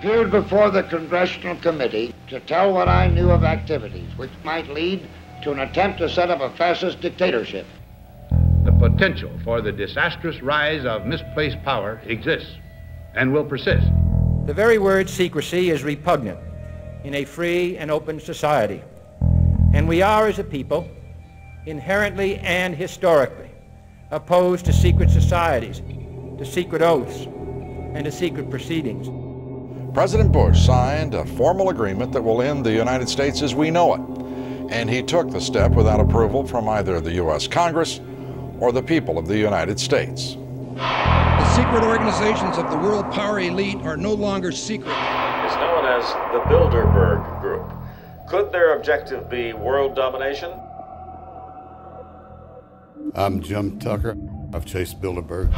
appeared before the Congressional Committee to tell what I knew of activities which might lead to an attempt to set up a fascist dictatorship. The potential for the disastrous rise of misplaced power exists and will persist. The very word secrecy is repugnant in a free and open society. And we are, as a people, inherently and historically opposed to secret societies, to secret oaths, and to secret proceedings. President Bush signed a formal agreement that will end the United States as we know it, and he took the step without approval from either the U.S. Congress or the people of the United States. The secret organizations of the world power elite are no longer secret. It's known as the Bilderberg Group. Could their objective be world domination? I'm Jim Tucker. I've chased Bilderberg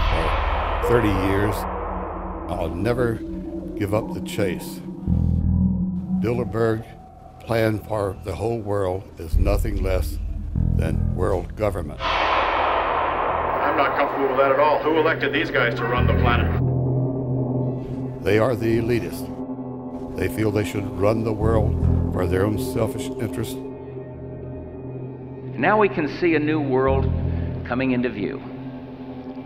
for 30 years. I'll never give up the chase. Bilderberg's plan for the whole world is nothing less than world government. I'm not comfortable with that at all. Who elected these guys to run the planet? They are the elitists. They feel they should run the world for their own selfish interests. Now we can see a new world coming into view.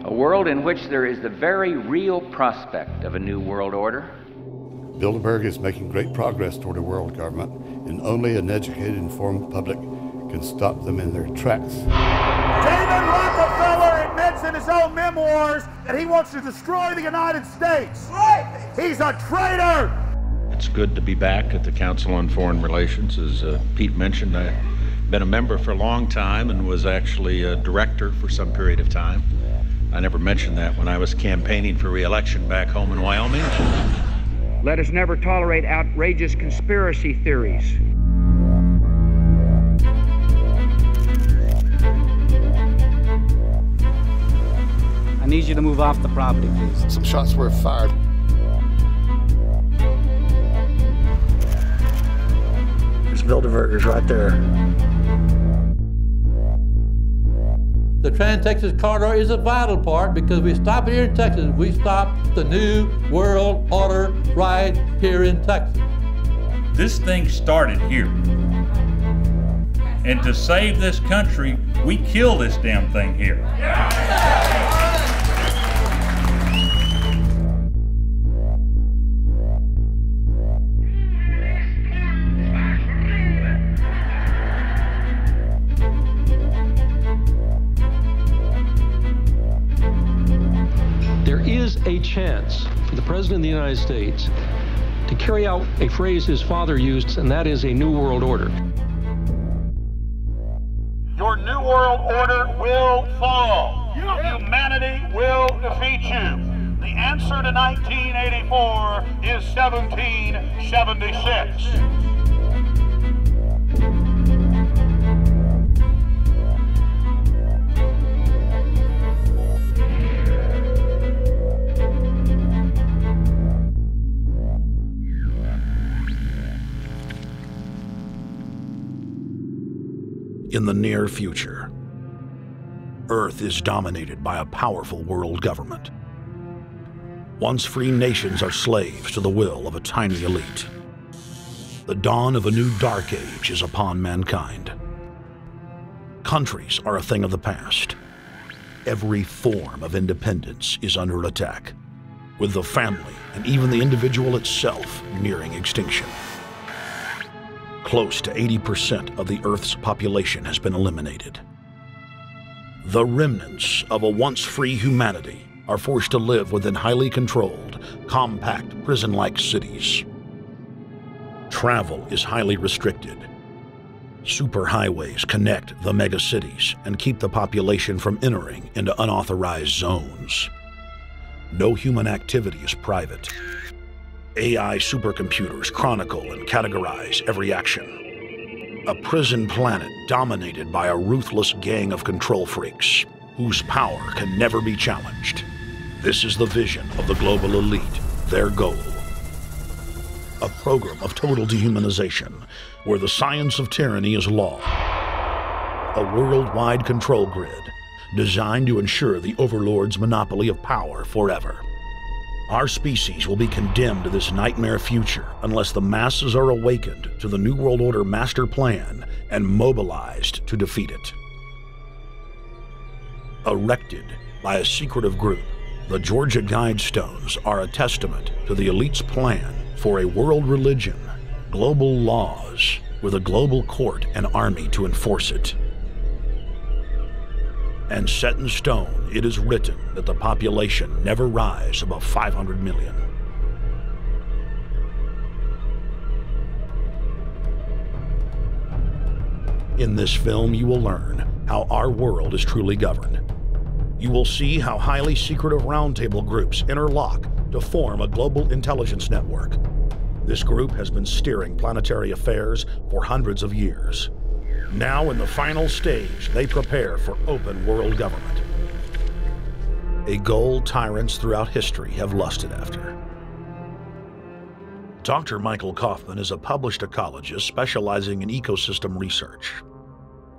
A world in which there is the very real prospect of a new world order. Bilderberg is making great progress toward a world government, and only an educated, informed public can stop them in their tracks. David Rockefeller admits in his own memoirs that he wants to destroy the United States. Right. He's a traitor! It's good to be back at the Council on Foreign Relations. As Pete mentioned, I've been a member for a long time and was actually a director for some period of time. I never mentioned that when I was campaigning for re-election back home in Wyoming. Let us never tolerate outrageous conspiracy theories. I need you to move off the property, please. Some shots were fired. There's Bilderbergers right there. The Trans-Texas Corridor is a vital part because we stop it here in Texas. We stop the new world order right here in Texas. This thing started here. And to save this country, we kill this damn thing here. A chance for the President of the United States to carry out a phrase his father used, and that is a new world order. Your new world order will fall. Humanity will defeat you. The answer to 1984 is 1776. In the near future, Earth is dominated by a powerful world government. Once free nations are slaves to the will of a tiny elite. The dawn of a new dark age is upon mankind. Countries are a thing of the past. Every form of independence is under attack, with the family and even the individual itself nearing extinction. Close to 80% of the Earth's population has been eliminated. The remnants of a once free humanity are forced to live within highly controlled, compact, prison-like cities. Travel is highly restricted. Superhighways connect the megacities and keep the population from entering into unauthorized zones. No human activity is private. AI supercomputers chronicle and categorize every action. A prison planet dominated by a ruthless gang of control freaks whose power can never be challenged. This is the vision of the global elite, their goal. A program of total dehumanization where the science of tyranny is law. A worldwide control grid designed to ensure the overlord's monopoly of power forever. Our species will be condemned to this nightmare future unless the masses are awakened to the New World Order master plan and mobilized to defeat it. Erected by a secretive group, the Georgia Guidestones are a testament to the elite's plan for a world religion, global laws, with a global court and army to enforce it. And set in stone, it is written that the population never rise above 500 million. In this film, you will learn how our world is truly governed. You will see how highly secretive roundtable groups interlock to form a global intelligence network. This group has been steering planetary affairs for hundreds of years. Now, in the final stage, they prepare for open world government, a goal tyrants throughout history have lusted after. Dr. Michael Kaufman is a published ecologist specializing in ecosystem research,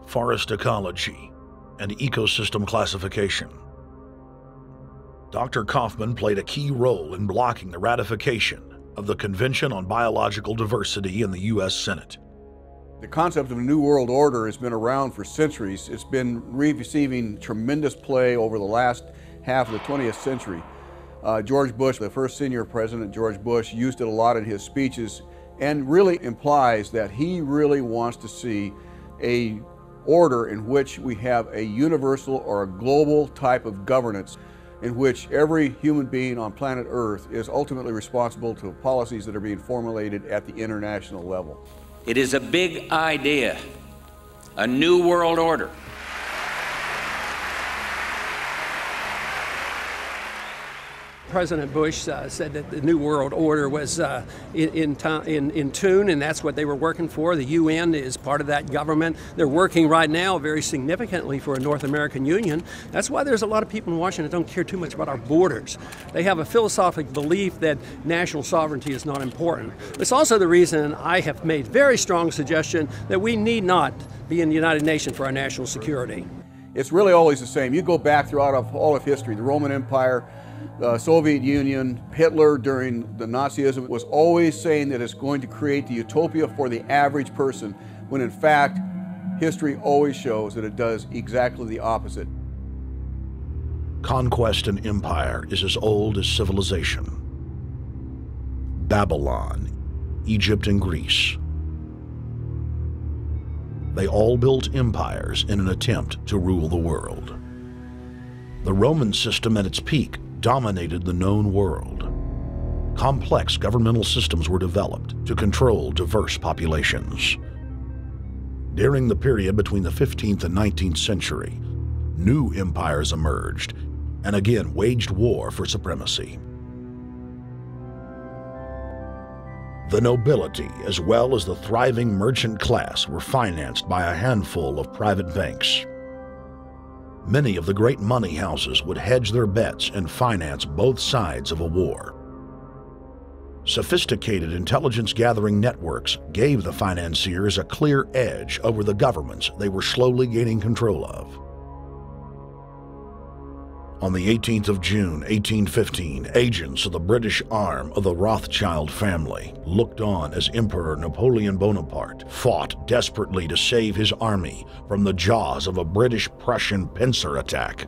forest ecology, and ecosystem classification. Dr. Kaufman played a key role in blocking the ratification of the Convention on Biological Diversity in the U.S. Senate. The concept of a New World Order has been around for centuries. It's been receiving tremendous play over the last half of the 20th century. George Bush, the first senior president, George Bush, used it a lot in his speeches and really implies that he really wants to see an order in which we have a universal or a global type of governance in which every human being on planet Earth is ultimately responsible to policies that are being formulated at the international level. It is a big idea, a new world order. President Bush said that the New World Order was in tune, and that's what they were working for. The UN is part of that government. They're working right now very significantly for a North American Union. That's why there's a lot of people in Washington that don't care too much about our borders. They have a philosophic belief that national sovereignty is not important. It's also the reason I have made very strong suggestion that we need not be in the United Nations for our national security. It's really always the same. You go back throughout all of history, the Roman Empire, the Soviet Union, Hitler during the Nazism was always saying that it's going to create the utopia for the average person, when in fact, history always shows that it does exactly the opposite. Conquest and empire is as old as civilization. Babylon, Egypt, and Greece. They all built empires in an attempt to rule the world. The Roman system at its peak dominated the known world. Complex governmental systems were developed to control diverse populations. During the period between the 15th and 19th century, new empires emerged and again waged war for supremacy. The nobility, as well as the thriving merchant class, were financed by a handful of private banks. Many of the great money houses would hedge their bets and finance both sides of a war. Sophisticated intelligence-gathering networks gave the financiers a clear edge over the governments they were slowly gaining control of. On the 18th of June, 1815, agents of the British arm of the Rothschild family looked on as Emperor Napoleon Bonaparte fought desperately to save his army from the jaws of a British-Prussian pincer attack.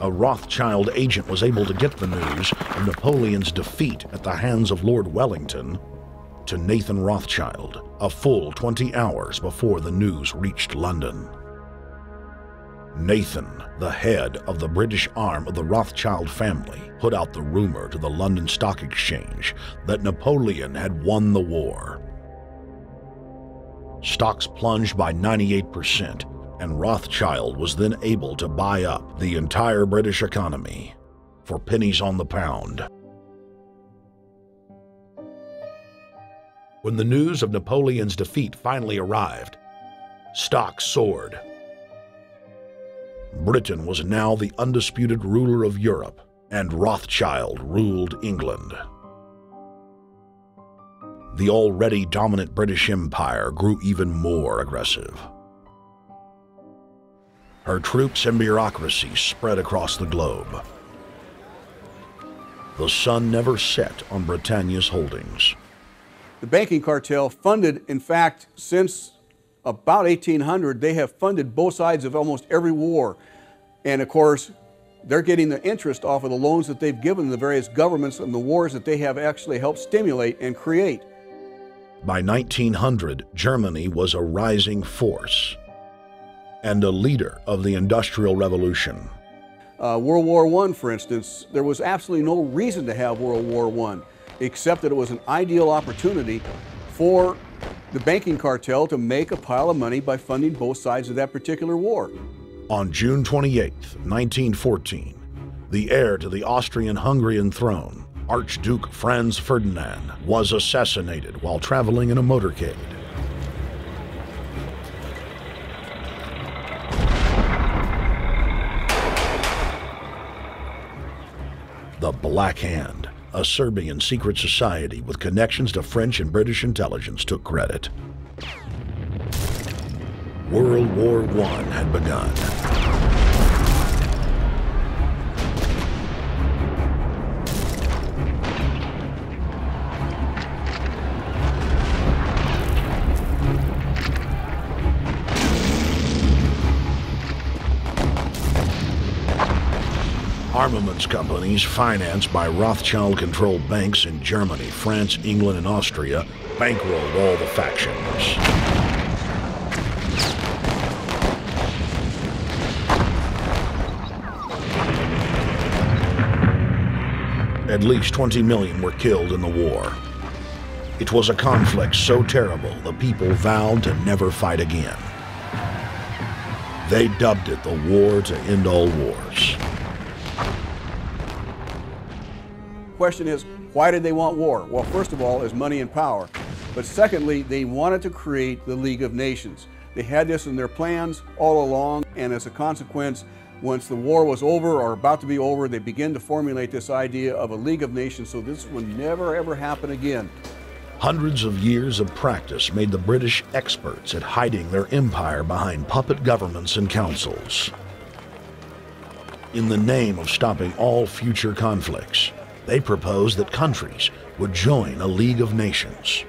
A Rothschild agent was able to get the news of Napoleon's defeat at the hands of Lord Wellington to Nathan Rothschild a full 20 hours before the news reached London. Nathan, the head of the British arm of the Rothschild family, put out the rumor to the London Stock Exchange that Napoleon had won the war. Stocks plunged by 98%, and Rothschild was then able to buy up the entire British economy for pennies on the pound. When the news of Napoleon's defeat finally arrived, stocks soared. Britain was now the undisputed ruler of Europe, and Rothschild ruled England. The already dominant British Empire grew even more aggressive. Her troops and bureaucracy spread across the globe. the sun never set on Britannia's holdings. The banking cartel funded, in fact, since about 1800, they have funded both sides of almost every war. And of course, they're getting the interest off of the loans that they've given the various governments and the wars that they have actually helped stimulate and create. By 1900, Germany was a rising force and a leader of the Industrial Revolution. World War I, for instance, there was absolutely no reason to have World War I, except that it was an ideal opportunity for the banking cartel to make a pile of money by funding both sides of that particular war. On June 28, 1914, the heir to the Austrian-Hungarian throne, Archduke Franz Ferdinand, was assassinated while traveling in a motorcade. The Black Hand, a Serbian secret society with connections to French and British intelligence, took credit. World War I had begun. Armaments companies financed by Rothschild-controlled banks in Germany, France, England, and Austria bankrolled all the factions. At least 20 million were killed in the war. It was a conflict so terrible the people vowed to never fight again. They dubbed it the War to End All Wars. The question is, why did they want war? Well, first of all, is money and power. But secondly, they wanted to create the League of Nations. They had this in their plans all along, and as a consequence, once the war was over or about to be over, they began to formulate this idea of a League of Nations so this would never ever happen again. Hundreds of years of practice made the British experts at hiding their empire behind puppet governments and councils. In the name of stopping all future conflicts, they proposed that countries would join a League of Nations.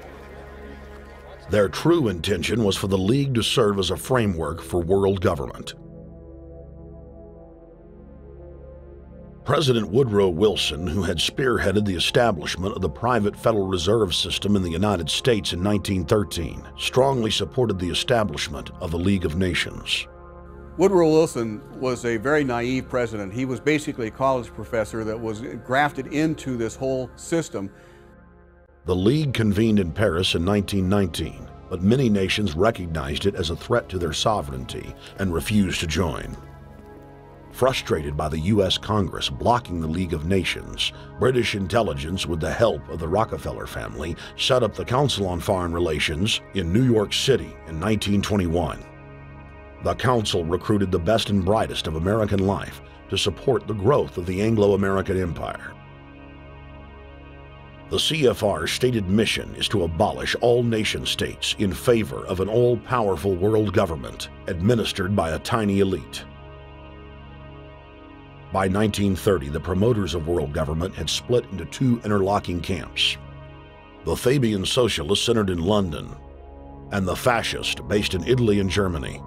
Their true intention was for the League to serve as a framework for world government. President Woodrow Wilson, who had spearheaded the establishment of the private Federal Reserve System in the United States in 1913, strongly supported the establishment of the League of Nations. Woodrow Wilson was a very naive president. He was basically a college professor that was grafted into this whole system. The League convened in Paris in 1919, but many nations recognized it as a threat to their sovereignty and refused to join. Frustrated by the U.S. Congress blocking the League of Nations, British intelligence, with the help of the Rockefeller family, set up the Council on Foreign Relations in New York City in 1921. The Council recruited the best and brightest of American life to support the growth of the Anglo-American Empire. The CFR's stated mission is to abolish all nation-states in favor of an all-powerful world government administered by a tiny elite. By 1930, the promoters of world government had split into two interlocking camps: the Fabian Socialists, centered in London, and the Fascists, based in Italy and Germany.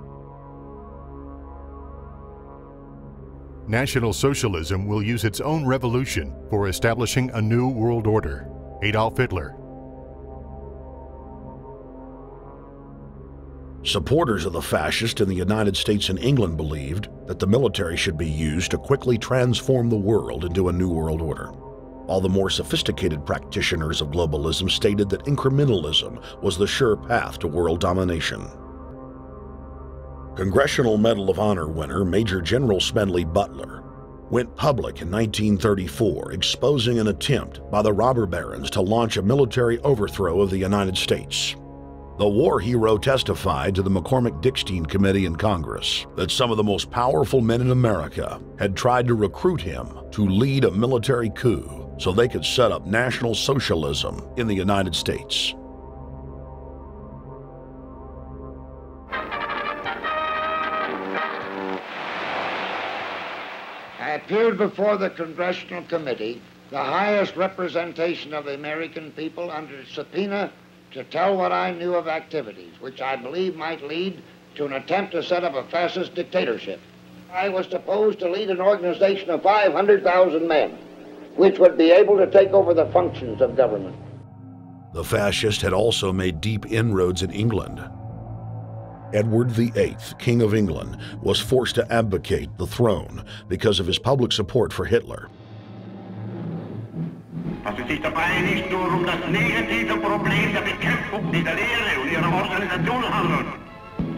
National Socialism will use its own revolution for establishing a new world order. Adolf Hitler. Supporters of the fascists in the United States and England believed that the military should be used to quickly transform the world into a new world order, while the more sophisticated practitioners of globalism stated that incrementalism was the sure path to world domination. Congressional Medal of Honor winner Major General Smedley Butler went public in 1934, exposing an attempt by the robber barons to launch a military overthrow of the United States. The war hero testified to the McCormick-Dickstein Committee in Congress that some of the most powerful men in America had tried to recruit him to lead a military coup so they could set up National Socialism in the United States. I appeared before the Congressional Committee the highest representation of the American people under subpoena to tell what I knew of activities, which I believe might lead to an attempt to set up a fascist dictatorship. I was supposed to lead an organization of 500,000 men, which would be able to take over the functions of government. The fascists had also made deep inroads in England. Edward VIII, King of England, was forced to abdicate the throne because of his public support for Hitler. Als u zich daarbij niet stoort om dat negatieve probleem dat ik heb op die leren en ihre Organisation handelt,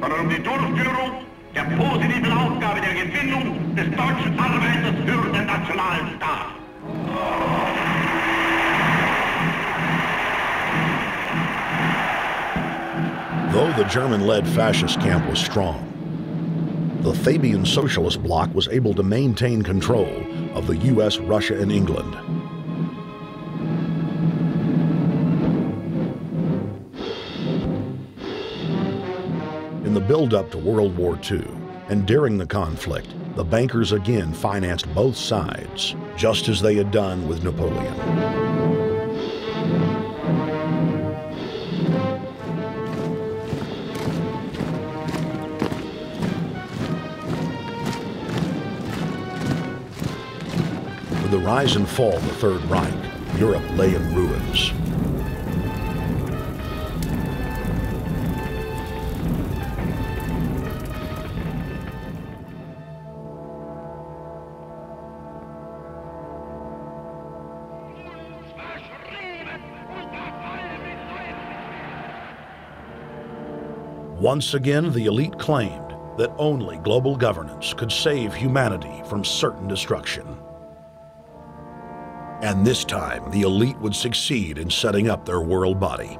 sondern die Durchführung der positiven Aufgabe der Gewinnung des deutschen Arbeiters für den nationalen Staat. Though the German-led fascist camp was strong, the Fabian Socialist bloc was able to maintain control of the US, Russia, and England. In the build-up to World War II, and during the conflict, the bankers again financed both sides, just as they had done with Napoleon. With the rise and fall of the Third Reich, Europe lay in ruins. Once again, the elite claimed that only global governance could save humanity from certain destruction. And this time, the elite would succeed in setting up their world body.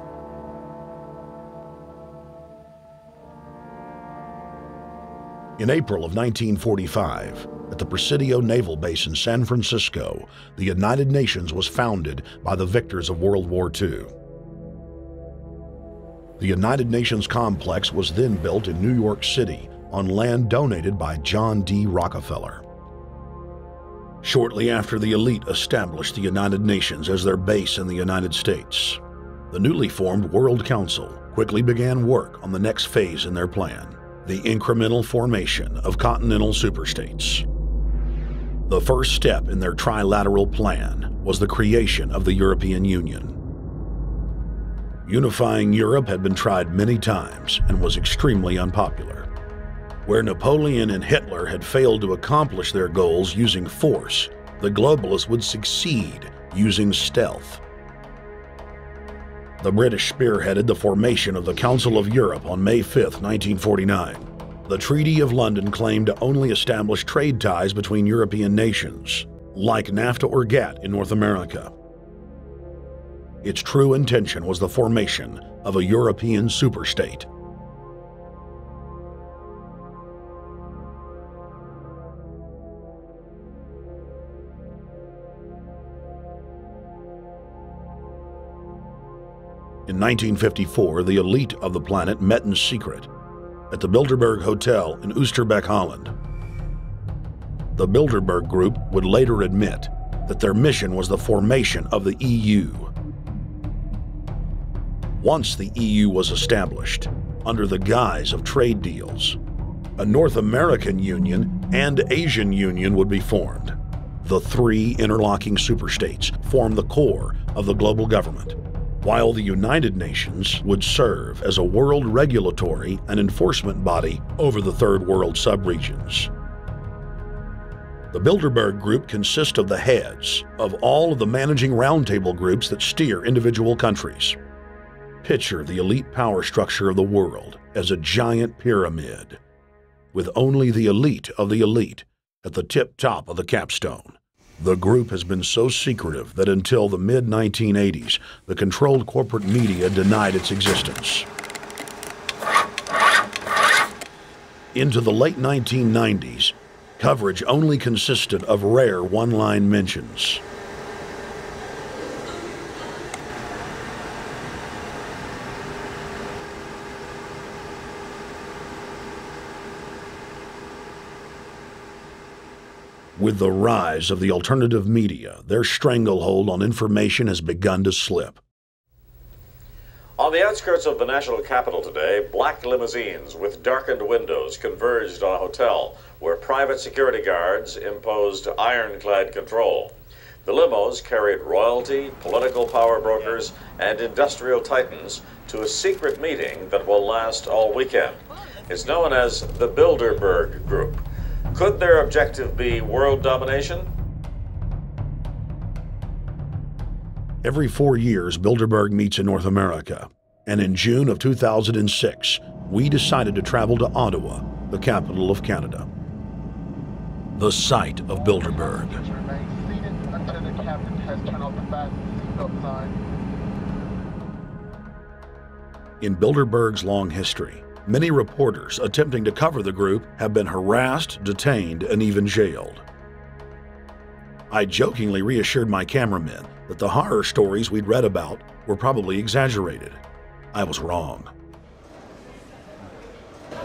In April of 1945, at the Presidio Naval Base in San Francisco, the United Nations was founded by the victors of World War II. The United Nations complex was then built in New York City on land donated by John D. Rockefeller. Shortly after the elite established the United Nations as their base in the United States, the newly formed World Council quickly began work on the next phase in their plan, the incremental formation of continental superstates. The first step in their trilateral plan was the creation of the European Union. Unifying Europe had been tried many times and was extremely unpopular. Where Napoleon and Hitler had failed to accomplish their goals using force, the globalists would succeed using stealth. The British spearheaded the formation of the Council of Europe on May 5, 1949. The Treaty of London claimed to only establish trade ties between European nations, like NAFTA or GATT in North America. Its true intention was the formation of a European superstate. In 1954, the elite of the planet met in secret at the Bilderberg Hotel in Oosterbeek, Holland. The Bilderberg Group would later admit that their mission was the formation of the EU. Once the EU was established, under the guise of trade deals, a North American Union and Asian Union would be formed. The three interlocking superstates formed the core of the global government, while the United Nations would serve as a world regulatory and enforcement body over the Third World subregions. The Bilderberg Group consists of the heads of all of the managing roundtable groups that steer individual countries. Picture the elite power structure of the world as a giant pyramid, with only the elite of the elite at the tip top of the capstone. The group has been so secretive that until the mid-1980s, the controlled corporate media denied its existence. Into the late 1990s, coverage only consisted of rare one-line mentions. With the rise of the alternative media, their stranglehold on information has begun to slip. On the outskirts of the national capital today, black limousines with darkened windows converged on a hotel where private security guards imposed ironclad control. The limos carried royalty, political power brokers, and industrial titans to a secret meeting that will last all weekend. It's known as the Bilderberg Group. Could their objective be world domination? Every 4 years, Bilderberg meets in North America. And in June of 2006, we decided to travel to Ottawa, the capital of Canada. The site of Bilderberg. In Bilderberg's long history, many reporters attempting to cover the group have been harassed, detained, and even jailed. I jokingly reassured my cameramen that the horror stories we'd read about were probably exaggerated. I was wrong.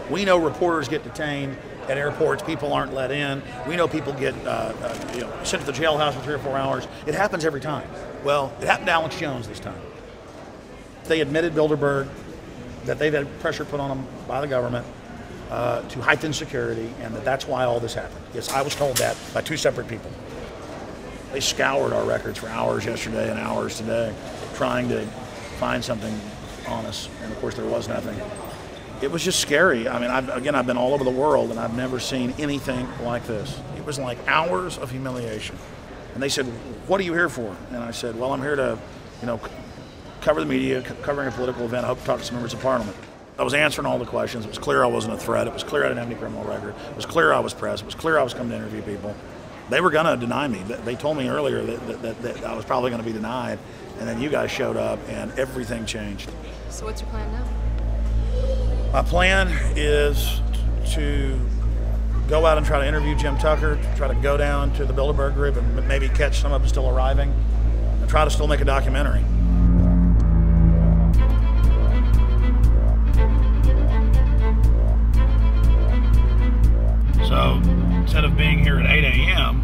We know reporters get detained at airports, people aren't let in. We know people get sent to the jailhouse for 3 or 4 hours. It happens every time. Well, it happened to Alex Jones this time. They admitted Bilderberg, that they've had pressure put on them by the government to heighten security, and that's why all this happened. Yes, I was told that by 2 separate people. They scoured our records for hours yesterday and hours today, trying to find something on us, and of course there was nothing. It was just scary. I mean, I've been all over the world, and I've never seen anything like this. It was like hours of humiliation. And they said, "What are you here for?" And I said, "Well, I'm here to, cover the media, covering a political event. I hope to talk to some members of Parliament." I was answering all the questions. It was clear I wasn't a threat. It was clear I didn't have any criminal record. It was clear I was press. It was clear I was coming to interview people. They were going to deny me. They told me earlier that I was probably going to be denied, and then you guys showed up, and everything changed. So what's your plan now? My plan is to go out and try to interview Jim Tucker, try to go down to the Bilderberg Group and maybe catch some of them still arriving, and try to still make a documentary. So instead of being here at 8 a.m.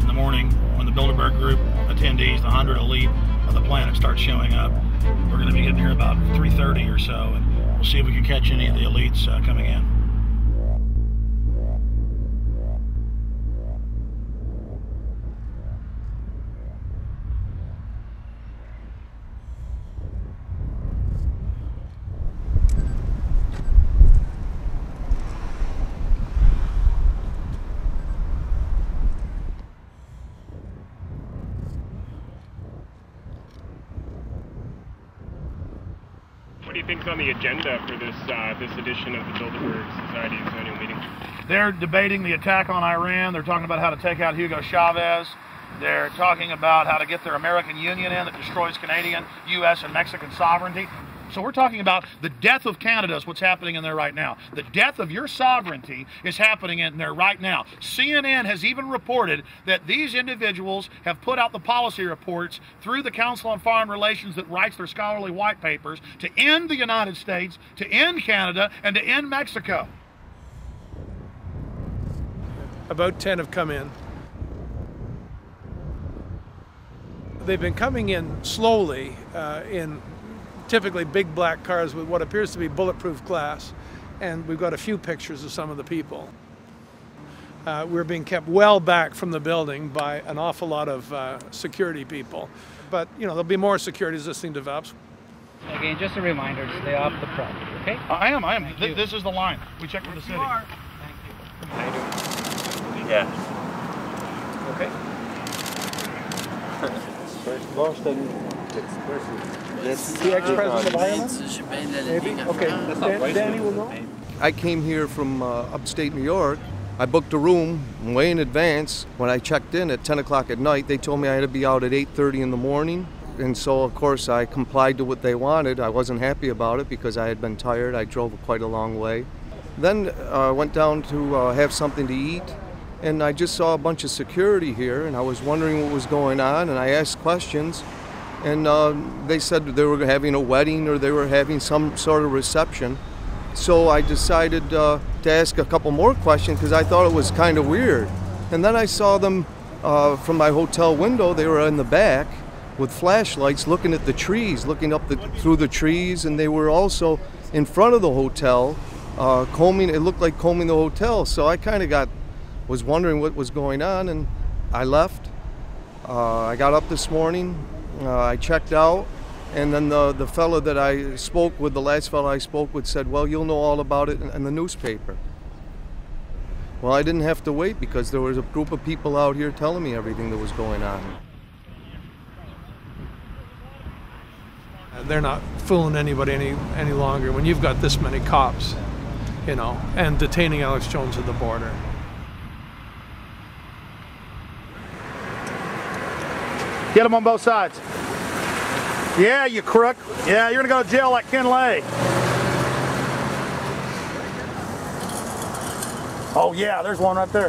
in the morning when the Bilderberg Group attendees, the 100 elite of the planet, start showing up, we're going to be getting here about 3:30 or so, and we'll see if we can catch any of the elites coming in. What do you think is on the agenda for this edition of the Bilderberg Society's annual meeting? They're debating the attack on Iran. They're talking about how to take out Hugo Chavez. They're talking about how to get their American Union in that destroys Canadian, U.S., and Mexican sovereignty. So we're talking about the death of Canada is what's happening in there right now. The death of your sovereignty is happening in there right now. CNN has even reported that these individuals have put out the policy reports through the Council on Foreign Relations that writes their scholarly white papers to end the United States, to end Canada, and to end Mexico. About 10 have come in. They've been coming in slowly in typically big black cars with what appears to be bulletproof glass, and we've got a few pictures of some of the people. We're being kept well back from the building by an awful lot of security people, but there'll be more security as this thing develops. Again, just a reminder to stay off the property, okay? I am. This is the line. We checked with the city. Thank you. How you doing? Yeah. Okay. The ex-president of Ireland? Maybe? Okay, Danny will know. I came here from upstate New York. I booked a room way in advance. When I checked in at 10 o'clock at night, they told me I had to be out at 8:30 in the morning. And so, of course, I complied to what they wanted. I wasn't happy about it because I had been tired. I drove quite a long way. Then I went down to have something to eat. And I just saw a bunch of security here, and I was wondering what was going on, and I asked questions. And they said they were having a wedding or they were having some sort of reception. So I decided to ask a couple more questions because I thought it was kind of weird. And then I saw them from my hotel window. They were in the back with flashlights looking at the trees, looking up through the trees, and they were also in front of the hotel, combing. It looked like combing the hotel. So I kind of was wondering what was going on, and I left. I got up this morning, I checked out, and then the fella that I spoke with, the last fella I spoke with, said, well, you'll know all about it in the newspaper. Well, I didn't have to wait because there was a group of people out here telling me everything that was going on. They're not fooling anybody any longer when you've got this many cops, you know, and detaining Alex Jones at the border. Get him on both sides. Yeah, you crook. Yeah, you're gonna go to jail like Ken Lay. Oh yeah, there's one right there.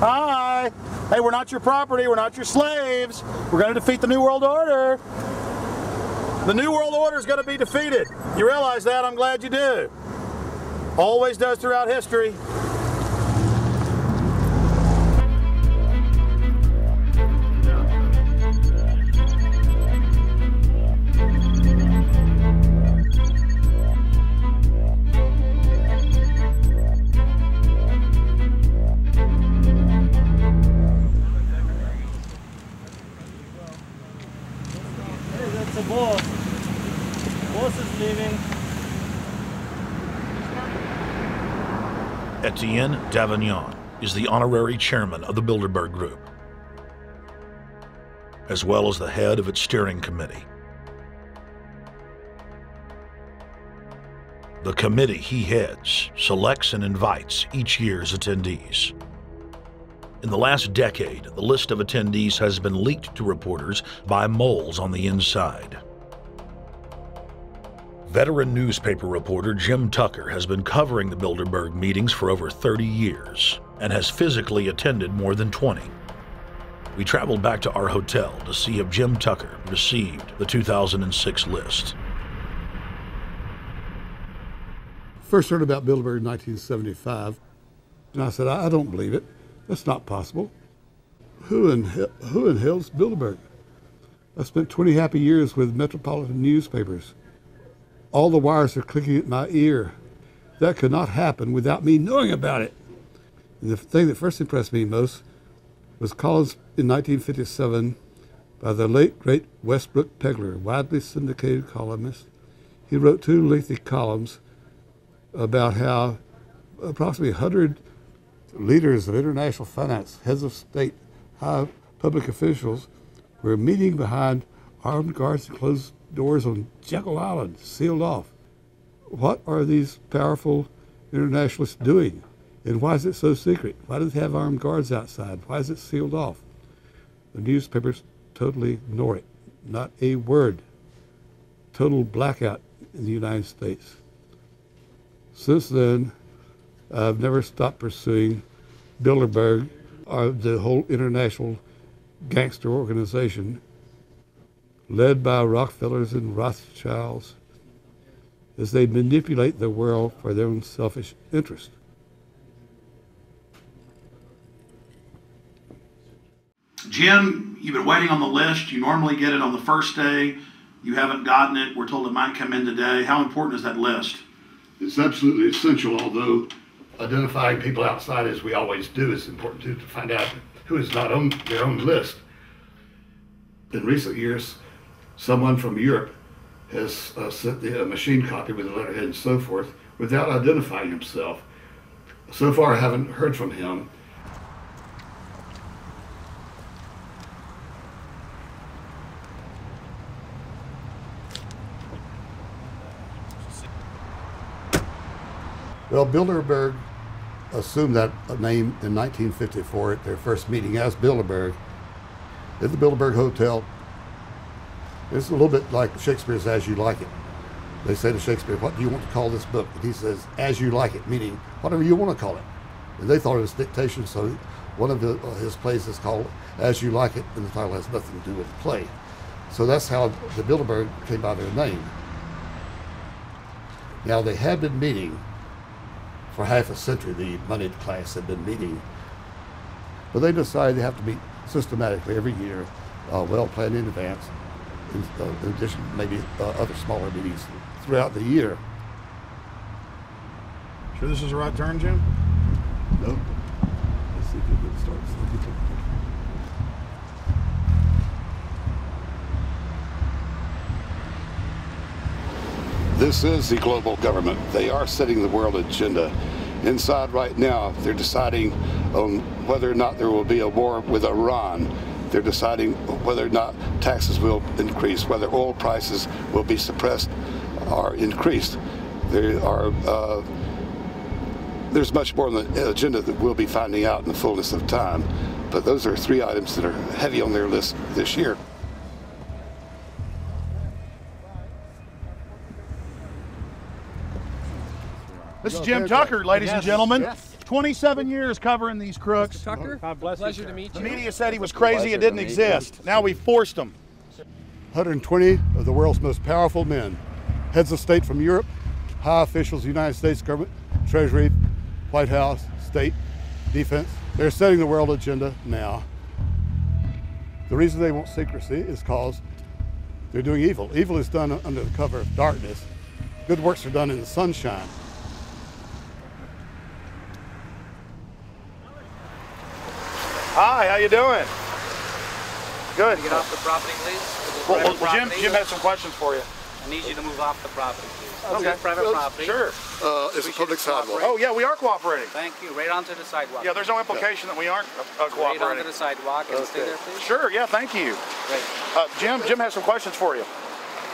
Hi. Hey, we're not your property. We're not your slaves. We're gonna defeat the New World Order. The New World Order is going to be defeated. You realize that? I'm glad you do. Always does throughout history. The boss. The boss is leaving. Etienne Davignon is the honorary chairman of the Bilderberg Group, as well as the head of its steering committee. The committee he heads selects and invites each year's attendees. In the last decade, the list of attendees has been leaked to reporters by moles on the inside. Veteran newspaper reporter Jim Tucker has been covering the Bilderberg meetings for over 30 years and has physically attended more than 20. We traveled back to our hotel to see if Jim Tucker received the 2006 list. First heard about Bilderberg in 1975, and I said, I don't believe it. That's not possible. Who in hell's Bilderberg? I spent 20 happy years with metropolitan newspapers. All the wires are clicking at my ear. That could not happen without me knowing about it. And the thing that first impressed me most was called in 1957 by the late, great Westbrook Pegler, widely syndicated columnist. He wrote 2 lengthy columns about how approximately 100 leaders of international finance, heads of state, high public officials were meeting behind armed guards and closed doors on Jekyll Island, sealed off. What are these powerful internationalists doing? And why is it so secret? Why do they have armed guards outside? Why is it sealed off? The newspapers totally ignore it. Not a word. Total blackout in the United States. Since then, I've never stopped pursuing Bilderberg or the whole international gangster organization led by Rockefellers and Rothschilds as they manipulate the world for their own selfish interest. Jim, you've been waiting on the list. You normally get it on the first day. You haven't gotten it. We're told it might come in today. How important is that list? It's absolutely essential, although identifying people outside, as we always do, is important too, to find out who is not on their own list. In recent years, someone from Europe has sent a machine copy with a letterhead and so forth without identifying himself. So far, I haven't heard from him. Well, Bilderberg assumed that name in 1954 at their first meeting as Bilderberg at the Bilderberg Hotel. It's a little bit like Shakespeare's As You Like It. They say to Shakespeare, what do you want to call this book? And he says, As You Like It, meaning whatever you want to call it. And they thought it was dictation, so one of his plays is called As You Like It, and the title has nothing to do with the play. So that's how the Bilderberg came by their name. Now, they had been meeting for half a century. The moneyed class had been meeting. But they decide they have to meet systematically every year, well planned in advance, in addition maybe other smaller meetings throughout the year. Sure this is the right turn, Jim? Nope. Let's see if you can start. This is the global government. They are setting the world agenda. Inside right now, they're deciding on whether or not there will be a war with Iran. They're deciding whether or not taxes will increase, whether oil prices will be suppressed or increased. There are, there's much more on the agenda that we'll be finding out in the fullness of time. But those are three items that are heavy on their list this year. This is Jim Tucker, ladies and gentlemen. Yes. 27 years covering these crooks. Mr. Tucker, pleasure to meet you. The media said he was crazy, it didn't exist. Now we forced him. 120 of the world's most powerful men, heads of state from Europe, high officials of the United States government, Treasury, White House, State, Defense. They're setting the world agenda now. The reason they want secrecy is because they're doing evil. Evil is done under the cover of darkness. Good works are done in the sunshine. Hi, how you doing? Good. Can you get off the property, please? Well, Jim had some questions for you. I need you to move off the property, please. Okay. Private property. Sure. It's a public sidewalk. Oh, yeah, we are cooperating. Thank you. Right onto the sidewalk. Yeah, there's no implication that we aren't cooperating. Right onto the sidewalk and stay there, please. Sure, yeah, thank you. Great. Jim has some questions for you.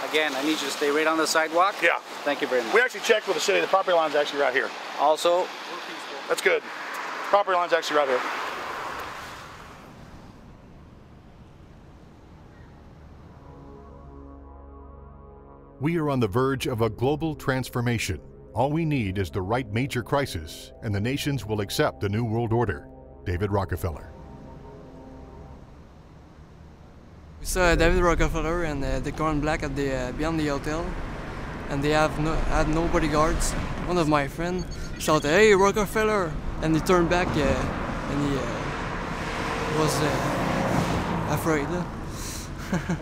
Again, I need you to stay right on the sidewalk. Yeah. Thank you very much. We actually checked with the city. The property line's actually right here. Also. That's good. Property line's actually right here. We are on the verge of a global transformation. All we need is the right major crisis, and the nations will accept the New World Order. David Rockefeller. We saw David Rockefeller and the Koran Black at the beyond the hotel, and they had no bodyguards. One of my friends shouted, "Hey, Rockefeller!" and he turned back and he was afraid.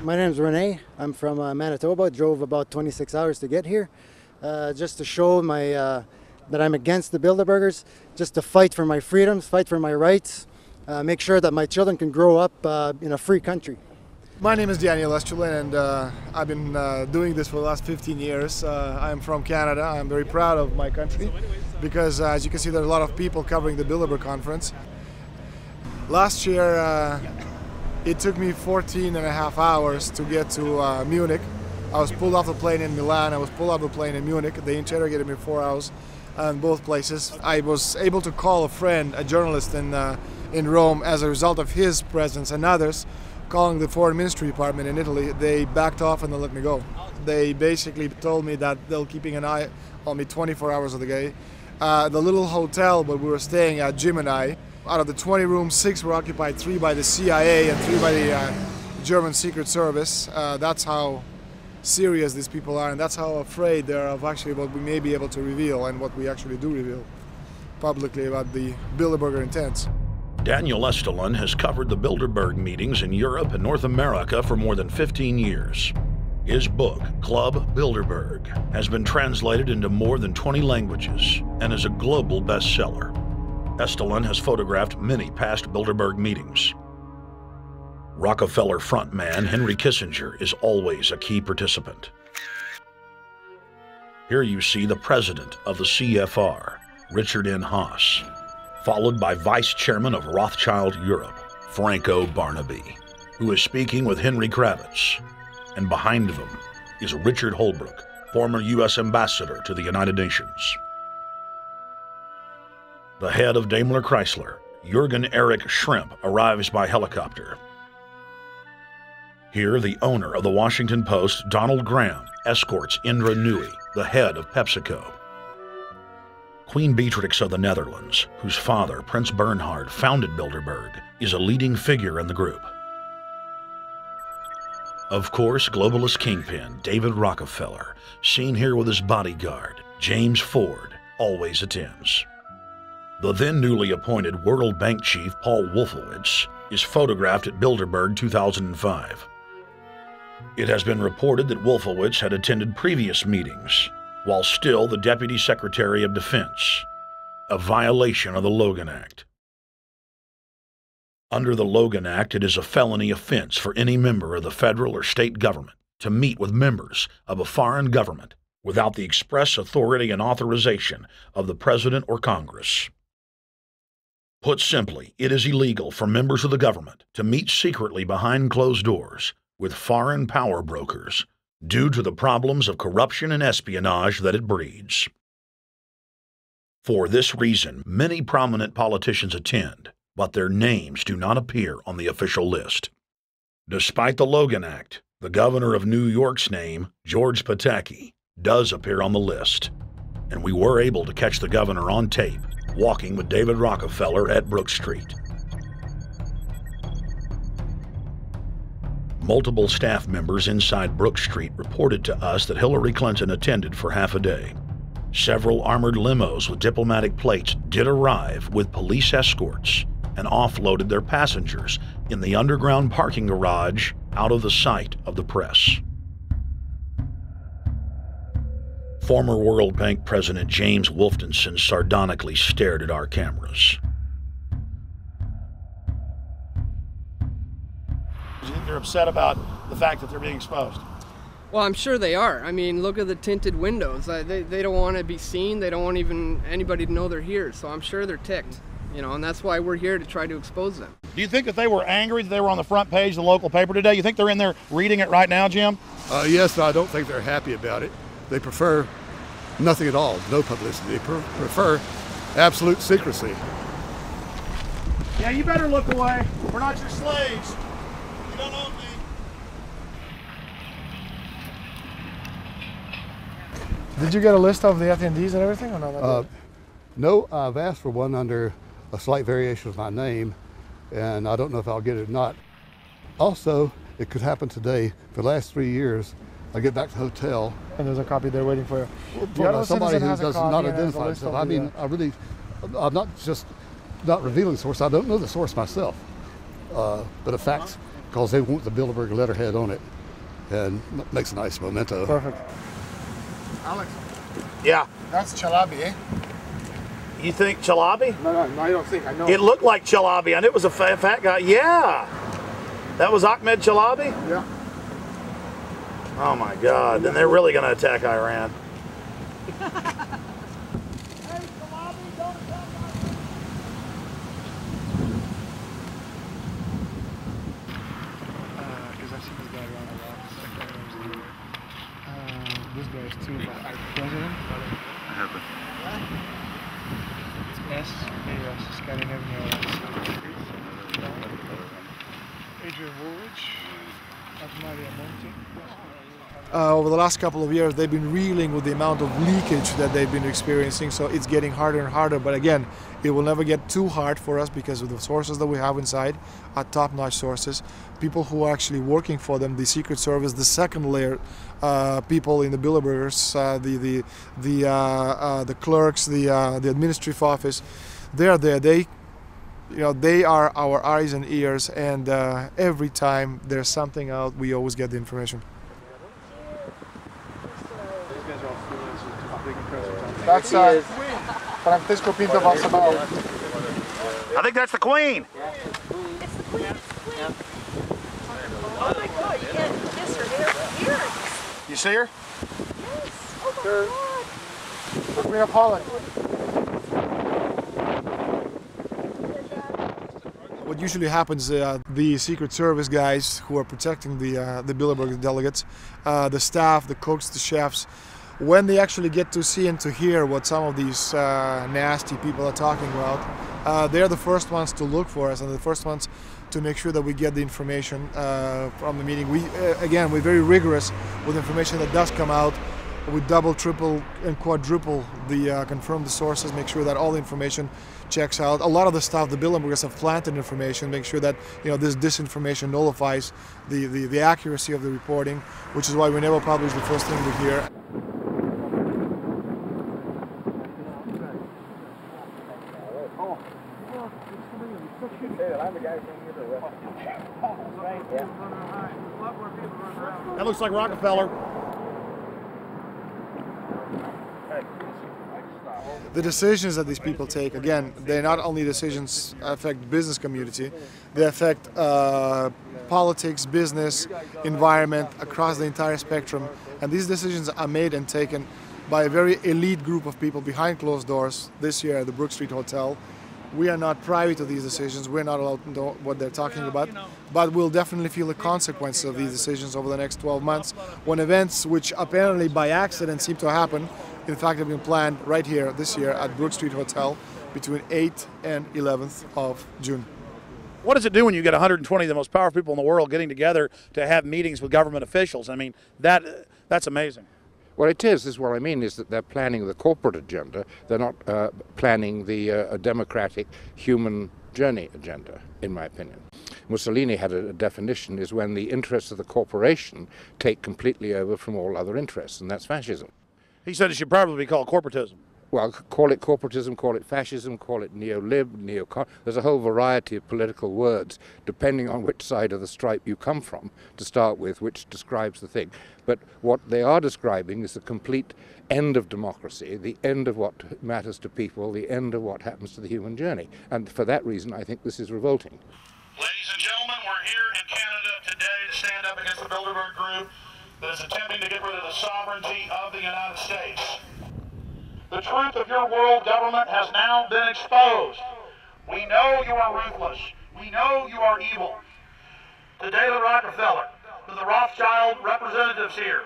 My name is Rene. I'm from Manitoba. Drove about 26 hours to get here, just to show my that I'm against the Bilderbergers, just to fight for my freedoms, fight for my rights, make sure that my children can grow up in a free country. My name is Daniel Esterlin, and I've been doing this for the last 15 years. I'm from Canada. I'm very proud of my country because, as you can see, there are a lot of people covering the Bilderberg Conference. Last year. It took me 14 and a half hours to get to Munich. I was pulled off the plane in Milan, I was pulled off the plane in Munich. They interrogated me 4 hours in both places. I was able to call a friend, a journalist in Rome, as a result of his presence and others, calling the Foreign Ministry Department in Italy. They backed off and they let me go. They basically told me that they'll keeping an eye on me 24 hours of the day. The little hotel where we were staying at, Jim and I, out of the 20 rooms, 6 were occupied, 3 by the CIA and 3 by the German Secret Service. That's how serious these people are, and that's how afraid they are of actually what we may be able to reveal and what we actually do reveal publicly about the Bilderberger intents. Daniel Esterlin has covered the Bilderberg meetings in Europe and North America for more than 15 years. His book, Club Bilderberg, has been translated into more than 20 languages and is a global bestseller. Esterlin has photographed many past Bilderberg meetings. Rockefeller frontman Henry Kissinger is always a key participant. Here you see the president of the CFR, Richard N. Haas, followed by vice chairman of Rothschild Europe, Franco Barnaby, who is speaking with Henry Kravitz. And behind them is Richard Holbrooke, former U.S. ambassador to the United Nations. The head of Daimler Chrysler, Jürgen Erich Schrempp, arrives by helicopter. Here, the owner of the Washington Post, Donald Graham, escorts Indra Nooyi, the head of PepsiCo. Queen Beatrix of the Netherlands, whose father, Prince Bernhard, founded Bilderberg, is a leading figure in the group. Of course, globalist kingpin David Rockefeller, seen here with his bodyguard, James Ford, always attends. The then newly appointed World Bank chief Paul Wolfowitz is photographed at Bilderberg 2005. It has been reported that Wolfowitz had attended previous meetings, while still the Deputy Secretary of Defense, a violation of the Logan Act. Under the Logan Act, it is a felony offense for any member of the federal or state government to meet with members of a foreign government without the express authority and authorization of the President or Congress. Put simply, it is illegal for members of the government to meet secretly behind closed doors with foreign power brokers due to the problems of corruption and espionage that it breeds. For this reason, many prominent politicians attend, but their names do not appear on the official list. Despite the Logan Act, the governor of New York's name, George Pataki, does appear on the list, and we were able to catch the governor on tape walking with David Rockefeller at Brook Street. Multiple staff members inside Brook Street reported to us that Hillary Clinton attended for half a day. Several armored limos with diplomatic plates did arrive with police escorts and offloaded their passengers in the underground parking garage out of the sight of the press. Former World Bank President James Wolfensohn sardonically stared at our cameras. They're upset about the fact that they're being exposed. Well, I'm sure they are. I mean, look at the tinted windows. They don't want to be seen. They don't want even anybody to know they're here. So I'm sure they're ticked, you know, and that's why we're here, to try to expose them. Do you think if they were angry that they were on the front page of the local paper today, you think they're in there reading it right now, Jim? Yes, but I don't think they're happy about it. They prefer nothing at all, no publicity. They prefer absolute secrecy. Yeah, you better look away. We're not your slaves. You don't own me. Did you get a list of the attendees and everything, or not? No, I've asked for one under a slight variation of my name, and I don't know if I'll get it or not. Also, it could happen today. For the last 3 years, I get back to the hotel, and there's a copy there waiting for you. Well, somebody who does not identify himself. I mean, I really, I'm not just not revealing the source. I don't know the source myself, but a fact, because they want the Bilderberg letterhead on it, and it makes a nice memento. Perfect. Alex. Yeah. That's Chalabi, eh? You think Chalabi? No, I don't think. I know. It looked like Chalabi, and it was a fat guy. Yeah. That was Ahmed Chalabi? Yeah. Oh my God. Then they're really going to attack Iran. Hey, Chalabi, don't attack Iran. Because I've seen this guy around a lot. This guy is too bad. President? I haven't. Yes, it's Scandinavian. Adrian Woolwich, at Maria Monti. Over the last couple of years, they've been reeling with the amount of leakage that they've been experiencing, so it's getting harder and harder. But again, it will never get too hard for us because of the sources that we have inside are top-notch sources. People who are actually working for them, the Secret Service, the second layer, people in the Bilderbergers, the clerks, the administrative office, they're there. They are our eyes and ears, and every time there's something out, we always get the information. That's Francisco Pinto Balsemao. I think that's the Queen. Yeah. It's the Queen. Yeah. Oh my God! You can't miss her earrings. You see her? Yes. Oh my God. The Queen of Holland. What usually happens, the Secret Service guys who are protecting the Bilderberg delegates, the staff, the cooks, the chefs. When they actually get to see and to hear what some of these nasty people are talking about, they're the first ones to look for us and the first ones to make sure that we get the information from the meeting. We're very rigorous with information that does come out. We double, triple, and quadruple the confirm the sources, make sure that all the information checks out. A lot of the stuff, the Bilderbergers have planted information, make sure that this disinformation nullifies the accuracy of the reporting, which is why we never publish the first thing we hear. Oh. Well, I'm the guy who's going to get arrested. Right, yeah. That looks like Rockefeller. The decisions that these people take, again, they're not only decisions affect business community, they affect politics, business, environment, across the entire spectrum. And these decisions are made and taken by a very elite group of people behind closed doors. This year at the Brook Street Hotel, we are not privy to these decisions. We're not allowed to know what they're talking about, but we'll definitely feel the consequences of these decisions over the next 12 months when events which apparently by accident seem to happen, in fact have been planned right here this year at Brook Street Hotel between 8th and 11th of June. What does it do when you get 120 of the most powerful people in the world getting together to have meetings with government officials? I mean, that's amazing. Well, it is what I mean is that they're planning the corporate agenda, they're not planning the democratic human journey agenda, in my opinion. Mussolini had a definition, is when the interests of the corporation take completely over from all other interests, and that's fascism. He said it should probably be called corporatism. Well, call it corporatism, call it fascism, call it neo-lib, neo-con. There's a whole variety of political words, depending on which side of the stripe you come from, to start with, which describes the thing. But what they are describing is the complete end of democracy, the end of what matters to people, the end of what happens to the human journey. And for that reason, I think this is revolting. Ladies and gentlemen, we're here in Canada today to stand up against the Bilderberg Group that is attempting to get rid of the sovereignty of the United States. The truth of your world government has now been exposed. We know you are ruthless. We know you are evil. To David Rockefeller, to the Rothschild representatives here,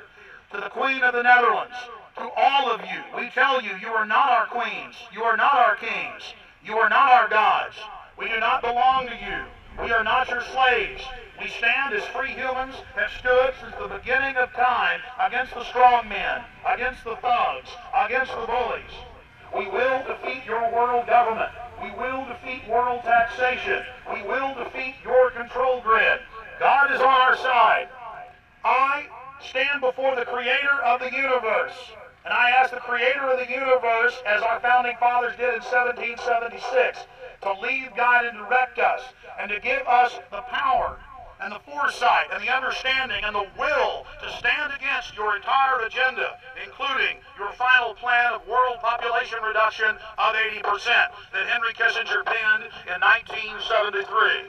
to the Queen of the Netherlands, to all of you, we tell you, you are not our queens. You are not our kings. You are not our gods. We do not belong to you. We are not your slaves. We stand as free humans, have stood since the beginning of time against the strong men, against the thugs, against the bullies. We will defeat your world government. We will defeat world taxation. We will defeat your control grid. God is on our side. I stand before the Creator of the universe, and I ask the Creator of the universe, as our founding fathers did in 1776, to lead, guide, and direct us, and to give us the power and the foresight and the understanding and the will to stand against your entire agenda, including your final plan of world population reduction of 80% that Henry Kissinger penned in 1973.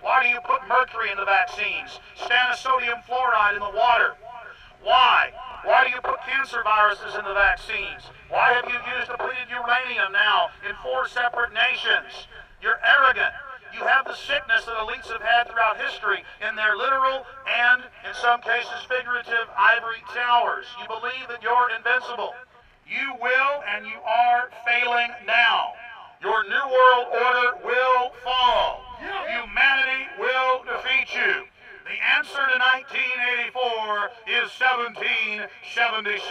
Why do you put mercury in the vaccines? Stand sodium fluoride in the water? Why? Why do you put cancer viruses in the vaccines? Why have you used depleted uranium now in 4 separate nations? You're arrogant. You have the sickness that elites have had throughout history in their literal and, in some cases, figurative ivory towers. You believe that you're invincible. You will, and you are failing now. Your New World Order will fall. Humanity will defeat you. The answer to 1984 is 1776.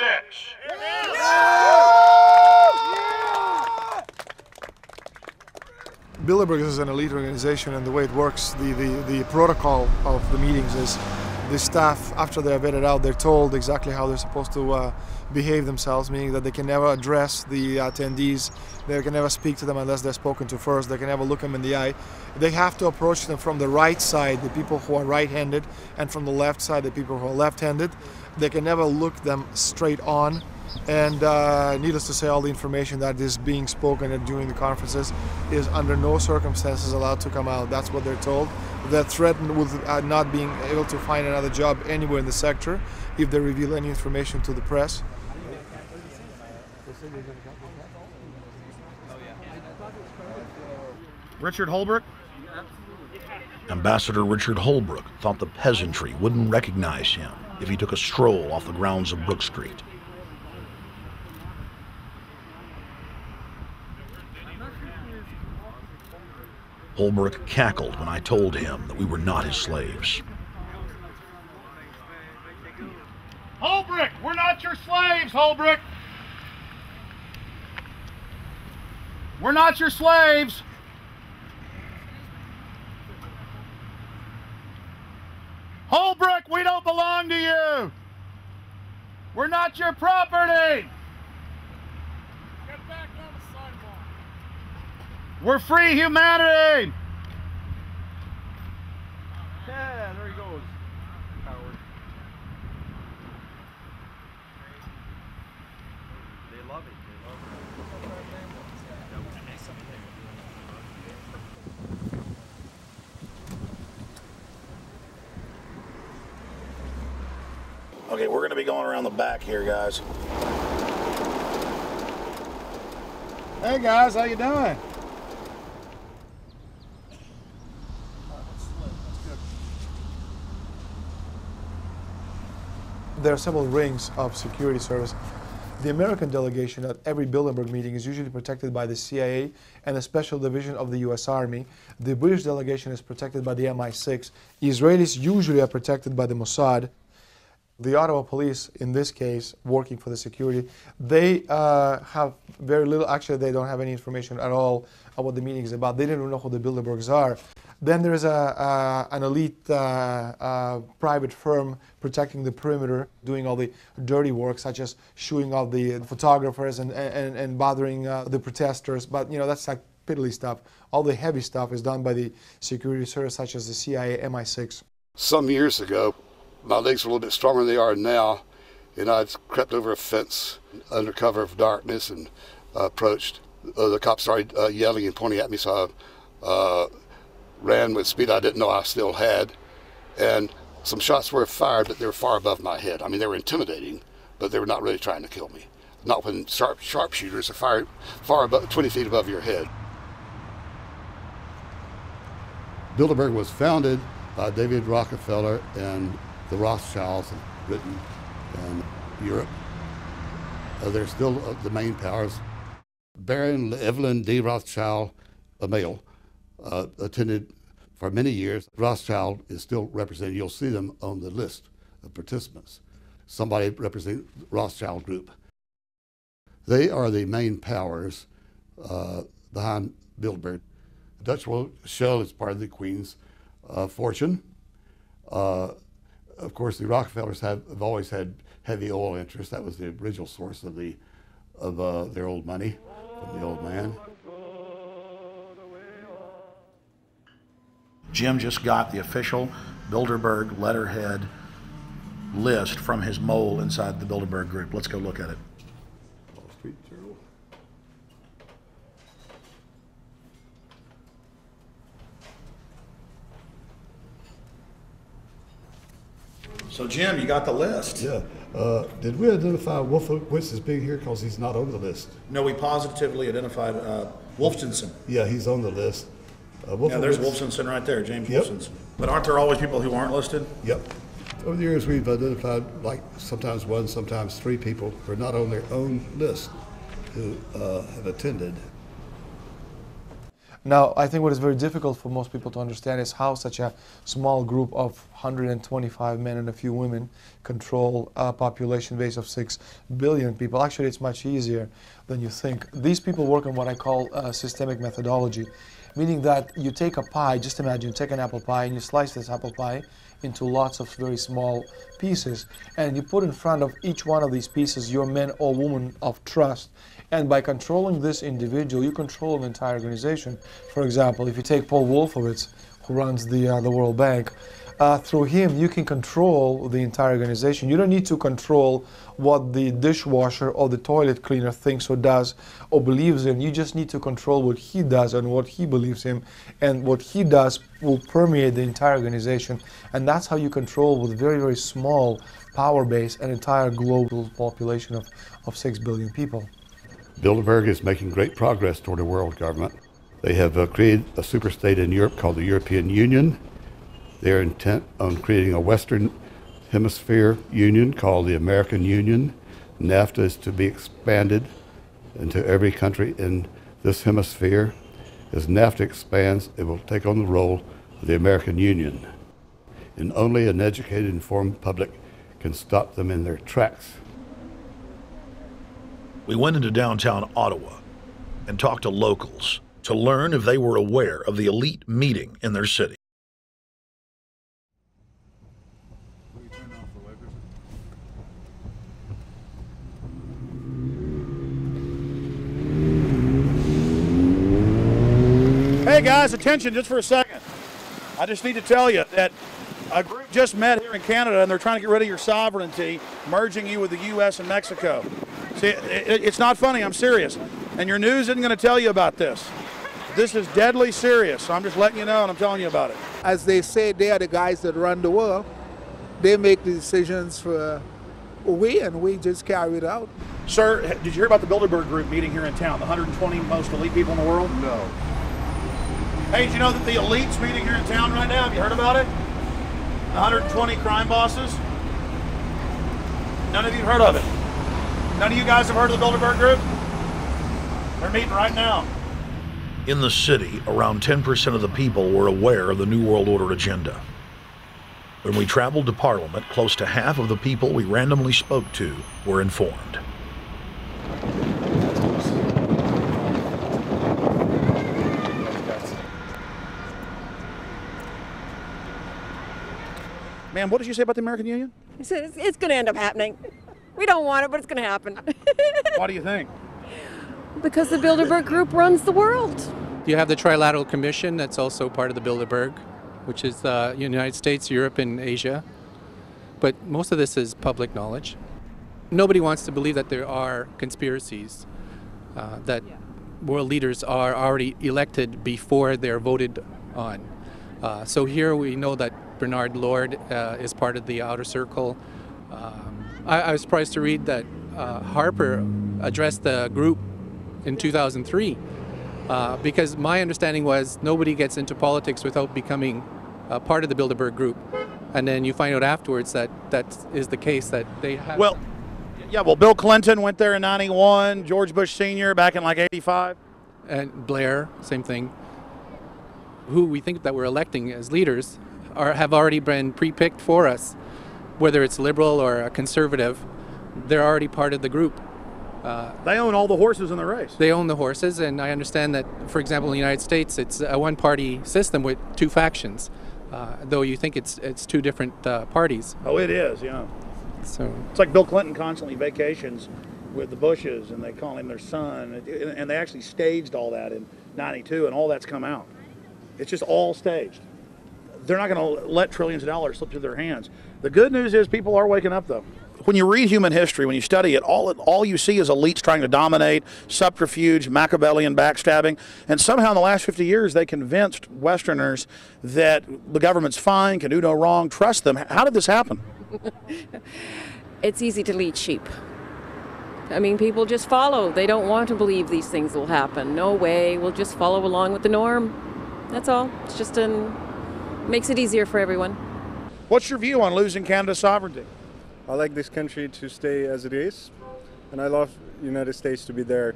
Bilderberg is an elite organization, and the way it works, the protocol of the meetings is the staff, after they're vetted out, they're told exactly how they're supposed to behave themselves, meaning that they can never address the attendees, they can never speak to them unless they're spoken to first, they can never look them in the eye. They have to approach them from the right side, the people who are right-handed, and from the left side, the people who are left-handed. They can never look them straight on. And needless to say, all the information that is being spoken at during the conferences is under no circumstances allowed to come out. That's what they're told. They're threatened with not being able to find another job anywhere in the sector if they reveal any information to the press. Richard Holbrooke? Ambassador Richard Holbrooke thought the peasantry wouldn't recognize him if he took a stroll off the grounds of Brook Street. Holbrooke cackled when I told him that we were not his slaves. Holbrooke, we're not your slaves, Holbrooke! We're not your slaves! Holbrooke, we don't belong to you! We're not your property! Get back on the sidewalk! We're free humanity! Yeah, there he goes. Howard. They love it. They love it. Okay, we're going to be going around the back here, guys. Hey guys, how you doing? There are several rings of security service. The American delegation at every Bilderberg meeting is usually protected by the CIA and a special division of the US Army. The British delegation is protected by the MI6. Israelis usually are protected by the Mossad. The Ottawa police, in this case, working for the security, they have very little, actually they don't have any information at all about what the meeting is about. They didn't even know who the Bilderbergs are. Then there's an elite private firm protecting the perimeter, doing all the dirty work, such as shooing out the photographers and bothering the protesters. But, you know, that's like piddly stuff. All the heavy stuff is done by the security service, such as the CIA, MI6. Some years ago, my legs were a little bit stronger than they are now, and I crept over a fence under cover of darkness and approached. The cops started yelling and pointing at me, so I ran with speed I didn't know I still had. And some shots were fired, but they were far above my head. I mean, they were intimidating, but they were not really trying to kill me. Not when sharpshooters are fired far above, 20 feet above your head. Bilderberg was founded by David Rockefeller and the Rothschilds in Britain and Europe. They're still the main powers. Baron Evelyn D. Rothschild, a male, attended for many years. Rothschild is still represented. You'll see them on the list of participants. Somebody representing the Rothschild group. They are the main powers behind Bilderberg. Dutch Shell is part of the Queen's fortune. Of course, the Rockefellers have always had heavy oil interests. That was the original source of their old money from the old man. Jim just got the official Bilderberg letterhead list from his mole inside the Bilderberg group. Let's go look at it. Wall Street Journal. So, Jim, you got the list. Yeah. Did we identify Wolfowitz as being here because he's not on the list? No, we positively identified Wolfenson. Yeah, he's on the list. Yeah, there's Wolfenson right there, James Wolfenson. But aren't there always people who aren't listed? Yep. Over the years, we've identified, like, sometimes one, sometimes three people who are not on their own list who have attended. Now, I think what is very difficult for most people to understand is how such a small group of 125 men and a few women control a population base of 6 billion people. Actually, it's much easier than you think. These people work on what I call systemic methodology, meaning that you take a pie, just imagine, take an apple pie and you slice this apple pie into lots of very small pieces, and you put in front of each one of these pieces your man or woman of trust. And by controlling this individual, you control an entire organization. For example, if you take Paul Wolfowitz, who runs the World Bank, through him you can control the entire organization. You don't need to control what the dishwasher or the toilet cleaner thinks or does or believes in. You just need to control what he does and what he believes in, and what he does will permeate the entire organization. And that's how you control, with very, very small power base, an entire global population of 6 billion people. Bilderberg is making great progress toward a world government. They have created a superstate in Europe called the European Union. They're intent on creating a Western Hemisphere Union called the American Union. NAFTA is to be expanded into every country in this hemisphere. As NAFTA expands, it will take on the role of the American Union. And only an educated, informed public can stop them in their tracks. We went into downtown Ottawa and talked to locals to learn if they were aware of the elite meeting in their city. Hey guys, attention just for a second. I just need to tell you that a group just met here in Canada and they're trying to get rid of your sovereignty, merging you with the U.S. and Mexico. See, it's not funny, I'm serious. And your news isn't going to tell you about this. This is deadly serious, so I'm just letting you know and I'm telling you about it. As they say, they are the guys that run the world. They make the decisions for we, and we just carry it out. Sir, did you hear about the Bilderberg Group meeting here in town, the 120 most elite people in the world? No. Hey, did you know that the elite's meeting here in town right now? Have you heard about it? 120 crime bosses? None of you heard of it. None of you guys have heard of the Bilderberg Group? They're meeting right now. In the city, around 10% of the people were aware of the New World Order agenda. When we traveled to Parliament, close to half of the people we randomly spoke to were informed. Ma'am, what did you say about the American Union? It's going to end up happening. We don't want it, but it's going to happen. Why do you think? Because the Bilderberg Group runs the world. You have the Trilateral Commission that's also part of the Bilderberg, which is the United States, Europe, and Asia. But most of this is public knowledge. Nobody wants to believe that there are conspiracies, that world leaders are already elected before they're voted on. So here we know that Bernard Lord is part of the outer circle. I was surprised to read that Harper addressed the group in 2003, because my understanding was nobody gets into politics without becoming part of the Bilderberg Group, and then you find out afterwards that that is the case, that they have. Well, yeah, well, Bill Clinton went there in '91, George Bush Sr. back in like '85, and Blair, same thing. Who we think that we're electing as leaders have already been pre-picked for us, whether it's liberal or a conservative. They're already part of the group. They own all the horses in the race. They own the horses, and I understand that, for example, in the United States, it's a one-party system with two factions, though you think it's two different parties. Oh, it is, yeah. So it's like Bill Clinton constantly vacations with the Bushes, and they call him their son, and they actually staged all that in '92, and all that's come out. It's just all staged. They're not going to let trillions of dollars slip through their hands. The good news is people are waking up, though. When you read human history, when you study it, all you see is elites trying to dominate, subterfuge, Machiavellian backstabbing, and somehow in the last 50 years they convinced Westerners that the government's fine, can do no wrong, trust them. How did this happen? It's easy to lead sheep. I mean, people just follow. They don't want to believe these things will happen. No way, we'll just follow along with the norm. That's all. It's just makes it easier for everyone. What's your view on losing Canada's sovereignty? I like this country to stay as it is, and I love the United States to be there.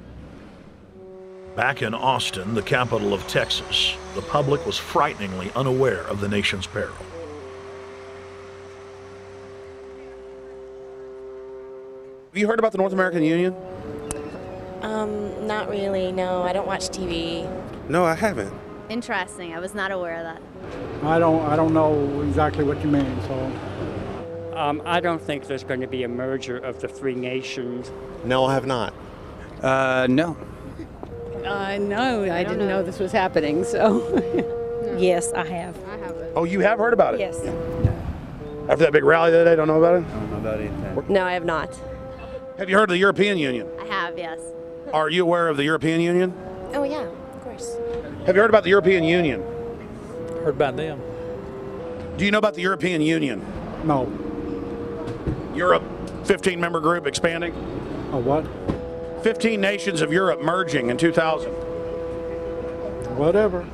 Back in Austin, the capital of Texas, the public was frighteningly unaware of the nation's peril. Have you heard about the North American Union? Not really, no. I don't watch TV. No, I haven't. Interesting. I was not aware of that. I don't know exactly what you mean, so. I don't think there's going to be a merger of the three nations. No, I have not. No. No, I didn't know this was happening, so. No. Yes, I have. I haven't. Oh, you have heard about it? Yes. Yeah. After that big rally the other day, don't know about it? I don't know about anything. No, I have not. Have you heard of the European Union? I have, yes. Are you aware of the European Union? Oh, yeah. Have you heard about the European Union? Heard about them. Do you know about the European Union? No. Europe, 15-member group expanding? A what? 15 nations of Europe merging in 2000. Whatever.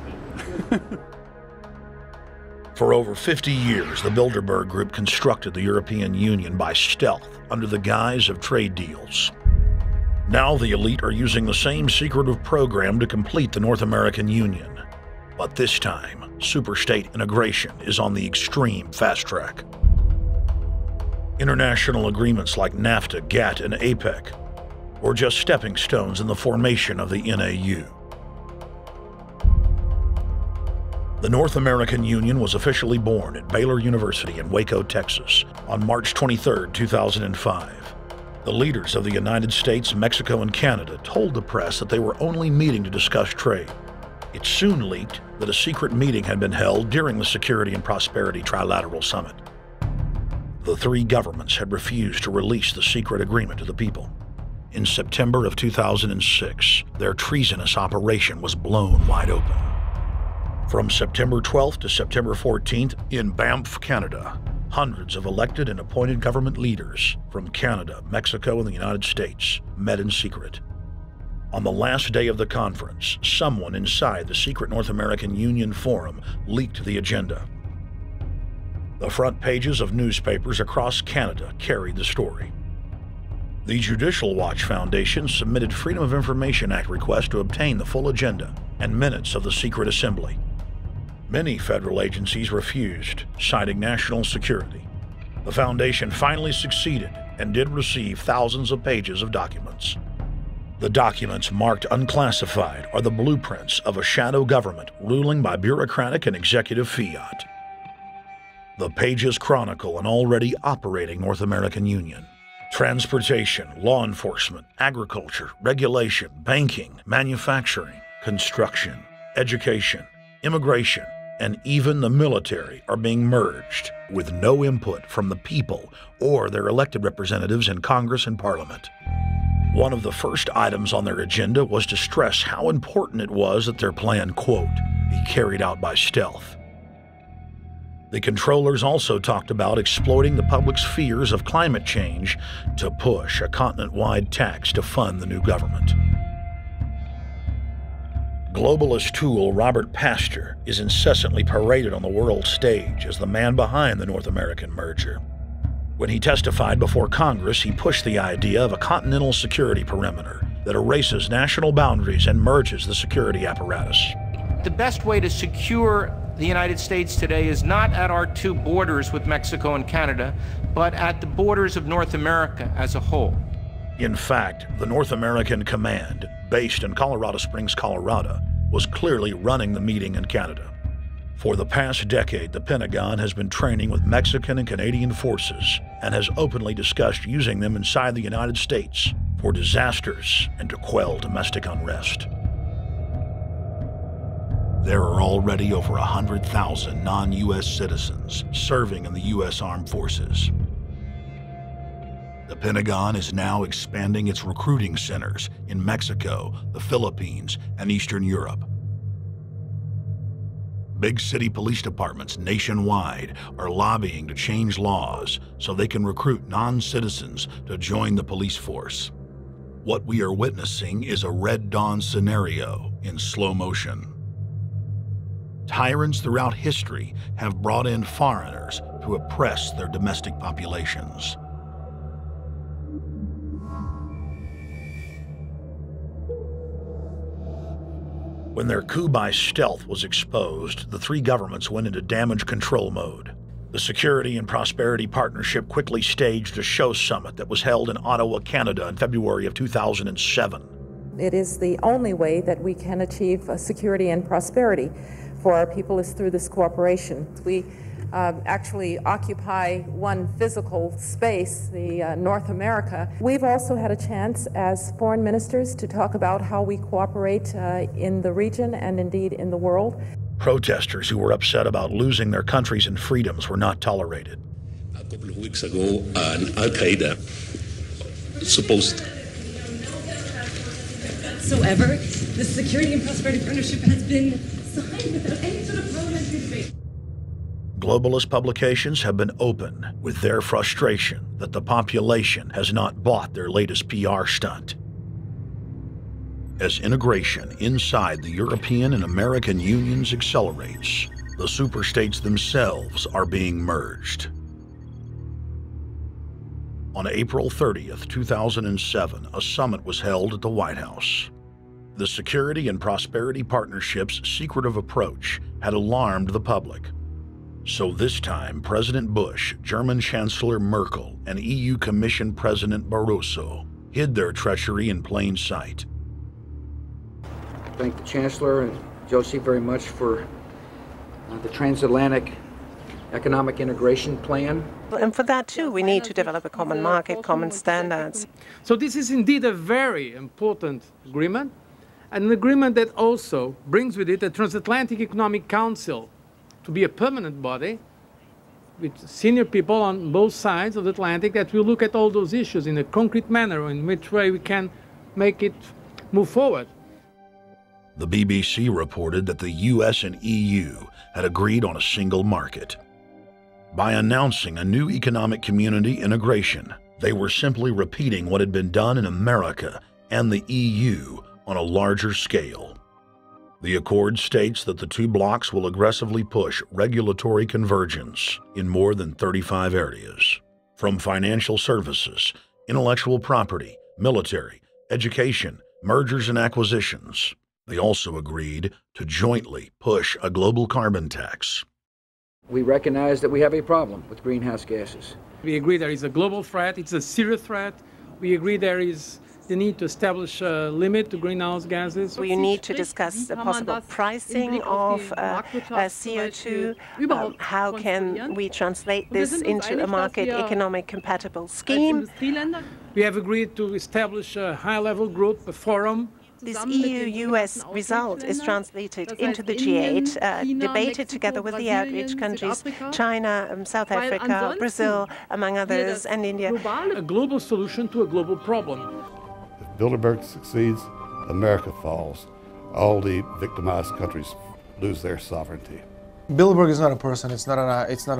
For over 50 years, the Bilderberg Group constructed the European Union by stealth under the guise of trade deals. Now the elite are using the same secretive program to complete the North American Union. But this time, superstate integration is on the extreme fast track. International agreements like NAFTA, GATT, and APEC were just stepping stones in the formation of the NAU. The North American Union was officially born at Baylor University in Waco, Texas, on March 23, 2005. The leaders of the United States, Mexico, and Canada told the press that they were only meeting to discuss trade. It soon leaked that a secret meeting had been held during the Security and Prosperity Trilateral Summit. The three governments had refused to release the secret agreement to the people. In September of 2006, their treasonous operation was blown wide open. From September 12th to September 14th in Banff, Canada, hundreds of elected and appointed government leaders from Canada, Mexico, and the United States met in secret. On the last day of the conference, someone inside the secret North American Union Forum leaked the agenda. The front pages of newspapers across Canada carried the story. The Judicial Watch Foundation submitted Freedom of Information Act requests to obtain the full agenda and minutes of the secret assembly. Many federal agencies refused, citing national security. The foundation finally succeeded and did receive thousands of pages of documents. The documents marked unclassified are the blueprints of a shadow government ruling by bureaucratic and executive fiat. The pages chronicle an already operating North American Union. Transportation, law enforcement, agriculture, regulation, banking, manufacturing, construction, education, immigration, and even the military are being merged with no input from the people or their elected representatives in Congress and Parliament. One of the first items on their agenda was to stress how important it was that their plan, quote, be carried out by stealth. The controllers also talked about exploiting the public's fears of climate change to push a continent-wide tax to fund the new government. Globalist tool Robert Pasteur is incessantly paraded on the world stage as the man behind the North American merger. When he testified before Congress, he pushed the idea of a continental security perimeter that erases national boundaries and merges the security apparatus. The best way to secure the United States today is not at our two borders with Mexico and Canada, but at the borders of North America as a whole. In fact, the North American Command, based in Colorado Springs, Colorado, was clearly running the meeting in Canada. For the past decade, the Pentagon has been training with Mexican and Canadian forces and has openly discussed using them inside the United States for disasters and to quell domestic unrest. There are already over 100,000 non-U.S. citizens serving in the U.S. Armed Forces. The Pentagon is now expanding its recruiting centers in Mexico, the Philippines, and Eastern Europe. Big city police departments nationwide are lobbying to change laws so they can recruit non-citizens to join the police force. What we are witnessing is a Red Dawn scenario in slow motion. Tyrants throughout history have brought in foreigners to oppress their domestic populations. When their coup by stealth was exposed, the three governments went into damage control mode. The Security and Prosperity Partnership quickly staged a show summit that was held in Ottawa, Canada in February of 2007. It is the only way that we can achieve security and prosperity for our people is through this cooperation. We actually occupy one physical space, the North America. We've also had a chance as foreign ministers to talk about how we cooperate in the region and indeed in the world. Protesters who were upset about losing their countries and freedoms were not tolerated. A couple of weeks ago, an Al-Qaeda supposed whatsoever, the Security and Prosperity Partnership has been signed without any sort of parliamentary debate. Globalist publications have been open with their frustration that the population has not bought their latest PR stunt. As integration inside the European and American unions accelerates, the superstates themselves are being merged. On April 30th, 2007, a summit was held at the White House. The Security and Prosperity Partnership's secretive approach had alarmed the public. So this time, President Bush, German Chancellor Merkel, and EU Commission President Barroso hid their treachery in plain sight. Thank the Chancellor and Josie very much for the transatlantic economic integration plan. And for that too, we need to develop a common market, common standards. So this is indeed a very important agreement, an agreement that also brings with it a Transatlantic Economic Council to be a permanent body with senior people on both sides of the Atlantic that will look at all those issues in a concrete manner, in which way we can make it move forward. The BBC reported that the US and EU had agreed on a single market. By announcing a new economic community integration, they were simply repeating what had been done in America and the EU on a larger scale. The accord states that the two blocs will aggressively push regulatory convergence in more than 35 areas, from financial services, intellectual property, military, education, mergers and acquisitions. They also agreed to jointly push a global carbon tax. We recognize that we have a problem with greenhouse gases. We agree there is a global threat, it's a serious threat. We agree there is the need to establish a limit to greenhouse gases. We need to discuss the possible pricing of CO2. How can we translate this into a market economic compatible scheme? We have agreed to establish a high-level group, a forum. This EU-US result is translated into the G8, debated together with the outreach countries, China, South Africa, Brazil, among others, and India. A global solution to a global problem. Bilderberg succeeds, America falls. All the victimized countries lose their sovereignty. Bilderberg is not a person, it's not an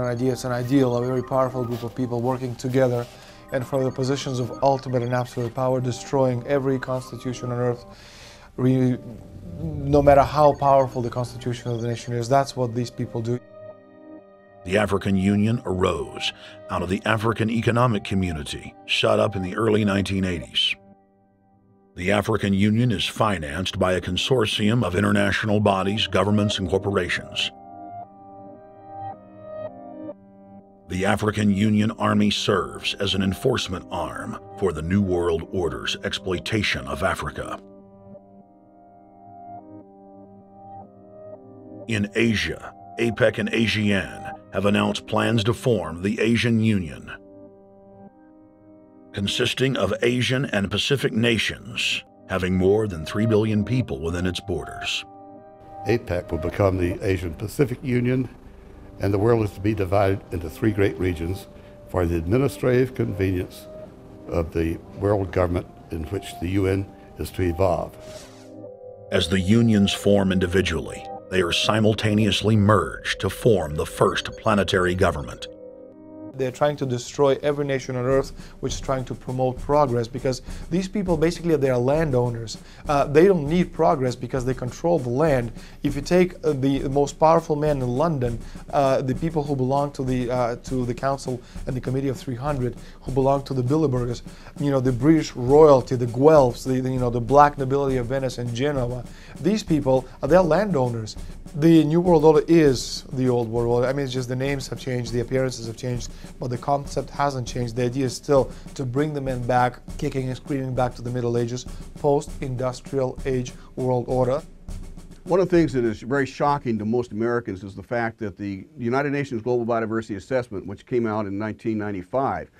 idea, it's an ideal, a very powerful group of people working together and from the positions of ultimate and absolute power, destroying every constitution on earth, no matter how powerful the constitution of the nation is. That's what these people do. The African Union arose out of the African Economic Community, set up in the early 1980s. The African Union is financed by a consortium of international bodies, governments, and corporations. The African Union Army serves as an enforcement arm for the New World Order's exploitation of Africa. In Asia, APEC and ASEAN have announced plans to form the Asian Union, consisting of Asian and Pacific nations having more than 3 billion people within its borders. APEC will become the Asian Pacific Union, and the world is to be divided into 3 great regions for the administrative convenience of the world government in which the UN is to evolve. As the unions form individually, they are simultaneously merged to form the first planetary government. They're trying to destroy every nation on earth which is trying to promote progress, because these people basically are landowners. They don't need progress because they control the land. If you take the most powerful man in London, the people who belong to the Council and the Committee of 300, who belong to the Bilderbergers, you know, the British royalty, the Guelphs, the black nobility of Venice and Genoa, these people, they're landowners. The New World Order is the Old World Order. I mean, it's just the names have changed, the appearances have changed, but the concept hasn't changed. The idea is still to bring the men back, kicking and screaming back to the Middle Ages, post-industrial age world order. One of the things that is very shocking to most Americans is the fact that the United Nations Global Biodiversity Assessment, which came out in 1995,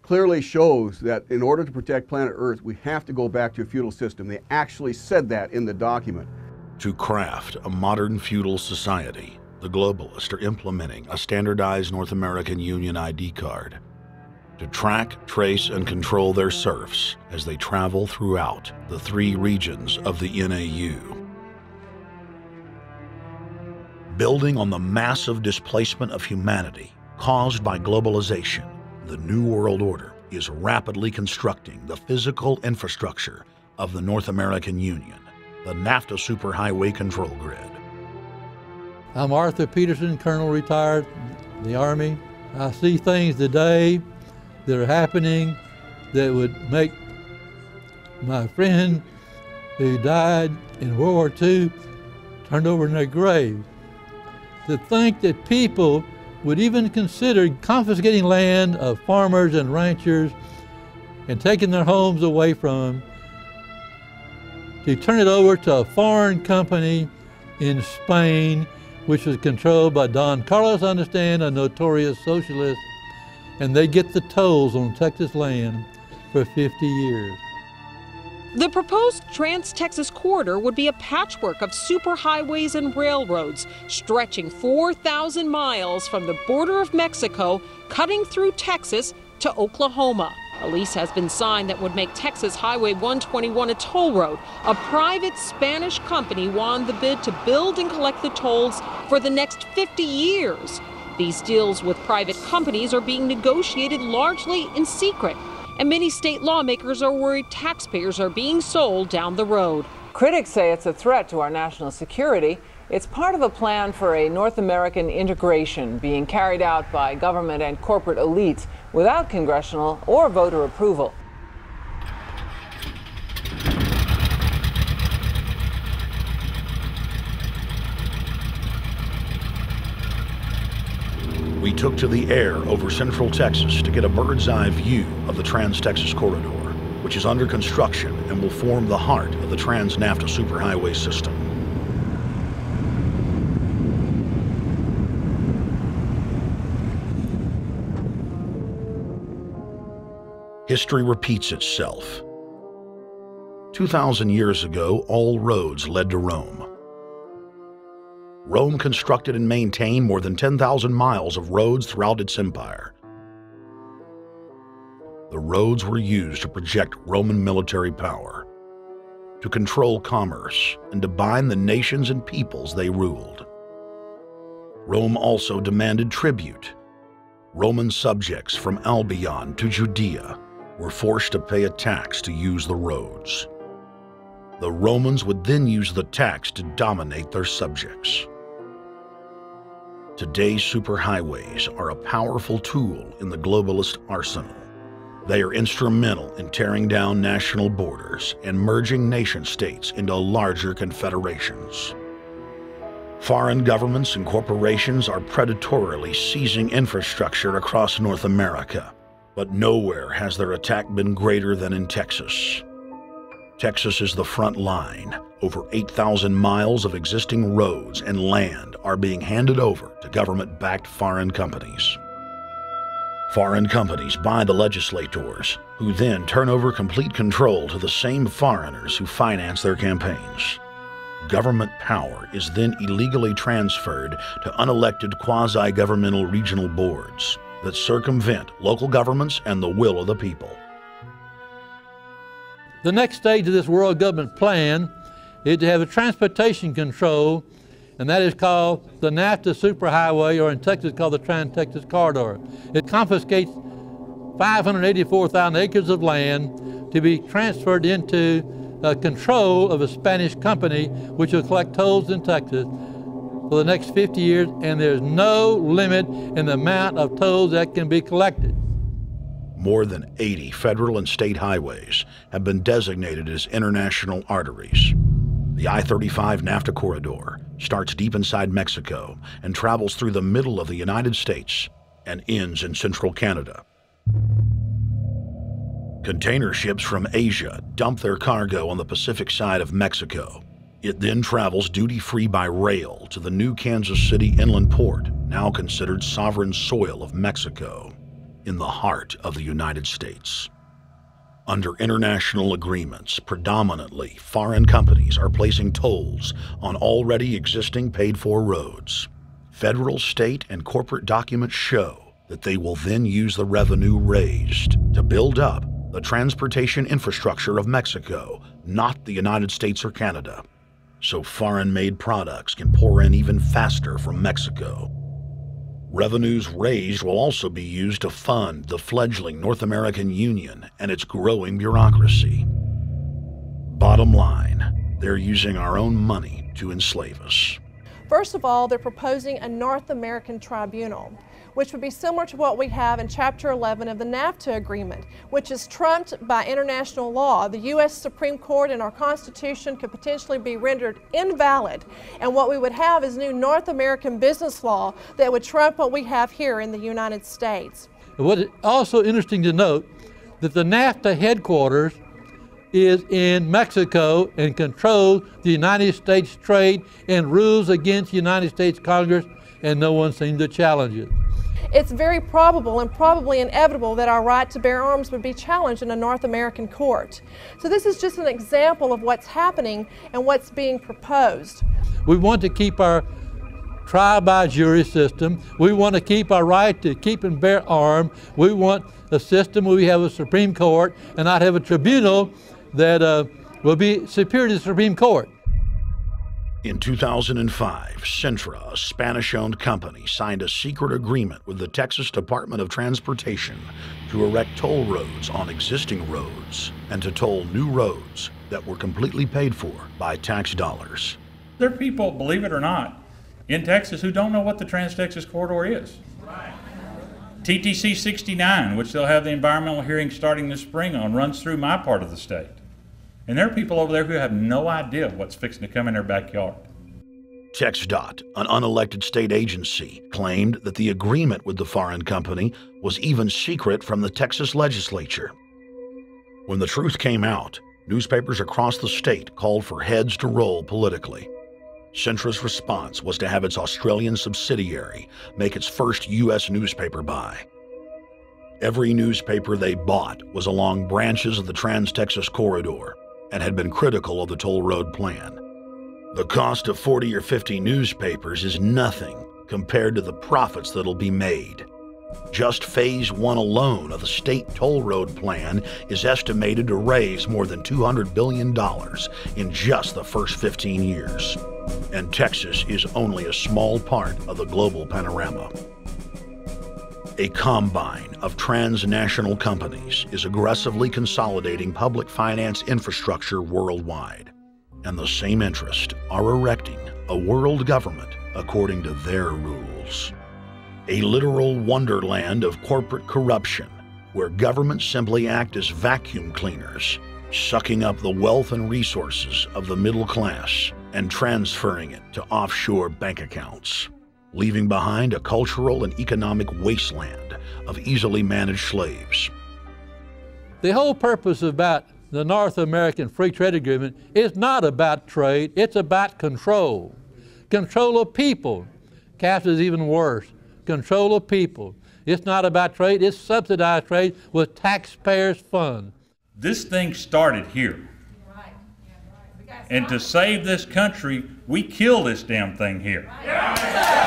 clearly shows that in order to protect planet Earth, we have to go back to a feudal system. They actually said that in the document. To craft a modern feudal society, the globalists are implementing a standardized North American Union ID card to track, trace, and control their serfs as they travel throughout the 3 regions of the NAU. Building on the massive displacement of humanity caused by globalization, the New World Order is rapidly constructing the physical infrastructure of the North American Union, the NAFTA Superhighway Control Grid. I'm Arthur Peterson, Colonel retired, the Army. I see things today that are happening that would make my friend who died in World War II turned over in their grave. To think that people would even consider confiscating land of farmers and ranchers and taking their homes away from them, to turn it over to a foreign company in Spain, which was controlled by Don Carlos, I understand, a notorious socialist, and they get the tolls on Texas land for 50 years. The proposed Trans-Texas corridor would be a patchwork of superhighways and railroads stretching 4,000 miles from the border of Mexico, cutting through Texas to Oklahoma. A lease has been signed that would make Texas Highway 121 a toll road. A private Spanish company won the bid to build and collect the tolls for the next 50 years. These deals with private companies are being negotiated largely in secret. And many state lawmakers are worried taxpayers are being sold down the road. Critics say it's a threat to our national security. It's part of a plan for a North American integration being carried out by government and corporate elites without congressional or voter approval. We took to the air over central Texas to get a bird's-eye view of the Trans-Texas Corridor, which is under construction and will form the heart of the Trans-NAFTA Superhighway system. History repeats itself. 2,000 years ago, all roads led to Rome. Rome constructed and maintained more than 10,000 miles of roads throughout its empire. The roads were used to project Roman military power, to control commerce, and to bind the nations and peoples they ruled. Rome also demanded tribute. Roman subjects from Albion to Judea were forced to pay a tax to use the roads. The Romans would then use the tax to dominate their subjects. Today's superhighways are a powerful tool in the globalist arsenal. They are instrumental in tearing down national borders and merging nation-states into larger confederations. Foreign governments and corporations are predatorily seizing infrastructure across North America, but nowhere has their attack been greater than in Texas. Texas is the front line. Over 8,000 miles of existing roads and land are being handed over to government-backed foreign companies. Foreign companies buy the legislators, who then turn over complete control to the same foreigners who finance their campaigns. Government power is then illegally transferred to unelected quasi-governmental regional boards that circumvent local governments and the will of the people. The next stage of this world government plan is to have a transportation control, and that is called the NAFTA Superhighway, or in Texas called the Trans-Texas Corridor. It confiscates 584,000 acres of land to be transferred into control of a Spanish company which will collect tolls in Texas for the next 50 years, and there's no limit in the amount of tolls that can be collected. More than 80 federal and state highways have been designated as international arteries. The I-35 NAFTA corridor starts deep inside Mexico and travels through the middle of the United States and ends in central Canada. Container ships from Asia dump their cargo on the Pacific side of Mexico. It then travels duty-free by rail to the new Kansas City inland port, now considered sovereign soil of Mexico, in the heart of the United States. Under international agreements, predominantly foreign companies are placing tolls on already existing paid-for roads. Federal, state, and corporate documents show that they will then use the revenue raised to build up the transportation infrastructure of Mexico, not the United States or Canada, so foreign-made products can pour in even faster from Mexico. Revenues raised will also be used to fund the fledgling North American Union and its growing bureaucracy. Bottom line, they're using our own money to enslave us. First of all, they're proposing a North American tribunal, which would be similar to what we have in Chapter 11 of the NAFTA agreement, which is trumped by international law. The U.S. Supreme Court and our Constitution could potentially be rendered invalid, and what we would have is new North American business law that would trump what we have here in the United States. What is also interesting to note that the NAFTA headquarters is in Mexico and controls the United States trade and rules against the United States Congress, and no one seems to challenge it. It's very probable and probably inevitable that our right to bear arms would be challenged in a North American court. So this is just an example of what's happening and what's being proposed. We want to keep our trial by jury system. We want to keep our right to keep and bear arms. We want a system where we have a Supreme Court and not have a tribunal that will be superior to the Supreme Court. In 2005, Cintra, a Spanish-owned company, signed a secret agreement with the Texas Department of Transportation to erect toll roads on existing roads and to toll new roads that were completely paid for by tax dollars. There are people, believe it or not, in Texas who don't know what the Trans-Texas Corridor is. Right. TTC 69, which they'll have the environmental hearing starting this spring on, runs through my part of the state. And there are people over there who have no idea what's fixing to come in their backyard. TxDOT, an unelected state agency, claimed that the agreement with the foreign company was even secret from the Texas legislature. When the truth came out, newspapers across the state called for heads to roll politically. Cintra's response was to have its Australian subsidiary make its first U.S. newspaper buy. Every newspaper they bought was along branches of the Trans-Texas Corridor and had been critical of the toll road plan. The cost of 40 or 50 newspapers is nothing compared to the profits that'll be made. Just phase one alone of the state toll road plan is estimated to raise more than $200 billion in just the first 15 years. And Texas is only a small part of the global panorama. A combine of transnational companies is aggressively consolidating public finance infrastructure worldwide. And the same interests are erecting a world government according to their rules. A literal wonderland of corporate corruption, where governments simply act as vacuum cleaners, sucking up the wealth and resources of the middle class and transferring it to offshore bank accounts, leaving behind a cultural and economic wasteland of easily managed slaves. The whole purpose about the North American Free Trade Agreement is not about trade, it's about control. Control of people. Capital is even worse. Control of people. It's not about trade, it's subsidized trade with taxpayers' funds. This thing started here. Right. Yeah, right. And to save this country, we kill this damn thing here. Right. Yeah.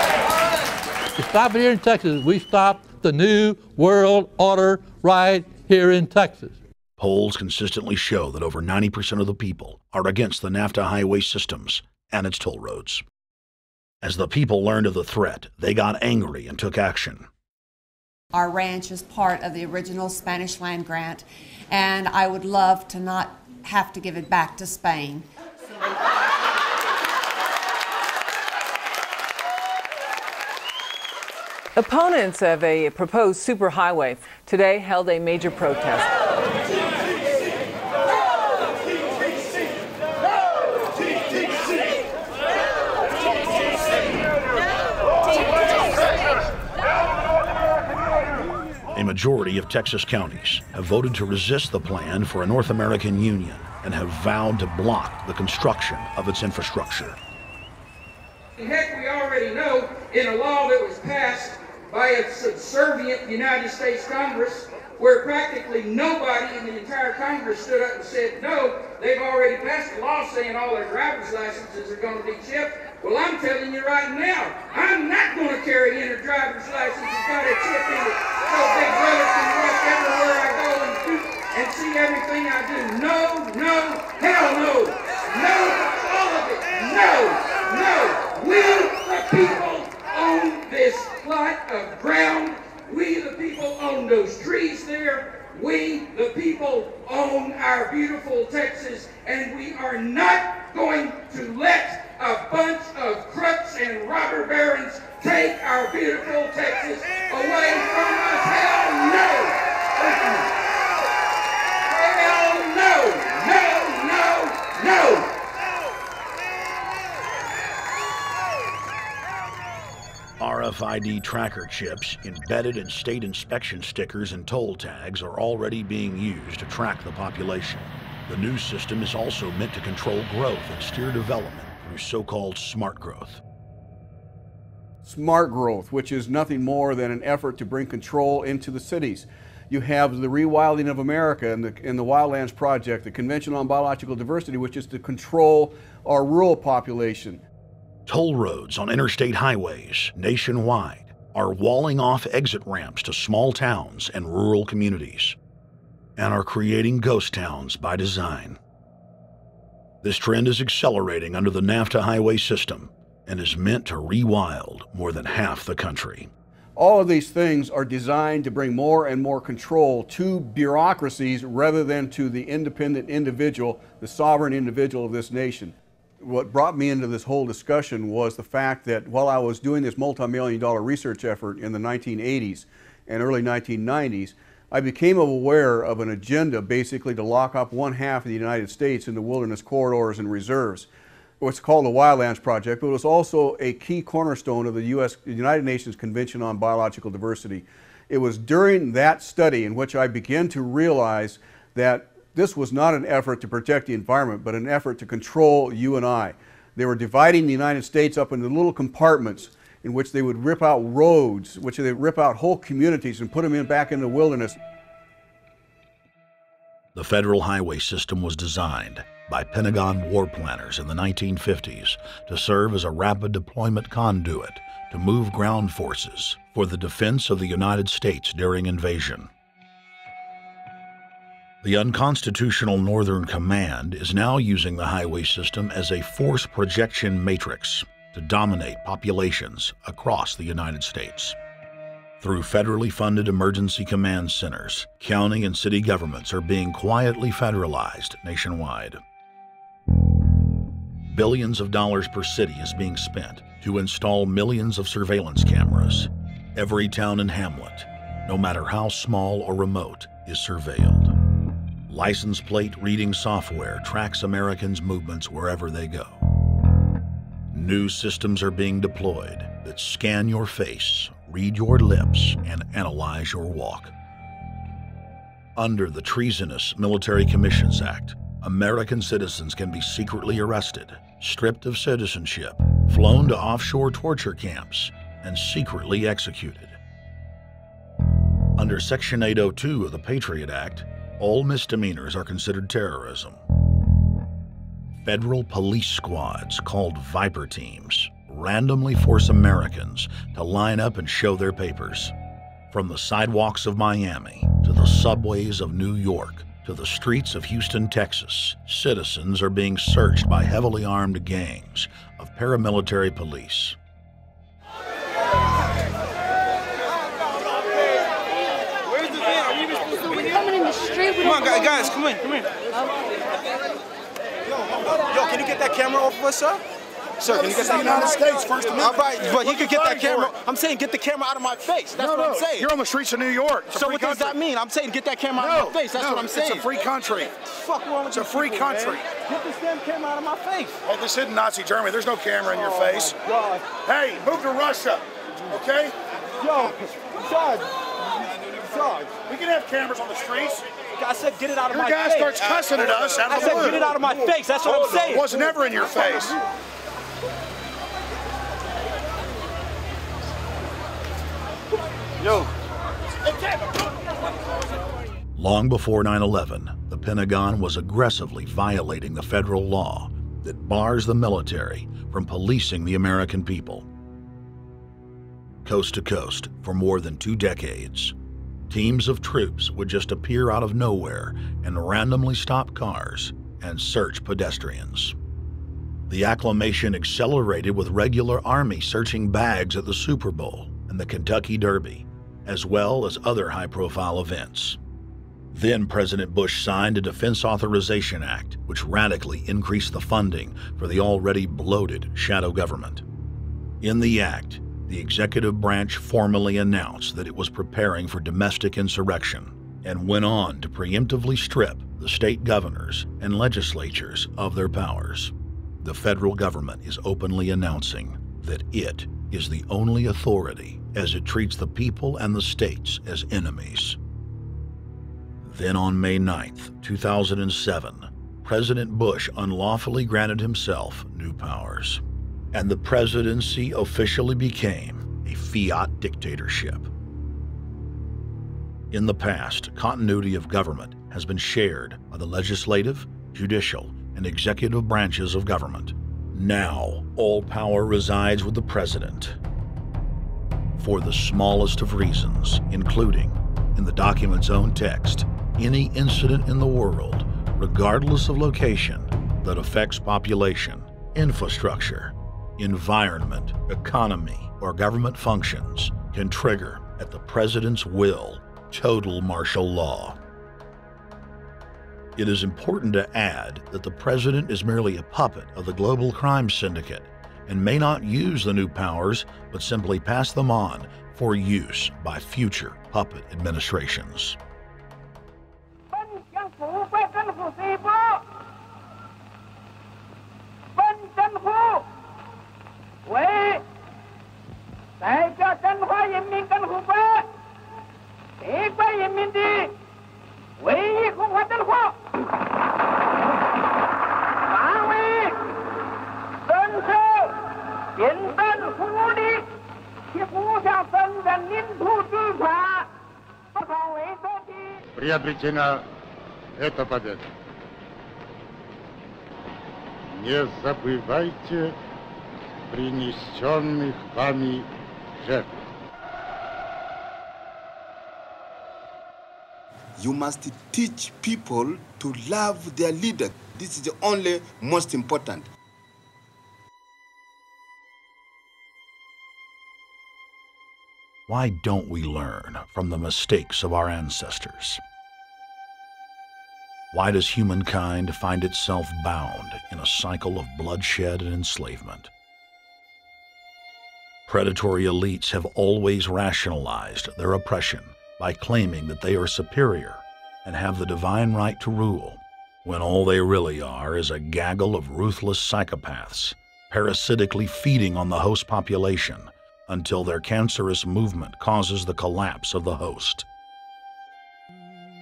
To stop it here in Texas, we stopped the new world order right here in Texas. Polls consistently show that over 90% of the people are against the NAFTA highway systems and its toll roads. As the people learned of the threat, they got angry and took action. Our ranch is part of the original Spanish land grant, and I would love to not have to give it back to Spain. Opponents of a proposed superhighway today held a major protest. A majority of Texas counties have voted to resist the plan for a North American Union and have vowed to block the construction of its infrastructure. Heck, we already know in a law that was passed by a subservient United States Congress, where practically nobody in the entire Congress stood up and said no, they've already passed a law saying all their driver's licenses are going to be chipped. Well, I'm telling you right now, I'm not going to carry in a driver's license that's got a chip in it, so Big Brother can watch everywhere I go and see everything I do. No, no, hell no. No, all of it. No, no. We, the people, own this plot of ground. We, the people, own those trees there. We, the people, own our beautiful Texas, and we are not going to let a bunch of crooks and robber barons take our beautiful Texas away from us. Hell no! Hell no! No, no, no! RFID tracker chips embedded in state inspection stickers and toll tags are already being used to track the population. The new system is also meant to control growth and steer development through so-called smart growth. smart growth, which is nothing more than an effort to bring control into the cities. You have the rewilding of America and the Wildlands Project, the Convention on Biological Diversity, which is to control our rural population. Toll roads on interstate highways nationwide are walling off exit ramps to small towns and rural communities, and are creating ghost towns by design. This trend is accelerating under the NAFTA highway system and is meant to rewild more than half the country. All of these things are designed to bring more and more control to bureaucracies rather than to the independent individual, the sovereign individual of this nation. What brought me into this whole discussion was the fact that while I was doing this multi-million-dollar research effort in the 1980s and early 1990s, I became aware of an agenda basically to lock up one half of the United States in the wilderness corridors and reserves. What's called the Wildlands Project, but it was also a key cornerstone of the United Nations Convention on Biological Diversity. It was during that study in which I began to realize that this was not an effort to protect the environment, but an effort to control you and I. They were dividing the United States up into little compartments in which they would rip out roads, which they rip out whole communities and put them back in the wilderness. The federal highway system was designed by Pentagon war planners in the 1950s to serve as a rapid deployment conduit to move ground forces for the defense of the United States during invasion. The unconstitutional Northern Command is now using the highway system as a force projection matrix to dominate populations across the United States. Through federally funded emergency command centers, county and city governments are being quietly federalized nationwide. Billions of dollars per city is being spent to install millions of surveillance cameras. Every town and hamlet, no matter how small or remote, is surveilled. License plate reading software tracks Americans' movements wherever they go. New systems are being deployed that scan your face, read your lips, and analyze your walk. Under the treasonous Military Commissions Act, American citizens can be secretly arrested, stripped of citizenship, flown to offshore torture camps, and secretly executed. Under Section 802 of the Patriot Act, all misdemeanors are considered terrorism. Federal police squads, called Viper teams, randomly force Americans to line up and show their papers. From the sidewalks of Miami, to the subways of New York, to the streets of Houston, Texas, citizens are being searched by heavily armed gangs of paramilitary police. We're coming in the street. Come on, guys, come in, come here. Yo, can you get that camera off of us, sir? Sir, can you get that United States First Amendment? All right, but you can get that camera. I'm saying get the camera out of my face. That's what I'm saying. You're on the streets of New York. So what does that mean? I'm saying get that camera out of my face. That's what I'm saying. It's a free country. What the fuck wrong with you? It's a free country. Get this damn camera out of my face. Oh, this isn't Nazi Germany. There's no camera in your face. Hey, move to Russia, okay? Yo, Sarge, Sarge. We can have cameras on the streets. I said get it out of my face. Your guy starts cussing at us out of the blue. I said get it out of my face. That's what I'm saying. It wasn't ever in your face. Yo. Long before 9/11, the Pentagon was aggressively violating the federal law that bars the military from policing the American people. Coast to coast for more than 2 decades, teams of troops would just appear out of nowhere and randomly stop cars and search pedestrians. The acclamation accelerated with regular Army searching bags at the Super Bowl and the Kentucky Derby, as well as other high-profile events. Then President Bush signed a Defense Authorization Act, which radically increased the funding for the already bloated shadow government. In the act, the executive branch formally announced that it was preparing for domestic insurrection and went on to preemptively strip the state governors and legislatures of their powers. The federal government is openly announcing that it is the only authority, as it treats the people and the states as enemies. Then on May 9th, 2007, President Bush unlawfully granted himself new powers, and the presidency officially became fiat dictatorship. In the past, continuity of government has been shared by the legislative, judicial, and executive branches of government. Now, all power resides with the president for the smallest of reasons, including, in the document's own text, any incident in the world, regardless of location, that affects population, infrastructure, environment, economy, or government functions can trigger, at the president's will, total martial law. It is important to add that the president is merely a puppet of the global crime syndicate and may not use the new powers, but simply pass them on for use by future puppet administrations. Приобретена эта победа. Не забывайте принесенных вами жертв. You must teach people to love their leader. This is the only most important. Why don't we learn from the mistakes of our ancestors? Why does humankind find itself bound in a cycle of bloodshed and enslavement? Predatory elites have always rationalized their oppression by claiming that they are superior and have the divine right to rule, when all they really are is a gaggle of ruthless psychopaths, parasitically feeding on the host population until their cancerous movement causes the collapse of the host.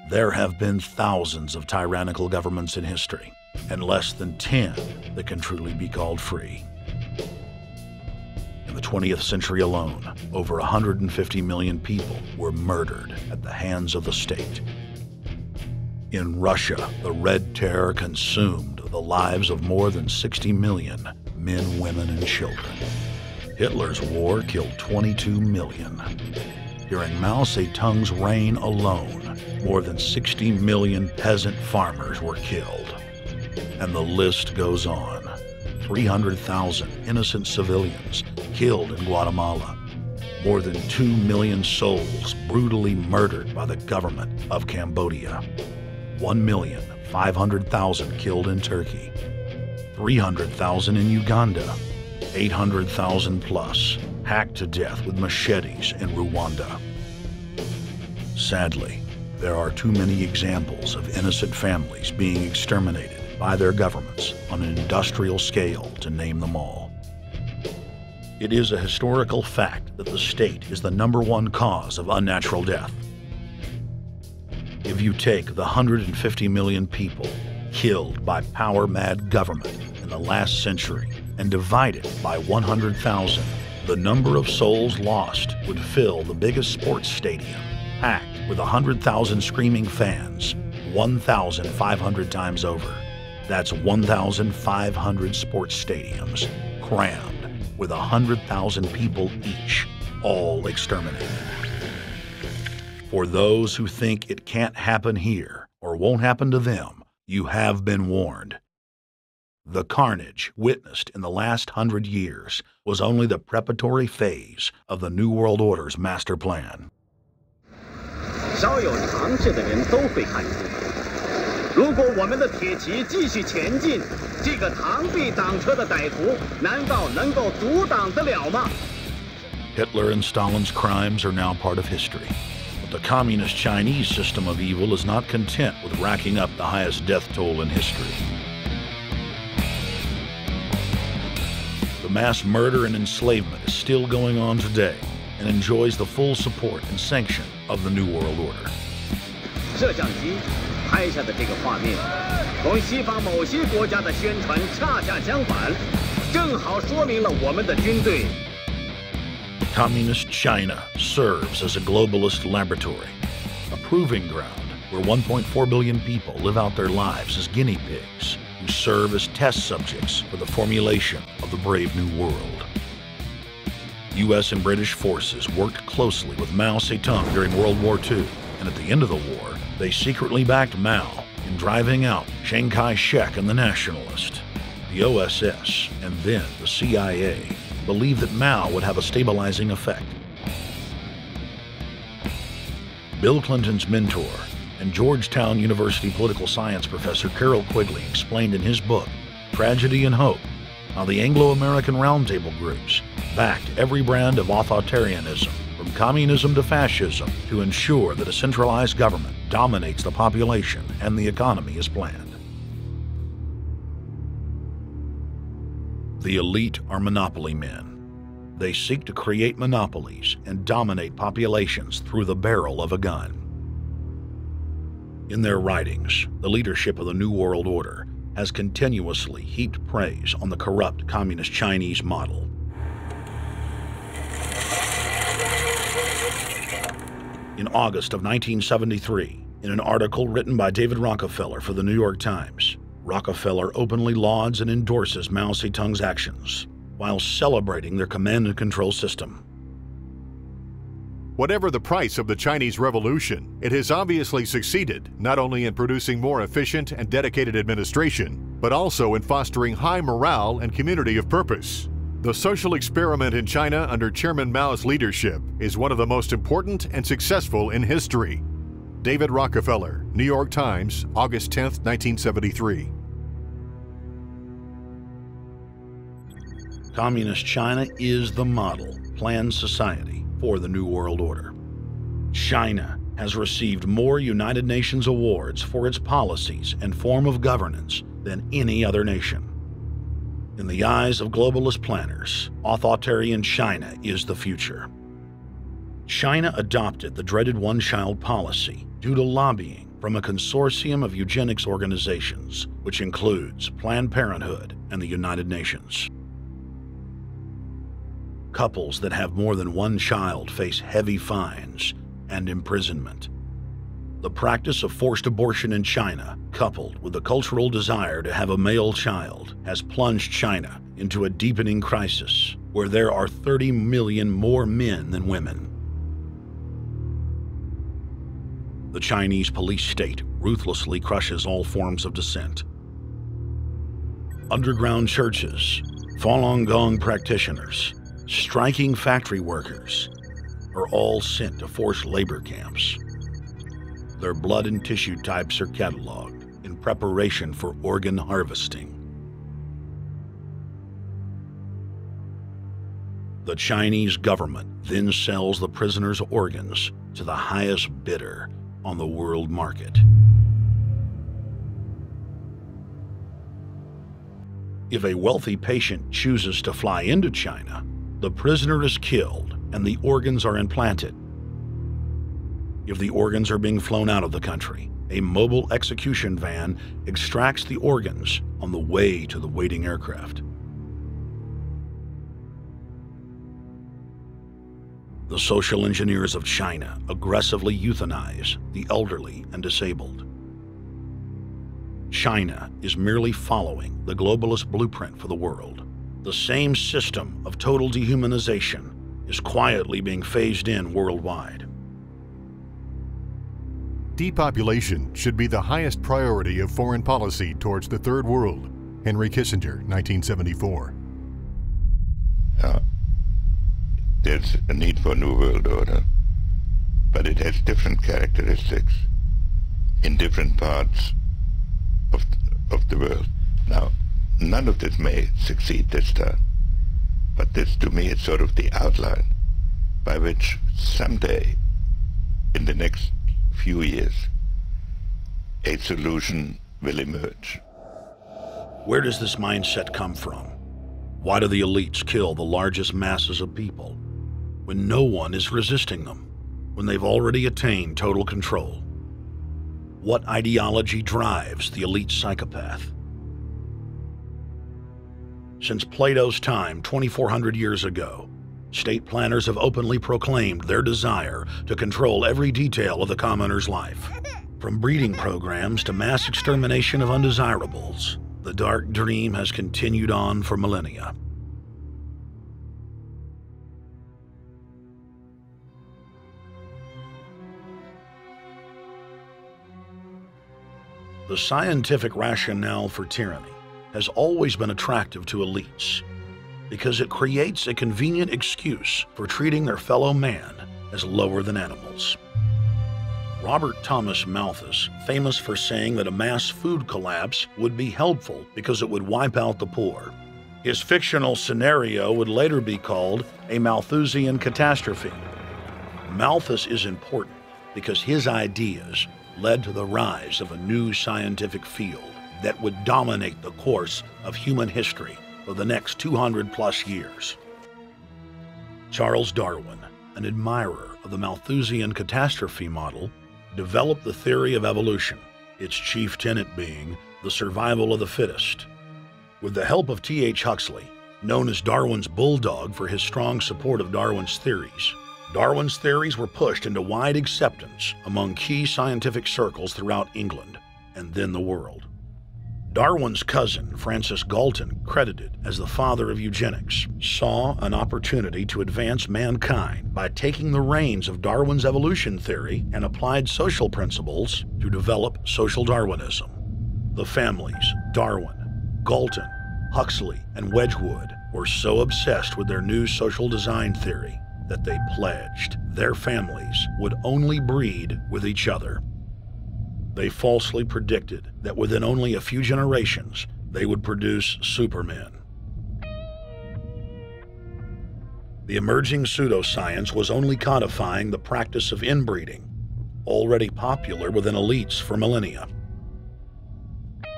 There have been thousands of tyrannical governments in history, and less than 10 that can truly be called free. In the 20th century alone, over 150 million people were murdered at the hands of the state. In Russia, the Red Terror consumed the lives of more than 60 million men, women, and children. Hitler's war killed 22 million. During Mao Zedong's reign alone, more than 60 million peasant farmers were killed. And the list goes on. 300,000 innocent civilians killed in Guatemala. More than 2 million souls brutally murdered by the government of Cambodia. 1,500,000 killed in Turkey. 300,000 in Uganda. 800,000 plus hacked to death with machetes in Rwanda. Sadly, there are too many examples of innocent families being exterminated by their governments on an industrial scale to name them all. It is a historical fact that the state is the #1 cause of unnatural death. If you take the 150 million people killed by power-mad government in the last century and divide it by 100,000, the number of souls lost would fill the biggest sports stadium, packed with 100,000 screaming fans, 1,500 times over. That's 1,500 sports stadiums, crammed with 100,000 people each, all exterminated. For those who think it can't happen here or won't happen to them, you have been warned. The carnage witnessed in the last 100 years was only the preparatory phase of the New World Order's master plan. Hitler and Stalin's crimes are now part of history, but the communist Chinese system of evil is not content with racking up the highest death toll in history. The mass murder and enslavement is still going on today and enjoys the full support and sanction of the New World Order. The Communist China serves as a globalist laboratory, a proving ground where 1.4 billion people live out their lives as guinea pigs who serve as test subjects for the formulation of the brave new world. U.S. and British forces worked closely with Mao Zedong during World War II, and at the end of the war, they secretly backed Mao in driving out Chiang Kai-shek and the nationalists. The OSS, and then the CIA, believed that Mao would have a stabilizing effect. Bill Clinton's mentor and Georgetown University political science professor Carol Quigley explained in his book, Tragedy and Hope, how the Anglo-American roundtable groups backed every brand of authoritarianism, from communism to fascism, to ensure that a centralized government dominates the population and the economy as planned. The elite are monopoly men. They seek to create monopolies and dominate populations through the barrel of a gun. In their writings, the leadership of the New World Order has continuously heaped praise on the corrupt Communist Chinese model. In August of 1973, in an article written by David Rockefeller for the New York Times, Rockefeller openly lauds and endorses Mao Zedong's actions while celebrating their command and control system. Whatever the price of the Chinese Revolution, it has obviously succeeded not only in producing more efficient and dedicated administration, but also in fostering high morale and community of purpose. The social experiment in China under Chairman Mao's leadership is one of the most important and successful in history. David Rockefeller, New York Times, August 10, 1973. Communist China is the model planned society for the New World Order. China has received more United Nations awards for its policies and form of governance than any other nation. In the eyes of globalist planners, authoritarian China is the future. China adopted the dreaded one-child policy due to lobbying from a consortium of eugenics organizations, which includes Planned Parenthood and the United Nations. Couples that have more than one child face heavy fines and imprisonment. The practice of forced abortion in China, coupled with the cultural desire to have a male child, has plunged China into a deepening crisis where there are 30 million more men than women. The Chinese police state ruthlessly crushes all forms of dissent. Underground churches, Falun Gong practitioners, striking factory workers are all sent to forced labor camps. Their blood and tissue types are cataloged in preparation for organ harvesting. The Chinese government then sells the prisoners' organs to the highest bidder on the world market. If a wealthy patient chooses to fly into China, the prisoner is killed and the organs are implanted. If the organs are being flown out of the country, a mobile execution van extracts the organs on the way to the waiting aircraft. The social engineers of China aggressively euthanize the elderly and disabled. China is merely following the globalist blueprint for the world. The same system of total dehumanization is quietly being phased in worldwide. Depopulation should be the highest priority of foreign policy towards the Third World. Henry Kissinger, 1974. There's a need for a new world order, but it has different characteristics in different parts of the world. Now, none of this may succeed this time, but this to me is sort of the outline by which someday, in the next few years, a solution will emerge. Where does this mindset come from? Why do the elites kill the largest masses of people when no one is resisting them, when they've already attained total control? What ideology drives the elite psychopath? Since Plato's time 2,400 years ago, State planners have openly proclaimed their desire to control every detail of the commoner's life. From breeding programs to mass extermination of undesirables, the dark dream has continued on for millennia. The scientific rationale for tyranny has always been attractive to elites because it creates a convenient excuse for treating their fellow man as lower than animals. Robert Thomas Malthus, famous for saying that a mass food collapse would be helpful because it would wipe out the poor. His fictional scenario would later be called a Malthusian catastrophe. Malthus is important because his ideas led to the rise of a new scientific field that would dominate the course of human history for the next 200-plus years. Charles Darwin, an admirer of the Malthusian catastrophe model, developed the theory of evolution, its chief tenet being the survival of the fittest. With the help of T.H. Huxley, known as Darwin's bulldog for his strong support of Darwin's theories were pushed into wide acceptance among key scientific circles throughout England and then the world. Darwin's cousin, Francis Galton, credited as the father of eugenics, saw an opportunity to advance mankind by taking the reins of Darwin's evolution theory and applied social principles to develop social Darwinism. The families Darwin, Galton, Huxley, and Wedgwood were so obsessed with their new social design theory that they pledged their families would only breed with each other. They falsely predicted that within only a few generations, they would produce supermen. The emerging pseudoscience was only codifying the practice of inbreeding, already popular within elites for millennia.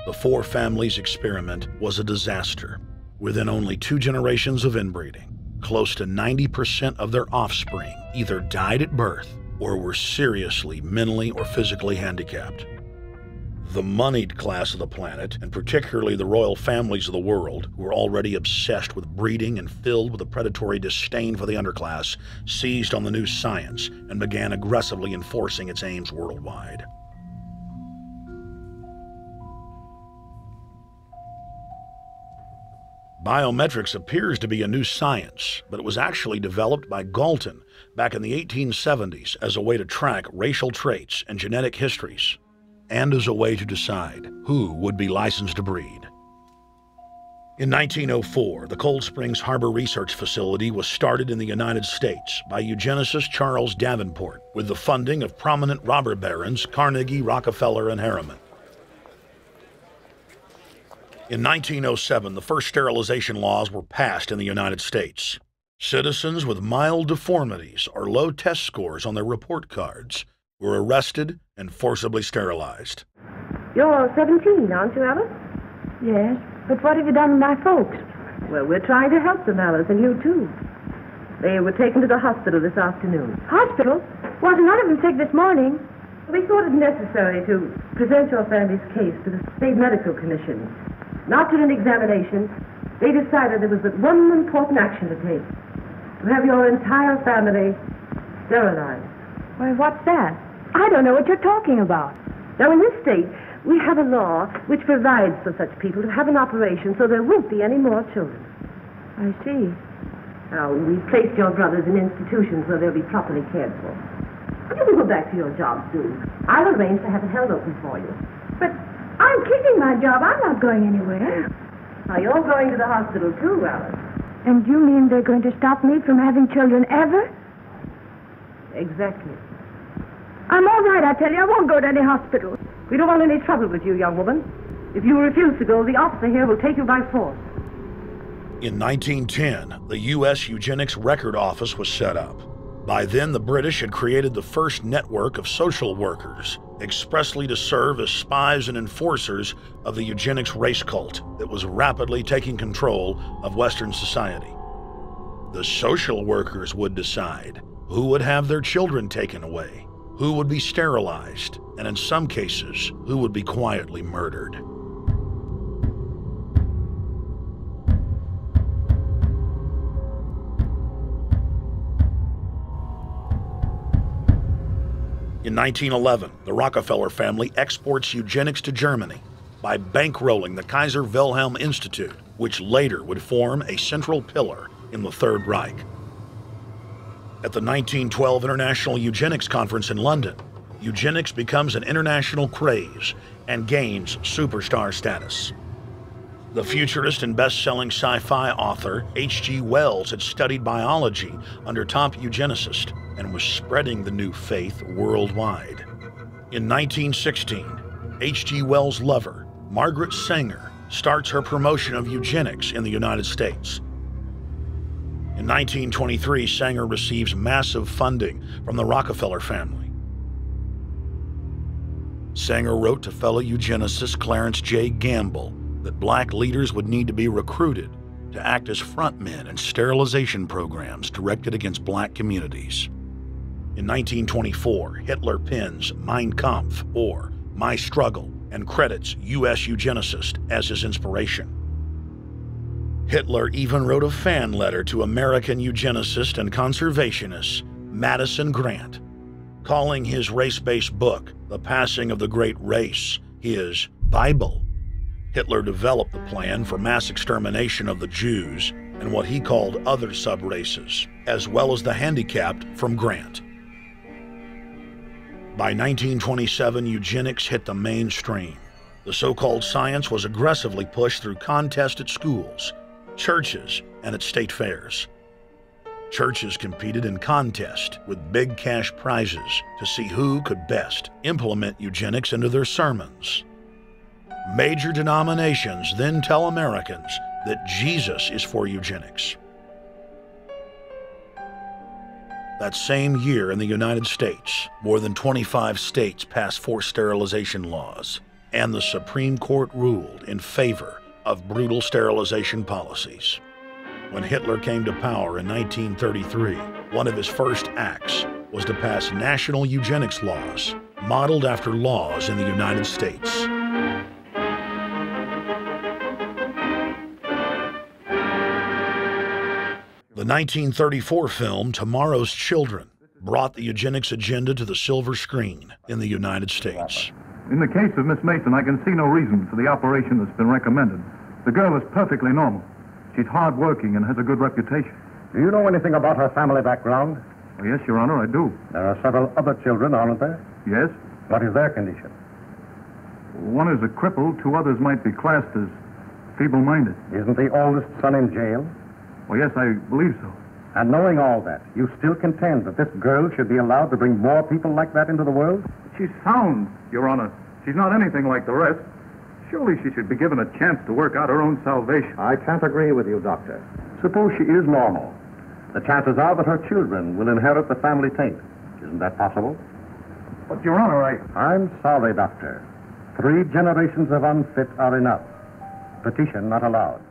The Four Families experiment was a disaster, within only two generations of inbreeding. Close to 90% of their offspring either died at birth or were seriously mentally or physically handicapped. The moneyed class of the planet, and particularly the royal families of the world, who were already obsessed with breeding and filled with a predatory disdain for the underclass, seized on the new science and began aggressively enforcing its aims worldwide. Biometrics appears to be a new science, but it was actually developed by Galton back in the 1870s as a way to track racial traits and genetic histories, and as a way to decide who would be licensed to breed. In 1904, the Cold Springs Harbor Research Facility was started in the United States by eugenicist Charles Davenport with the funding of prominent robber barons Carnegie, Rockefeller, and Harriman. In 1907, the first sterilization laws were passed in the United States. Citizens with mild deformities or low test scores on their report cards were arrested and forcibly sterilized. You're 17, aren't you, Alice? Yes, but what have you done with my folks? Well, we're trying to help them, Alice, and you too. They were taken to the hospital this afternoon. Hospital? Why, none of them sick this morning. We thought it necessary to present your family's case to the State Medical Commission. After an examination, they decided there was but one important action to take. To have your entire family sterilized. Why, what's that? I don't know what you're talking about. Now, in this state, we have a law which provides for such people to have an operation so there won't be any more children. I see. Now, we've placed your brothers in institutions where they'll be properly cared for. You can go back to your job soon. I'll arrange to have it held open for you. But I'm keeping my job. I'm not going anywhere. Now, you're going to the hospital, too, Alice. And you mean they're going to stop me from having children ever? Exactly. I'm all right, I tell you. I won't go to any hospital. We don't want any trouble with you, young woman. If you refuse to go, the officer here will take you by force. In 1910, the U.S. Eugenics Record Office was set up. By then, the British had created the first network of social workers, expressly to serve as spies and enforcers of the eugenics race cult that was rapidly taking control of Western society. The social workers would decide who would have their children taken away, who would be sterilized, and in some cases, who would be quietly murdered. In 1911, the Rockefeller family exports eugenics to Germany by bankrolling the Kaiser Wilhelm Institute, which later would form a central pillar in the Third Reich. At the 1912 International Eugenics Conference in London, eugenics becomes an international craze and gains superstar status. The futurist and best-selling sci-fi author H.G. Wells had studied biology under top eugenicists and was spreading the new faith worldwide. In 1916, H.G. Wells' lover, Margaret Sanger, starts her promotion of eugenics in the United States. In 1923, Sanger receives massive funding from the Rockefeller family. Sanger wrote to fellow eugenicist Clarence J. Gamble that black leaders would need to be recruited to act as frontmen in sterilization programs directed against black communities. In 1924, Hitler pens Mein Kampf, or My Struggle, and credits U.S. eugenicists as his inspiration. Hitler even wrote a fan letter to American eugenicist and conservationist Madison Grant, calling his race-based book, The Passing of the Great Race, his Bible. Hitler developed the plan for mass extermination of the Jews and what he called other sub-races, as well as the handicapped from Grant. By 1927, eugenics hit the mainstream. The so-called science was aggressively pushed through contests at schools, churches, and at state fairs. Churches competed in contests with big cash prizes to see who could best implement eugenics into their sermons. Major denominations then tell Americans that Jesus is for eugenics. That same year in the United States, more than 25 states passed forced sterilization laws, and the Supreme Court ruled in favor of brutal sterilization policies. When Hitler came to power in 1933, one of his first acts was to pass national eugenics laws, modeled after laws in the United States. The 1934 film Tomorrow's Children brought the eugenics agenda to the silver screen in the United States. In the case of Miss Mason, I can see no reason for the operation that's been recommended. The girl is perfectly normal. She's hardworking and has a good reputation. Do you know anything about her family background? Oh, yes, Your Honor, I do. There are several other children, aren't there? Yes. What is their condition? One is a cripple. Two others might be classed as feeble-minded. Isn't the oldest son in jail? Oh, yes, I believe so. And knowing all that, you still contend that this girl should be allowed to bring more people like that into the world? She's sound, Your Honor. She's not anything like the rest. Surely she should be given a chance to work out her own salvation. I can't agree with you, Doctor. Suppose she is normal. The chances are that her children will inherit the family taint. Isn't that possible? But, Your Honor, I'm sorry, Doctor. 3 generations of unfit are enough. Petition not allowed.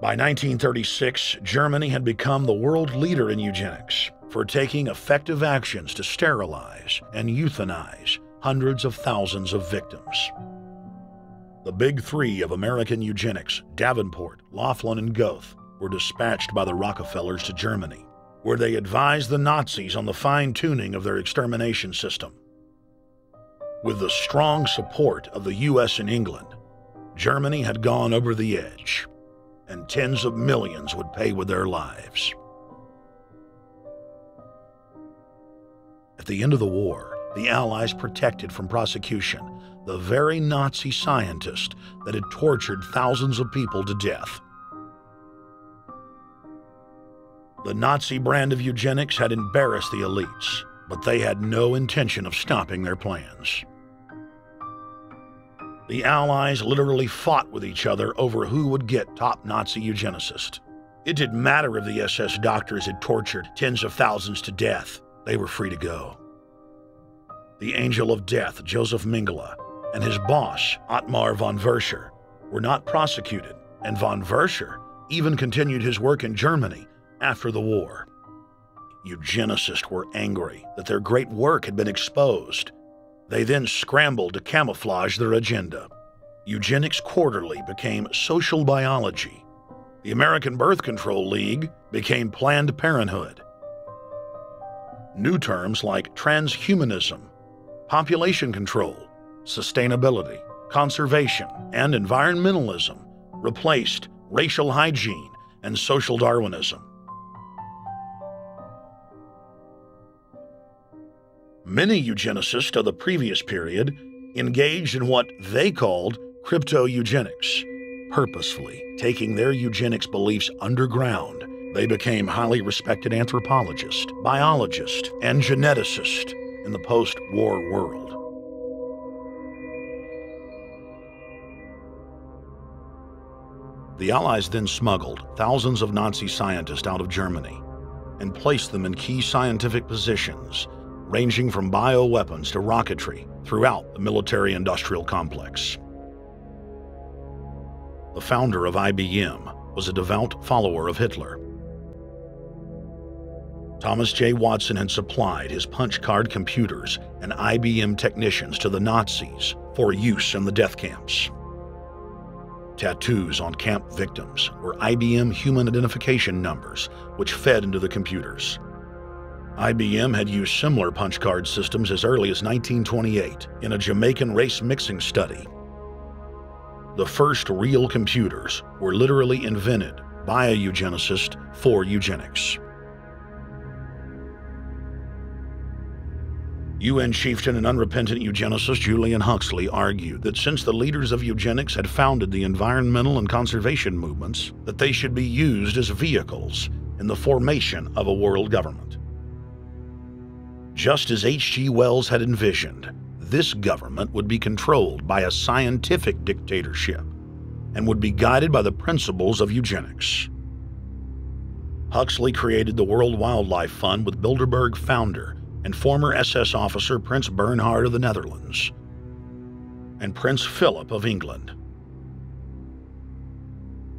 By 1936, Germany had become the world leader in eugenics for taking effective actions to sterilize and euthanize hundreds of thousands of victims. The big three of American eugenics, Davenport, Laughlin, and Goethe, were dispatched by the Rockefellers to Germany, where they advised the Nazis on the fine-tuning of their extermination system. With the strong support of the U.S. and England, Germany had gone over the edge, and tens of millions would pay with their lives. At the end of the war, the Allies protected from prosecution the very Nazi scientist that had tortured thousands of people to death. The Nazi brand of eugenics had embarrassed the elites, but they had no intention of stopping their plans. The Allies literally fought with each other over who would get top Nazi eugenicists. It didn't matter if the SS doctors had tortured tens of thousands to death. They were free to go. The Angel of Death, Joseph Mengele, and his boss, Otmar von Verscher, were not prosecuted, and von Verscher even continued his work in Germany after the war. Eugenicists were angry that their great work had been exposed. They then scrambled to camouflage their agenda. Eugenics Quarterly became Social Biology. The American Birth Control League became Planned Parenthood. New terms like transhumanism, population control, sustainability, conservation, and environmentalism replaced racial hygiene and social Darwinism. Many eugenicists of the previous period engaged in what they called crypto-eugenics. Purposefully taking their eugenics beliefs underground, they became highly respected anthropologists, biologists, and geneticists in the post-war world. The Allies then smuggled thousands of Nazi scientists out of Germany and placed them in key scientific positions, ranging from bioweapons to rocketry throughout the military-industrial complex. The founder of IBM was a devout follower of Hitler. Thomas J. Watson had supplied his punch card computers and IBM technicians to the Nazis for use in the death camps. Tattoos on camp victims were IBM human identification numbers, which fed into the computers. IBM had used similar punch card systems as early as 1928 in a Jamaican race mixing study. The first real computers were literally invented by a eugenicist for eugenics. UN chieftain and unrepentant eugenicist Julian Huxley argued that since the leaders of eugenics had founded the environmental and conservation movements, that they should be used as vehicles in the formation of a world government. Just as H.G. Wells had envisioned, this government would be controlled by a scientific dictatorship and would be guided by the principles of eugenics. Huxley created the World Wildlife Fund with Bilderberg founder and former SS officer Prins Bernhard of the Netherlands and Prince Philip of England.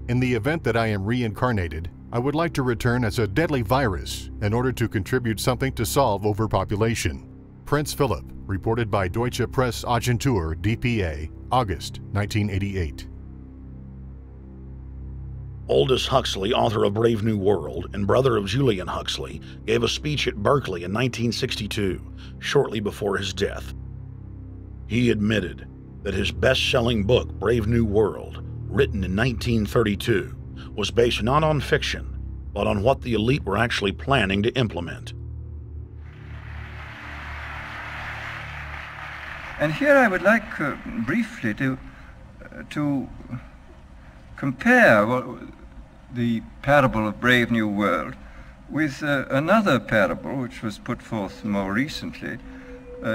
In the event that I am reincarnated, I would like to return as a deadly virus in order to contribute something to solve overpopulation. Prince Philip, reported by Deutsche Presse Agentur DPA, August 1988. Aldous Huxley, author of Brave New World and brother of Julian Huxley, gave a speech at Berkeley in 1962, shortly before his death. He admitted that his best-selling book, Brave New World, written in 1932, was based not on fiction, but on what the elite were actually planning to implement. And here I would like briefly to compare the parable of Brave New World with another parable which was put forth more recently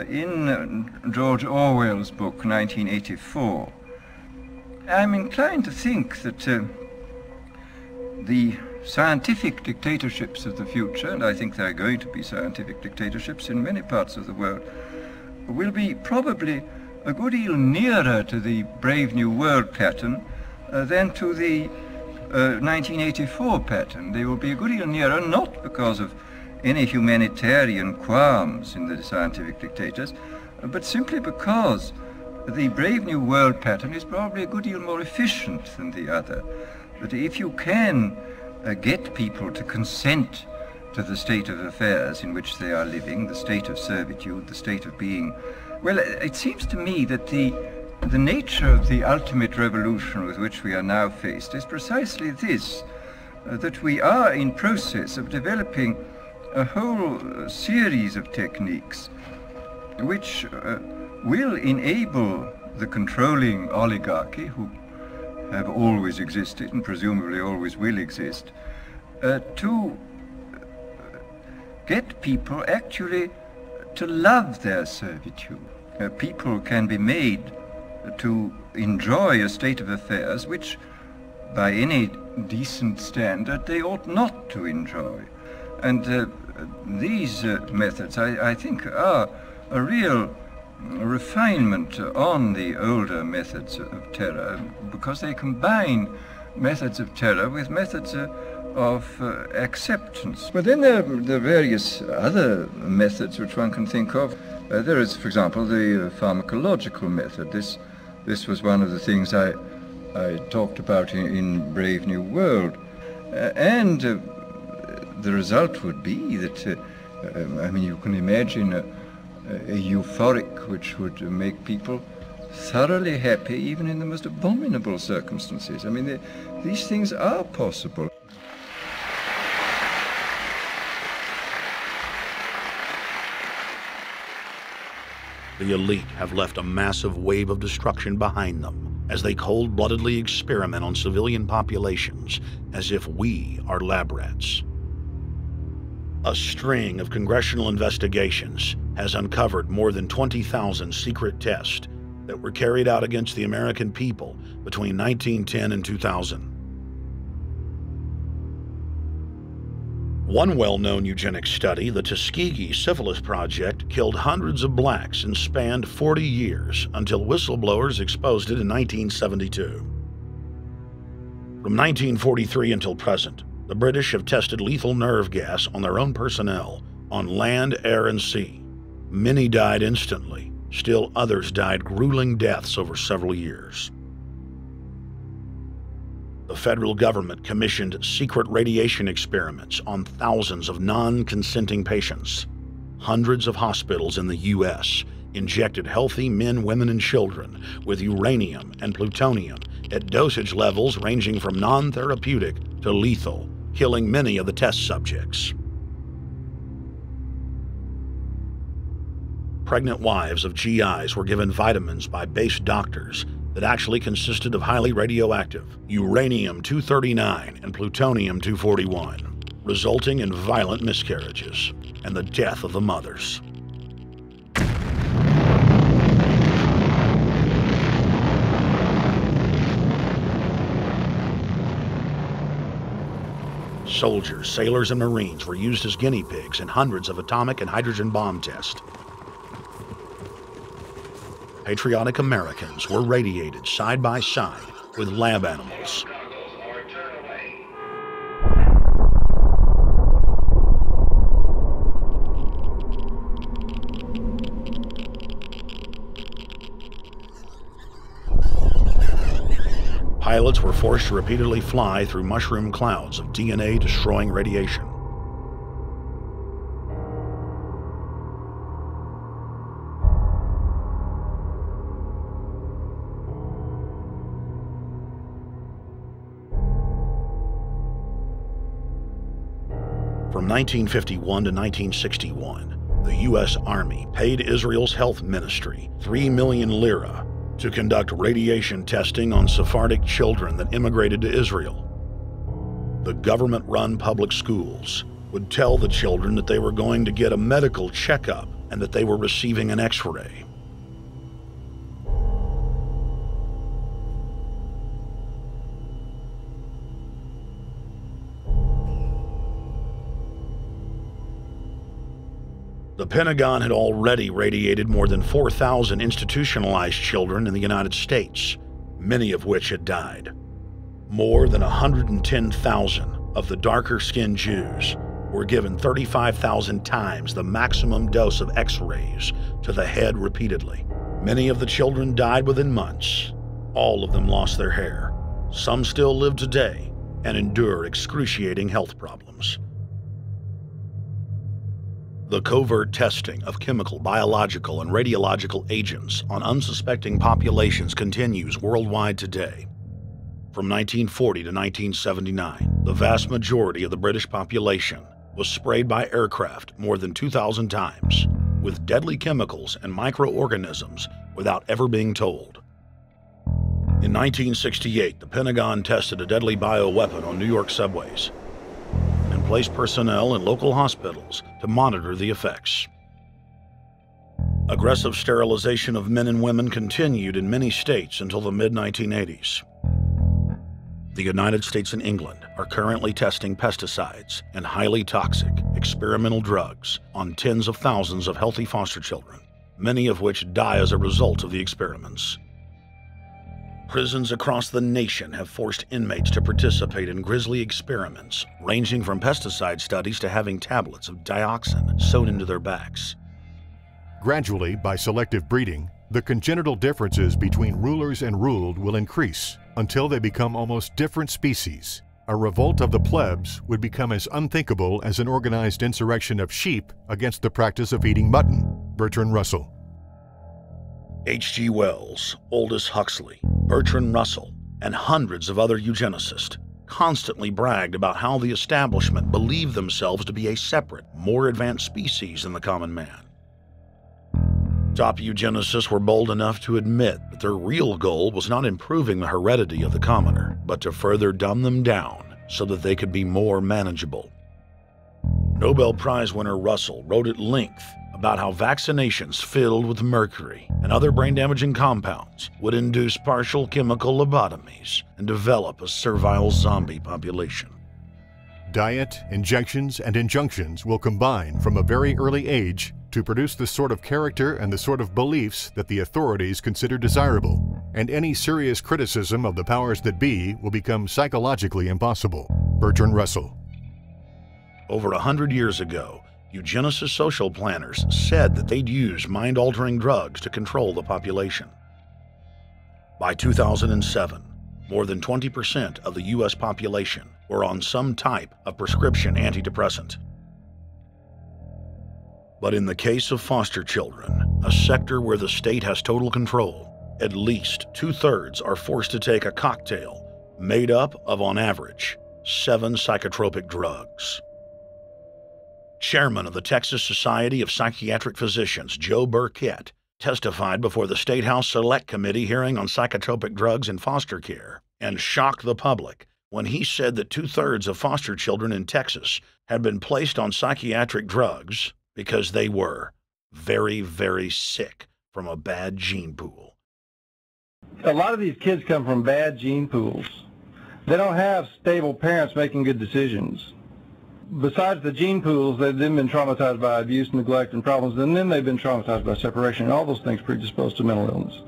in George Orwell's book 1984. I'm inclined to think that the scientific dictatorships of the future, and I think there are going to be scientific dictatorships in many parts of the world, will be probably a good deal nearer to the Brave New World pattern than to the 1984 pattern. They will be a good deal nearer, not because of any humanitarian qualms in the scientific dictators, but simply because the Brave New World pattern is probably a good deal more efficient than the other. That if you can get people to consent to the state of affairs in which they are living, the state of servitude, the state of being. Well, it seems to me that the nature of the ultimate revolution with which we are now faced is precisely this, that we are in process of developing a whole series of techniques which will enable the controlling oligarchy, who have always existed and presumably always will exist, to get people actually to love their servitude. People can be made to enjoy a state of affairs which, by any decent standard, they ought not to enjoy. And these methods, I think, are a real refinement on the older methods of terror, because they combine methods of terror with methods of acceptance. But then there are various other methods which one can think of. There is, for example, the pharmacological method. This was one of the things I talked about in Brave New World. And the result would be that I mean, you can imagine a euphoric which would make people thoroughly happy even in the most abominable circumstances. I mean, these things are possible. The elite have left a massive wave of destruction behind them as they cold-bloodedly experiment on civilian populations as if we are lab rats. A string of congressional investigations has uncovered more than 20,000 secret tests that were carried out against the American people between 1910 and 2000. One well-known eugenics study, the Tuskegee Syphilis Project, killed hundreds of blacks and spanned 40 years until whistleblowers exposed it in 1972. From 1943 until present, the British have tested lethal nerve gas on their own personnel on land, air, and sea. Many died instantly. Still others died grueling deaths over several years. The federal government commissioned secret radiation experiments on thousands of non-consenting patients. Hundreds of hospitals in the U.S. injected healthy men, women, and children with uranium and plutonium at dosage levels ranging from non-therapeutic to lethal, killing many of the test subjects. Pregnant wives of GIs were given vitamins by base doctors that actually consisted of highly radioactive uranium-239 and plutonium-241, resulting in violent miscarriages and the death of the mothers. Soldiers, sailors, and Marines were used as guinea pigs in hundreds of atomic and hydrogen bomb tests. Patriotic Americans were radiated side by side with lab animals. Pilots were forced to repeatedly fly through mushroom clouds of DNA-destroying radiation. From 1951 to 1961, the U.S. Army paid Israel's health ministry 3 million lira to conduct radiation testing on Sephardic children that immigrated to Israel. The government-run public schools would tell the children that they were going to get a medical checkup and that they were receiving an X-ray. The Pentagon had already radiated more than 4,000 institutionalized children in the United States, many of which had died. More than 110,000 of the darker-skinned Jews were given 35,000 times the maximum dose of X-rays to the head repeatedly. Many of the children died within months. All of them lost their hair. Some still live today and endure excruciating health problems. The covert testing of chemical, biological, and radiological agents on unsuspecting populations continues worldwide today. From 1940 to 1979, the vast majority of the British population was sprayed by aircraft more than 2,000 times with deadly chemicals and microorganisms without ever being told. In 1968, the Pentagon tested a deadly bioweapon on New York subways and placed personnel in local hospitals to monitor the effects. Aggressive sterilization of men and women continued in many states until the mid-1980s. The United States and England are currently testing pesticides and highly toxic experimental drugs on tens of thousands of healthy foster children, many of which die as a result of the experiments. Prisons across the nation have forced inmates to participate in grisly experiments, ranging from pesticide studies to having tablets of dioxin sewn into their backs. Gradually, by selective breeding, the congenital differences between rulers and ruled will increase until they become almost different species, a revolt of the plebs would become as unthinkable as an organized insurrection of sheep against the practice of eating mutton. Bertrand Russell. H.G. Wells, Aldous Huxley, Bertrand Russell, and hundreds of other eugenicists constantly bragged about how the establishment believed themselves to be a separate, more advanced species than the common man. Top eugenicists were bold enough to admit that their real goal was not improving the heredity of the commoner, but to further dumb them down so that they could be more manageable. Nobel Prize winner Russell wrote at length about how vaccinations filled with mercury and other brain-damaging compounds would induce partial chemical lobotomies and develop a servile zombie population. Diet, injections, and injunctions will combine from a very early age to produce the sort of character and the sort of beliefs that the authorities consider desirable, and any serious criticism of the powers that be will become psychologically impossible. Bertrand Russell. Over 100 years ago, eugenicist social planners said that they'd use mind-altering drugs to control the population. By 2007, more than 20% of the U.S. population were on some type of prescription antidepressant. But in the case of foster children, a sector where the state has total control, at least 2/3 are forced to take a cocktail made up of, on average, 7 psychotropic drugs. Chairman of the Texas Society of Psychiatric Physicians, Joe Burkett, testified before the State House Select Committee hearing on psychotropic drugs in foster care and shocked the public when he said that 2/3 of foster children in Texas had been placed on psychiatric drugs because they were very, very sick from a bad gene pool. A lot of these kids come from bad gene pools. They don't have stable parents making good decisions. Besides the gene pools, they've then been traumatized by abuse, neglect, and problems, and then they've been traumatized by separation, and all those things predispose to mental illness.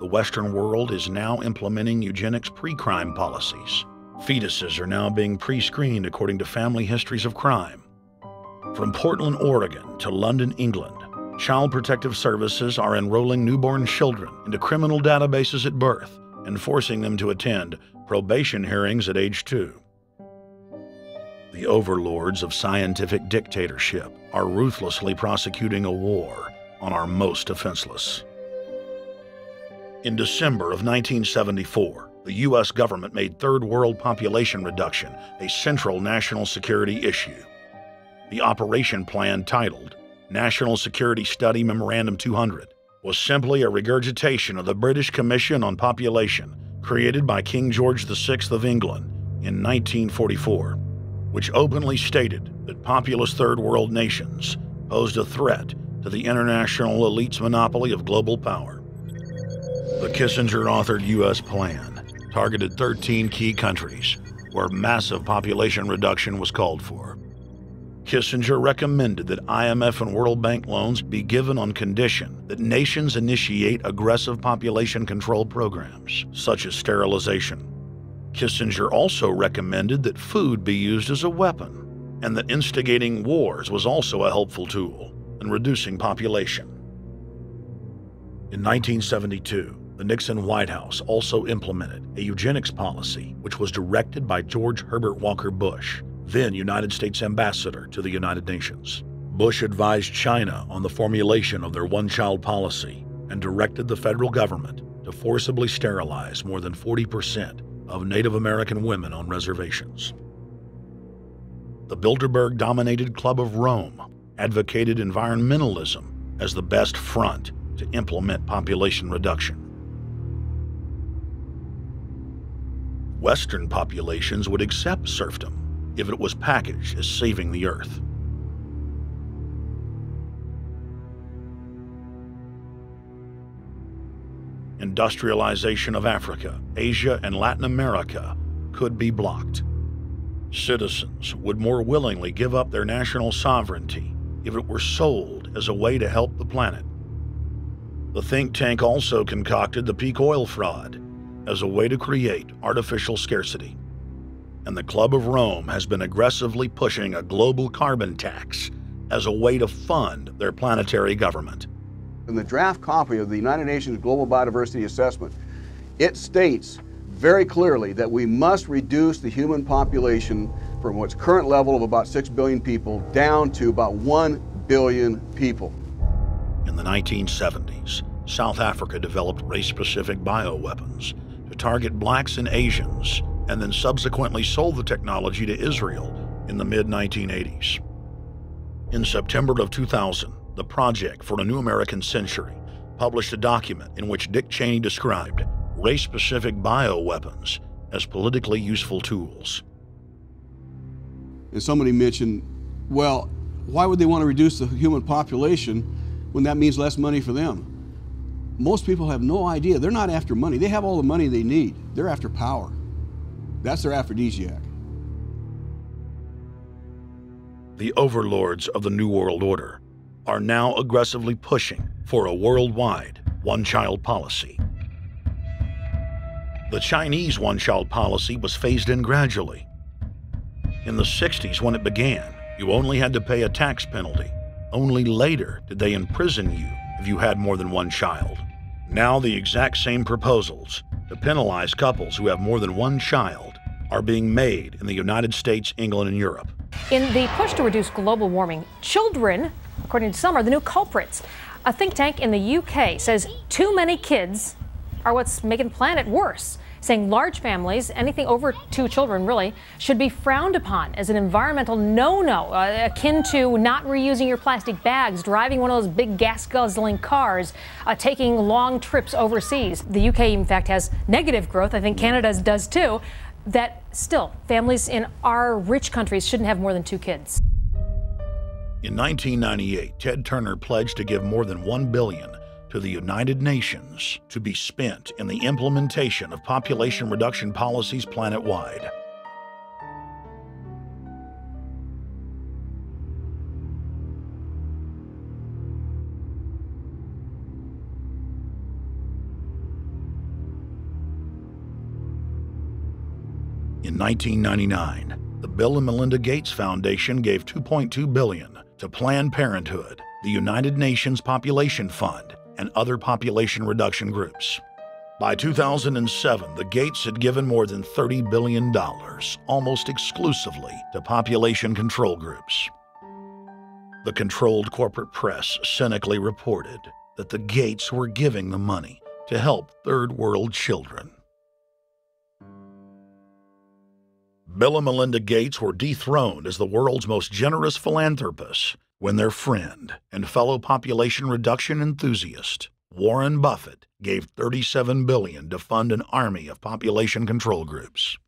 The Western world is now implementing eugenics pre-crime policies. Fetuses are now being pre-screened according to family histories of crime. From Portland, Oregon to London, England, Child Protective Services are enrolling newborn children into criminal databases at birth and forcing them to attend probation hearings at age 2. The overlords of scientific dictatorship are ruthlessly prosecuting a war on our most defenseless. In December of 1974, the U.S. government made third world population reduction a central national security issue. The operation plan, titled National Security Study Memorandum 200, was simply a regurgitation of the British Commission on Population created by King George VI of England in 1944. Which openly stated that populous third world nations posed a threat to the international elite's monopoly of global power. The Kissinger-authored U.S. plan targeted 13 key countries where massive population reduction was called for. Kissinger recommended that IMF and World Bank loans be given on condition that nations initiate aggressive population control programs, such as sterilization. Kissinger also recommended that food be used as a weapon, and that instigating wars was also a helpful tool in reducing population. In 1972, the Nixon White House also implemented a eugenics policy which was directed by George Herbert Walker Bush, then United States Ambassador to the United Nations. Bush advised China on the formulation of their one-child policy and directed the federal government to forcibly sterilize more than 40% of Native American women on reservations. The Bilderberg-dominated Club of Rome advocated environmentalism as the best front to implement population reduction. Western populations would accept serfdom if it was packaged as saving the earth. Industrialization of Africa, Asia, and Latin America could be blocked. Citizens would more willingly give up their national sovereignty if it were sold as a way to help the planet. The think tank also concocted the peak oil fraud as a way to create artificial scarcity. And the Club of Rome has been aggressively pushing a global carbon tax as a way to fund their planetary government. In the draft copy of the United Nations Global Biodiversity Assessment, it states very clearly that we must reduce the human population from its current level of about 6 billion people down to about 1 billion people. In the 1970s, South Africa developed race-specific bioweapons to target blacks and Asians, and then subsequently sold the technology to Israel in the mid-1980s. In September of 2000, the Project for a New American Century published a document in which Dick Cheney described race-specific bioweapons as politically useful tools. And somebody mentioned, well, why would they want to reduce the human population when that means less money for them? Most people have no idea. They're not after money. They have all the money they need. They're after power. That's their aphrodisiac. The overlords of the New World Order are now aggressively pushing for a worldwide one-child policy. The Chinese one-child policy was phased in gradually. In the 60s, when it began, you only had to pay a tax penalty. Only later did they imprison you if you had more than one child. Now the exact same proposals to penalize couples who have more than one child are being made in the United States, England, and Europe. In the push to reduce global warming, children, according to some, are the new culprits. A think tank in the UK says too many kids are what's making the planet worse, saying large families, anything over 2 children really, should be frowned upon as an environmental no-no, akin to not reusing your plastic bags, driving one of those big gas-guzzling cars, taking long trips overseas. The UK, in fact, has negative growth. I think Canada does too. That still, families in our rich countries shouldn't have more than 2 kids. In 1998, Ted Turner pledged to give more than $1 billion to the United Nations to be spent in the implementation of population reduction policies planet-wide. In 1999, the Bill and Melinda Gates Foundation gave $2.2 billion to Planned Parenthood, the United Nations Population Fund, and other population reduction groups. By 2007, the Gates had given more than $30 billion, almost exclusively to population control groups. The controlled corporate press cynically reported that the Gates were giving the money to help third world children. Bill and Melinda Gates were dethroned as the world's most generous philanthropists when their friend and fellow population reduction enthusiast, Warren Buffett, gave $37 billion to fund an army of population control groups.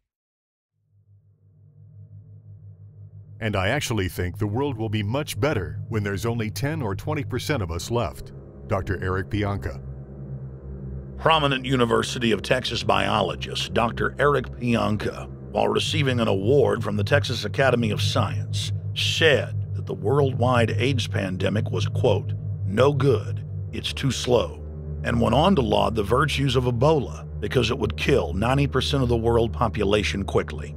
And I actually think the world will be much better when there's only 10 or 20% of us left. Dr. Eric Pianka. Prominent University of Texas biologist Dr. Eric Pianka, while receiving an award from the Texas Academy of Science, said the worldwide AIDS pandemic was, quote, no good, it's too slow, and went on to laud the virtues of Ebola because it would kill 90% of the world population quickly.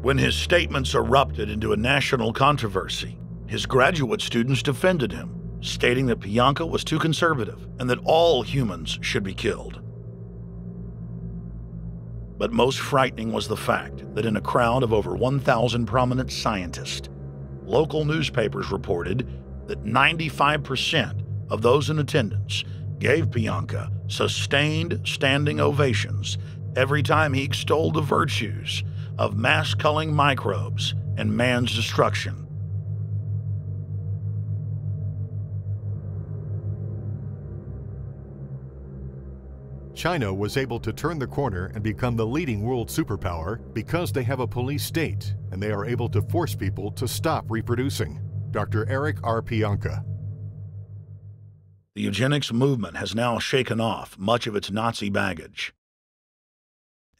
When his statements erupted into a national controversy, his graduate students defended him, stating that Pianka was too conservative and that all humans should be killed. But most frightening was the fact that in a crowd of over 1,000 prominent scientists, local newspapers reported that 95% of those in attendance gave Pianka sustained standing ovations every time he extolled the virtues of mass-culling microbes and man's destruction. China was able to turn the corner and become the leading world superpower because they have a police state and they are able to force people to stop reproducing. Dr. Eric R. Pianka. The eugenics movement has now shaken off much of its Nazi baggage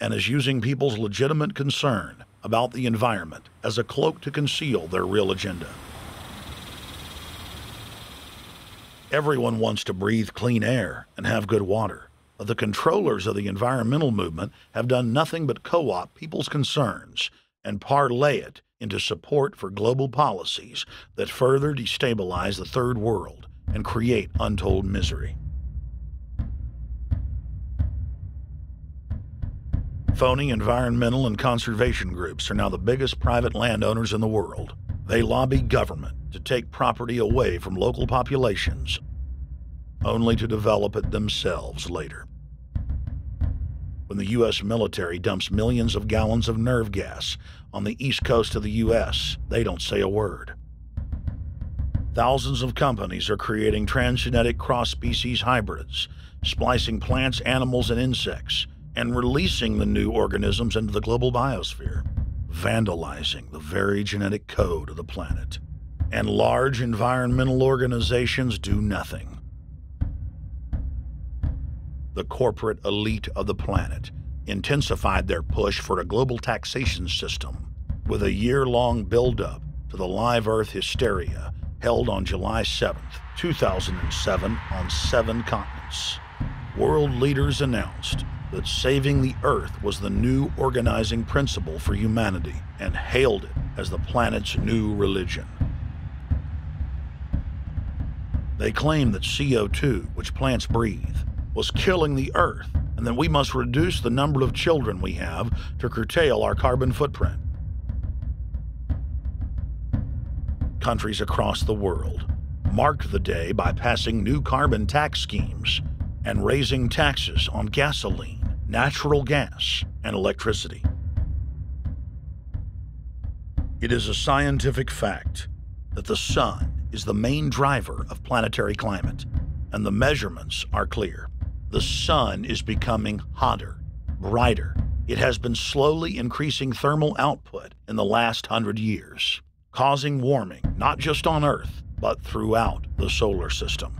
and is using people's legitimate concern about the environment as a cloak to conceal their real agenda. Everyone wants to breathe clean air and have good water. The controllers of the environmental movement have done nothing but co-opt people's concerns and parlay it into support for global policies that further destabilize the third world and create untold misery. Phony environmental and conservation groups are now the biggest private landowners in the world. They lobby government to take property away from local populations, only to develop it themselves later. When the U.S. military dumps millions of gallons of nerve gas on the east coast of the U.S., they don't say a word. Thousands of companies are creating transgenetic cross-species hybrids, splicing plants, animals, and insects, and releasing the new organisms into the global biosphere, vandalizing the very genetic code of the planet. And large environmental organizations do nothing. The corporate elite of the planet intensified their push for a global taxation system with a year-long buildup to the Live Earth hysteria held on July 7, 2007 on 7 continents. World leaders announced that saving the Earth was the new organizing principle for humanity and hailed it as the planet's new religion. They claimed that CO2, which plants breathe, was killing the Earth, and that we must reduce the number of children we have to curtail our carbon footprint. Countries across the world marked the day by passing new carbon tax schemes and raising taxes on gasoline, natural gas, and electricity. It is a scientific fact that the sun is the main driver of planetary climate, and the measurements are clear. The sun is becoming hotter, brighter. It has been slowly increasing thermal output in the last 100 years, causing warming not just on Earth, but throughout the solar system.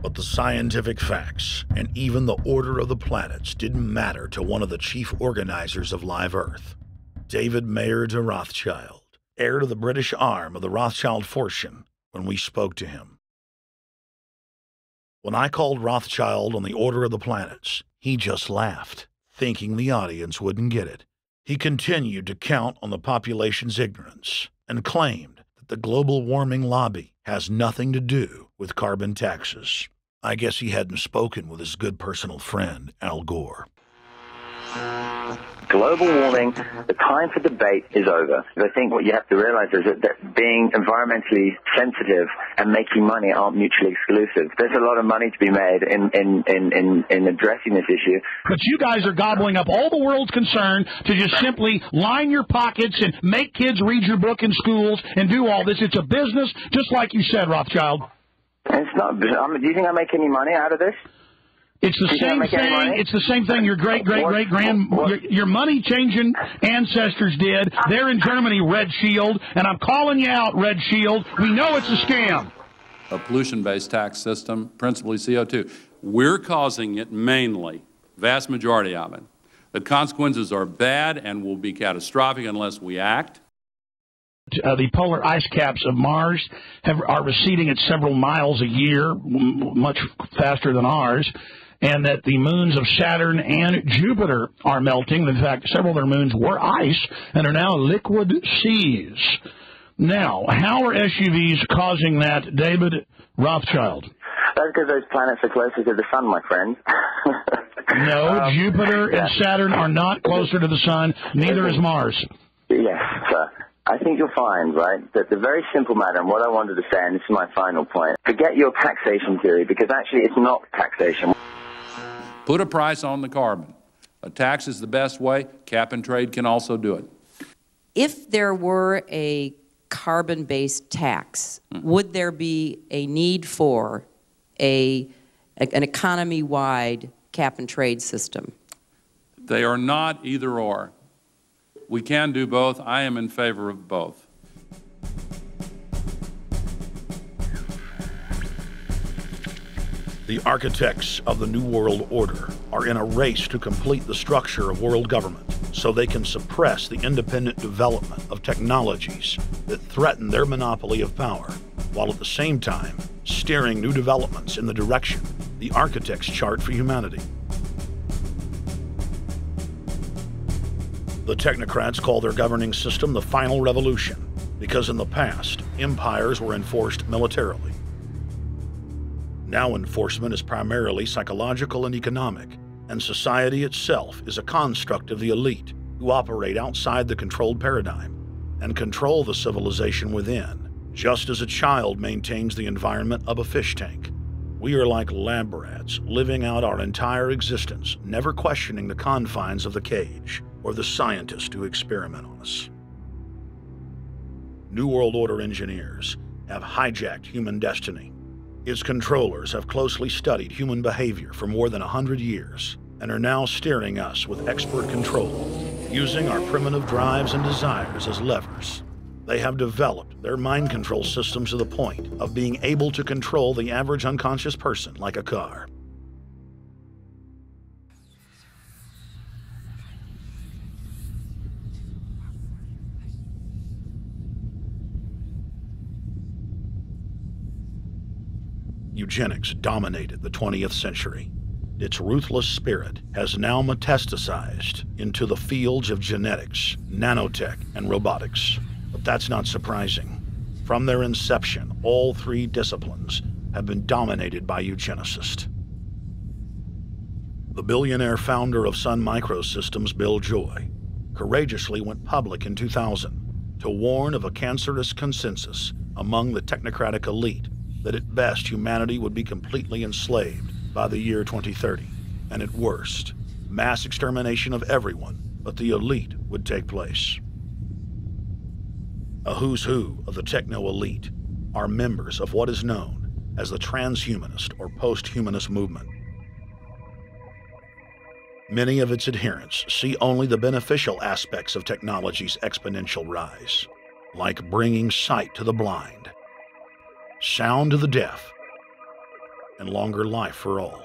But the scientific facts and even the order of the planets didn't matter to one of the chief organizers of Live Earth, David Mayer de Rothschild, heir to the British arm of the Rothschild fortune, when we spoke to him. When I called Rothschild on the order of the planets, he just laughed, thinking the audience wouldn't get it. He continued to count on the population's ignorance and claimed that the global warming lobby has nothing to do with carbon taxes. I guess he hadn't spoken with his good personal friend, Al Gore. Global warming, the time for debate is over. I think what you have to realize is that being environmentally sensitive and making money aren't mutually exclusive. There's a lot of money to be made in addressing this issue. But you guys are gobbling up all the world's concern to just simply line your pockets and make kids read your book in schools and do all this. It's a business, just like you said, Rothschild. It's not. Do you think I make any money out of this? It's the same thing. It's the same thing your great-great-great-grand, your money-changing ancestors did. They're in Germany, Red Shield, and I'm calling you out, Red Shield. We know it's a scam. A pollution-based tax system, principally CO2. We're causing it mainly, vast majority of it. The consequences are bad and will be catastrophic unless we act. The polar ice caps of Mars are receding at several miles a year, much faster than ours. And that the moons of Saturn and Jupiter are melting. In fact, several of their moons were ice and are now liquid seas. Now, how are SUVs causing that, David Rothschild? That's because those planets are closer to the sun, my friend. No, Jupiter and Saturn are not closer to the sun. Neither is Mars. Yes, sir. I think you'll find, right, that the very simple matter, and what I wanted to say, and this is my final point, forget your taxation theory, because actually it's not taxation. Put a price on the carbon. A tax is the best way. Cap and trade can also do it. If there were a carbon-based tax, would there be a need for an economy-wide cap and trade system? They are not either or. We can do both. I am in favor of both. The architects of the New World Order are in a race to complete the structure of world government so they can suppress the independent development of technologies that threaten their monopoly of power, while at the same time steering new developments in the direction the architects chart for humanity. The technocrats call their governing system the final revolution, because in the past, empires were enforced militarily. Now enforcement is primarily psychological and economic, and society itself is a construct of the elite who operate outside the controlled paradigm and control the civilization within, just as a child maintains the environment of a fish tank. We are like lab rats living out our entire existence, never questioning the confines of the cage or the scientist who experiment on us. New World Order engineers have hijacked human destiny. Its controllers have closely studied human behavior for more than 100 years and are now steering us with expert control, using our primitive drives and desires as levers. They have developed their mind control systems to the point of being able to control the average unconscious person like a car. Eugenics dominated the 20th century. Its ruthless spirit has now metastasized into the fields of genetics, nanotech, and robotics. But that's not surprising. From their inception, all three disciplines have been dominated by eugenicists. The billionaire founder of Sun Microsystems, Bill Joy, courageously went public in 2000 to warn of a cancerous consensus among the technocratic elite that at best humanity would be completely enslaved by the year 2030, and at worst, mass extermination of everyone but the elite would take place. A who's who of the techno-elite are members of what is known as the transhumanist or post-humanist movement. Many of its adherents see only the beneficial aspects of technology's exponential rise, like bringing sight to the blind, sound to the deaf, and longer life for all.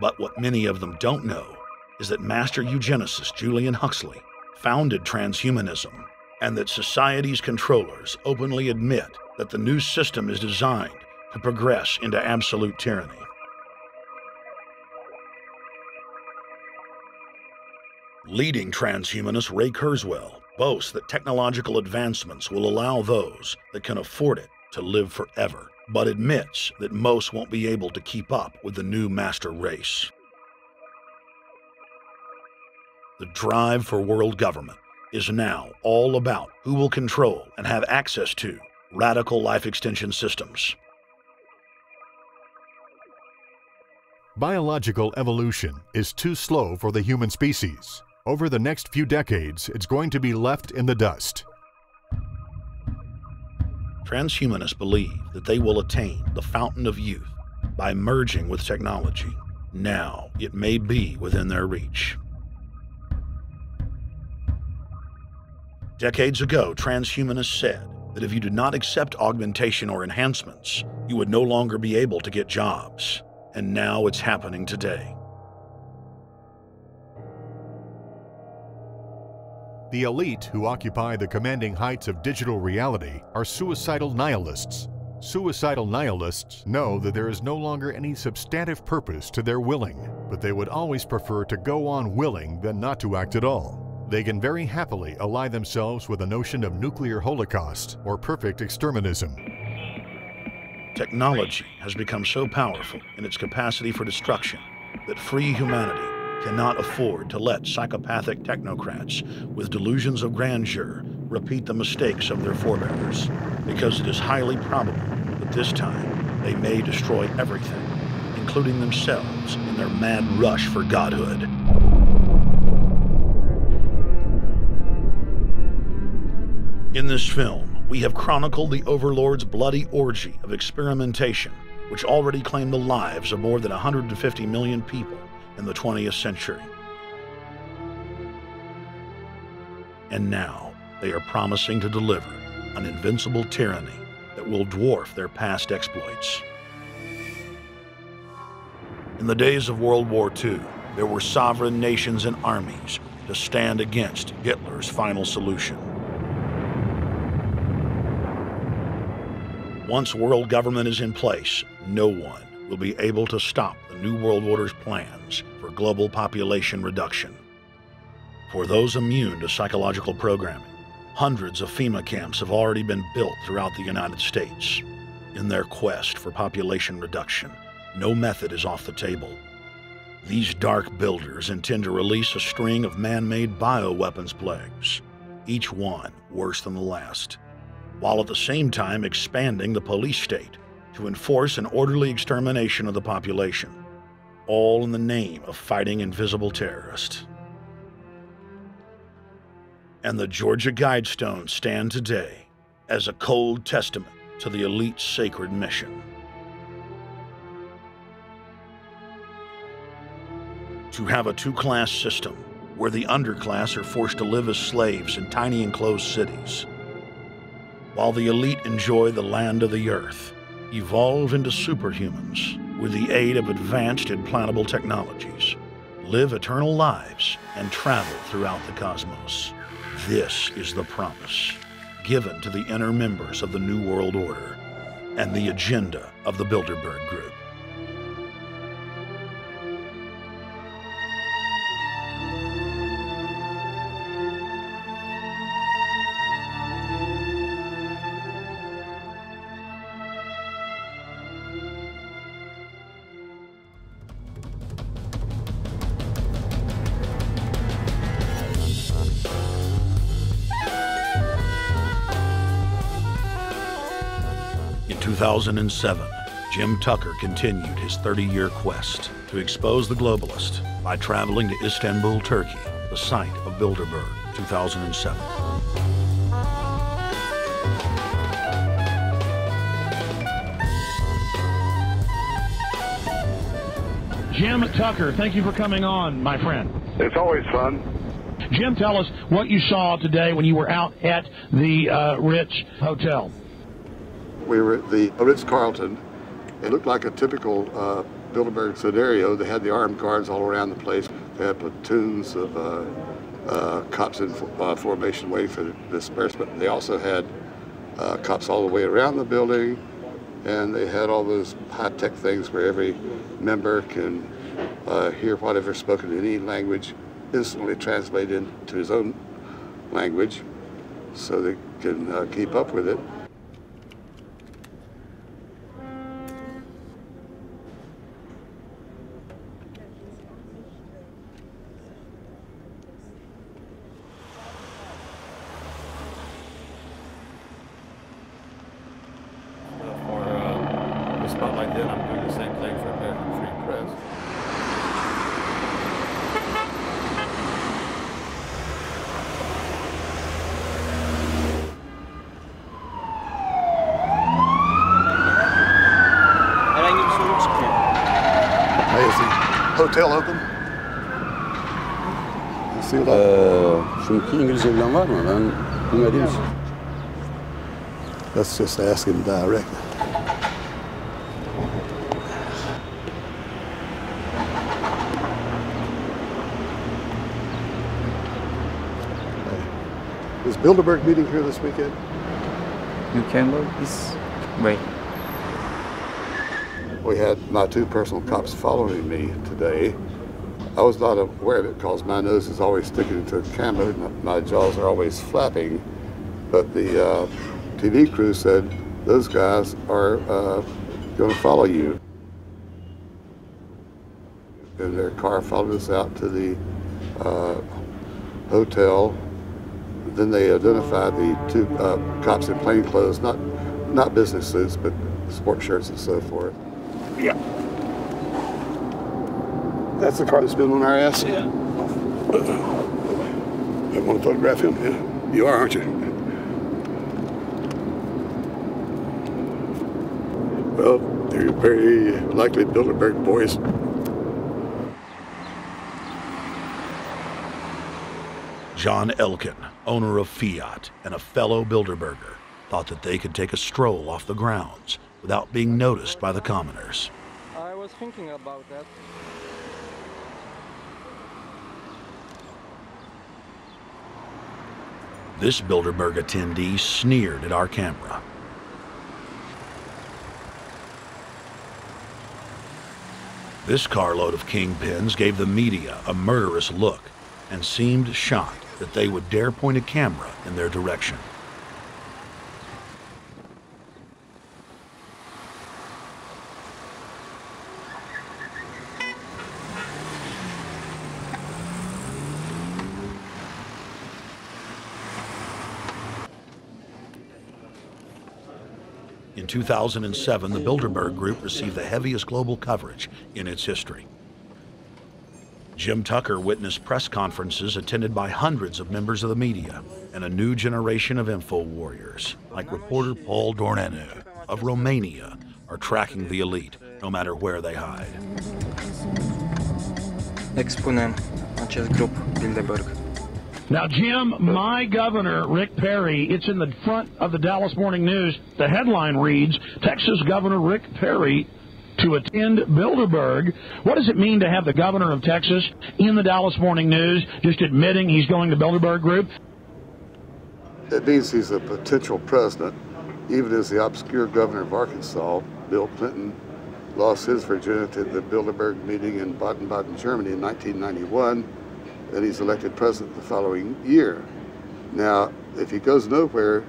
But what many of them don't know is that master eugenicist Julian Huxley founded transhumanism, and that society's controllers openly admit that the new system is designed to progress into absolute tyranny. Leading transhumanist Ray Kurzweil boasts that technological advancements will allow those that can afford it to live forever, but admits that most won't be able to keep up with the new master race. The drive for world government is now all about who will control and have access to radical life extension systems. Biological evolution is too slow for the human species. Over the next few decades, it's going to be left in the dust. Transhumanists believe that they will attain the fountain of youth by merging with technology. Now, it may be within their reach. Decades ago, transhumanists said that if you did not accept augmentation or enhancements, you would no longer be able to get jobs. And now it's happening today. The elite who occupy the commanding heights of digital reality are suicidal nihilists. Suicidal nihilists know that there is no longer any substantive purpose to their willing, but they would always prefer to go on willing than not to act at all. They can very happily ally themselves with the notion of nuclear holocaust or perfect exterminism. Technology has become so powerful in its capacity for destruction that free humanity cannot afford to let psychopathic technocrats with delusions of grandeur repeat the mistakes of their forebears, because it is highly probable that this time they may destroy everything, including themselves, in their mad rush for godhood. In this film, we have chronicled the Overlord's bloody orgy of experimentation, which already claimed the lives of more than 150 million people in the 20th century. And now they are promising to deliver an invincible tyranny that will dwarf their past exploits. In the days of World War II, there were sovereign nations and armies to stand against Hitler's final solution. Once world government is in place, no one will be able to stop the New World Order's plans for global population reduction. For those immune to psychological programming, hundreds of FEMA camps have already been built throughout the United States. in their quest for population reduction, no method is off the table. These dark builders intend to release a string of man-made bioweapons plagues, each one worse than the last, while at the same time expanding the police state to enforce an orderly extermination of the population, all in the name of fighting invisible terrorists. And the Georgia Guidestones stand today as a cold testament to the elite's sacred mission. To have a two-class system where the underclass are forced to live as slaves in tiny enclosed cities, while the elite enjoy the land of the earth, evolve into superhumans with the aid of advanced implantable technologies, live eternal lives, and travel throughout the cosmos. This is the promise given to the inner members of the New World Order and the agenda of the Bilderberg Group. In 2007, Jim Tucker continued his 30-year quest to expose the globalists by traveling to Istanbul, Turkey, the site of Bilderberg 2007. Jim Tucker, thank you for coming on, my friend. It's always fun. Jim, tell us what you saw today when you were out at the Ritz Hotel. We were at the Ritz-Carlton. It looked like a typical Bilderberg scenario. They had the armed guards all around the place. They had platoons of cops in formation waiting for disbursement. They also had cops all the way around the building, and they had all those high-tech things where every member can hear whatever spoken in any language instantly translated into his own language so they can keep up with it. Hotel open. Let's just ask him directly. Is Bilderberg meeting here this weekend? You can go this way. We had my two personal cops following me today. I was not aware of it because my nose is always sticking to the camera. My jaws are always flapping. But the TV crew said, those guys are going to follow you. And their car followed us out to the hotel. Then they identified the two cops in plain clothes, not business suits, but sport shirts and so forth. Yeah. That's the car that's been on our ass? Yeah. I want to photograph him. Yeah. You are, aren't you? Well, they're very likely Bilderberg boys. John Elkin, owner of Fiat and a fellow Bilderberger, thought that they could take a stroll off the grounds without being noticed by the commoners. I was thinking about that. This Bilderberg attendee sneered at our camera. This carload of kingpins gave the media a murderous look and seemed shocked that they would dare point a camera in their direction. In 2007, the Bilderberg Group received the heaviest global coverage in its history. Jim Tucker witnessed press conferences attended by hundreds of members of the media and a new generation of info warriors, like reporter Paul Dornanu of Romania, are tracking the elite, no matter where they hide. Expunem acest grup Bilderberg. Now, Jim, my governor, Rick Perry, it's in the front of the Dallas Morning News. The headline reads, Texas Governor Rick Perry to attend Bilderberg. What does it mean to have the governor of Texas in the Dallas Morning News just admitting he's going to Bilderberg Group? It means he's a potential president, even as the obscure governor of Arkansas, Bill Clinton, lost his virginity at the Bilderberg meeting in Baden-Baden, Germany in 1991. And he's elected president the following year. Now, if he goes nowhere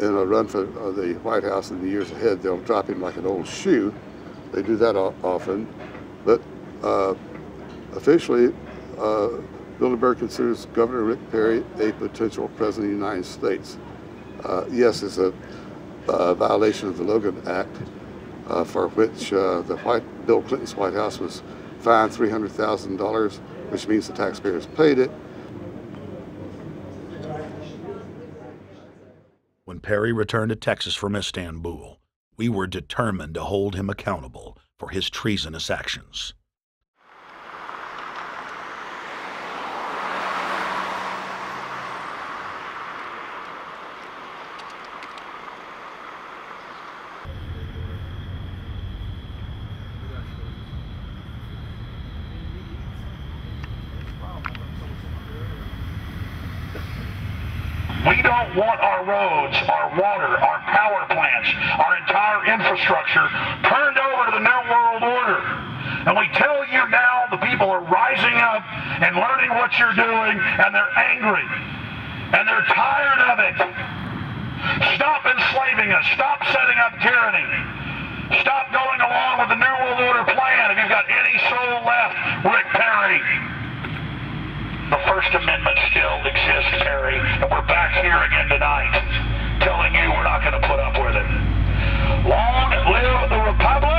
in a run for the White House in the years ahead, they'll drop him like an old shoe. They do that often. But officially, Bilderberg considers Governor Rick Perry a potential president of the United States. Yes, it's a violation of the Logan Act, for which Bill Clinton's White House was fined $300,000. Which means the taxpayers paid it. When Perry returned to Texas from Istanbul, we were determined to hold him accountable for his treasonous actions. We don't want our roads, our water, our power plants, our entire infrastructure turned over to the New World Order. And we tell you now the people are rising up and learning what you're doing, and they're angry. And they're tired of it. Stop enslaving us. Stop setting up tyranny. Stop going along with the New World Order plan. If you've got any soul left, Rick Perry. The First Amendment still exists, Perry, and we're back here again tonight telling you we're not going to put up with it. Long live the Republic!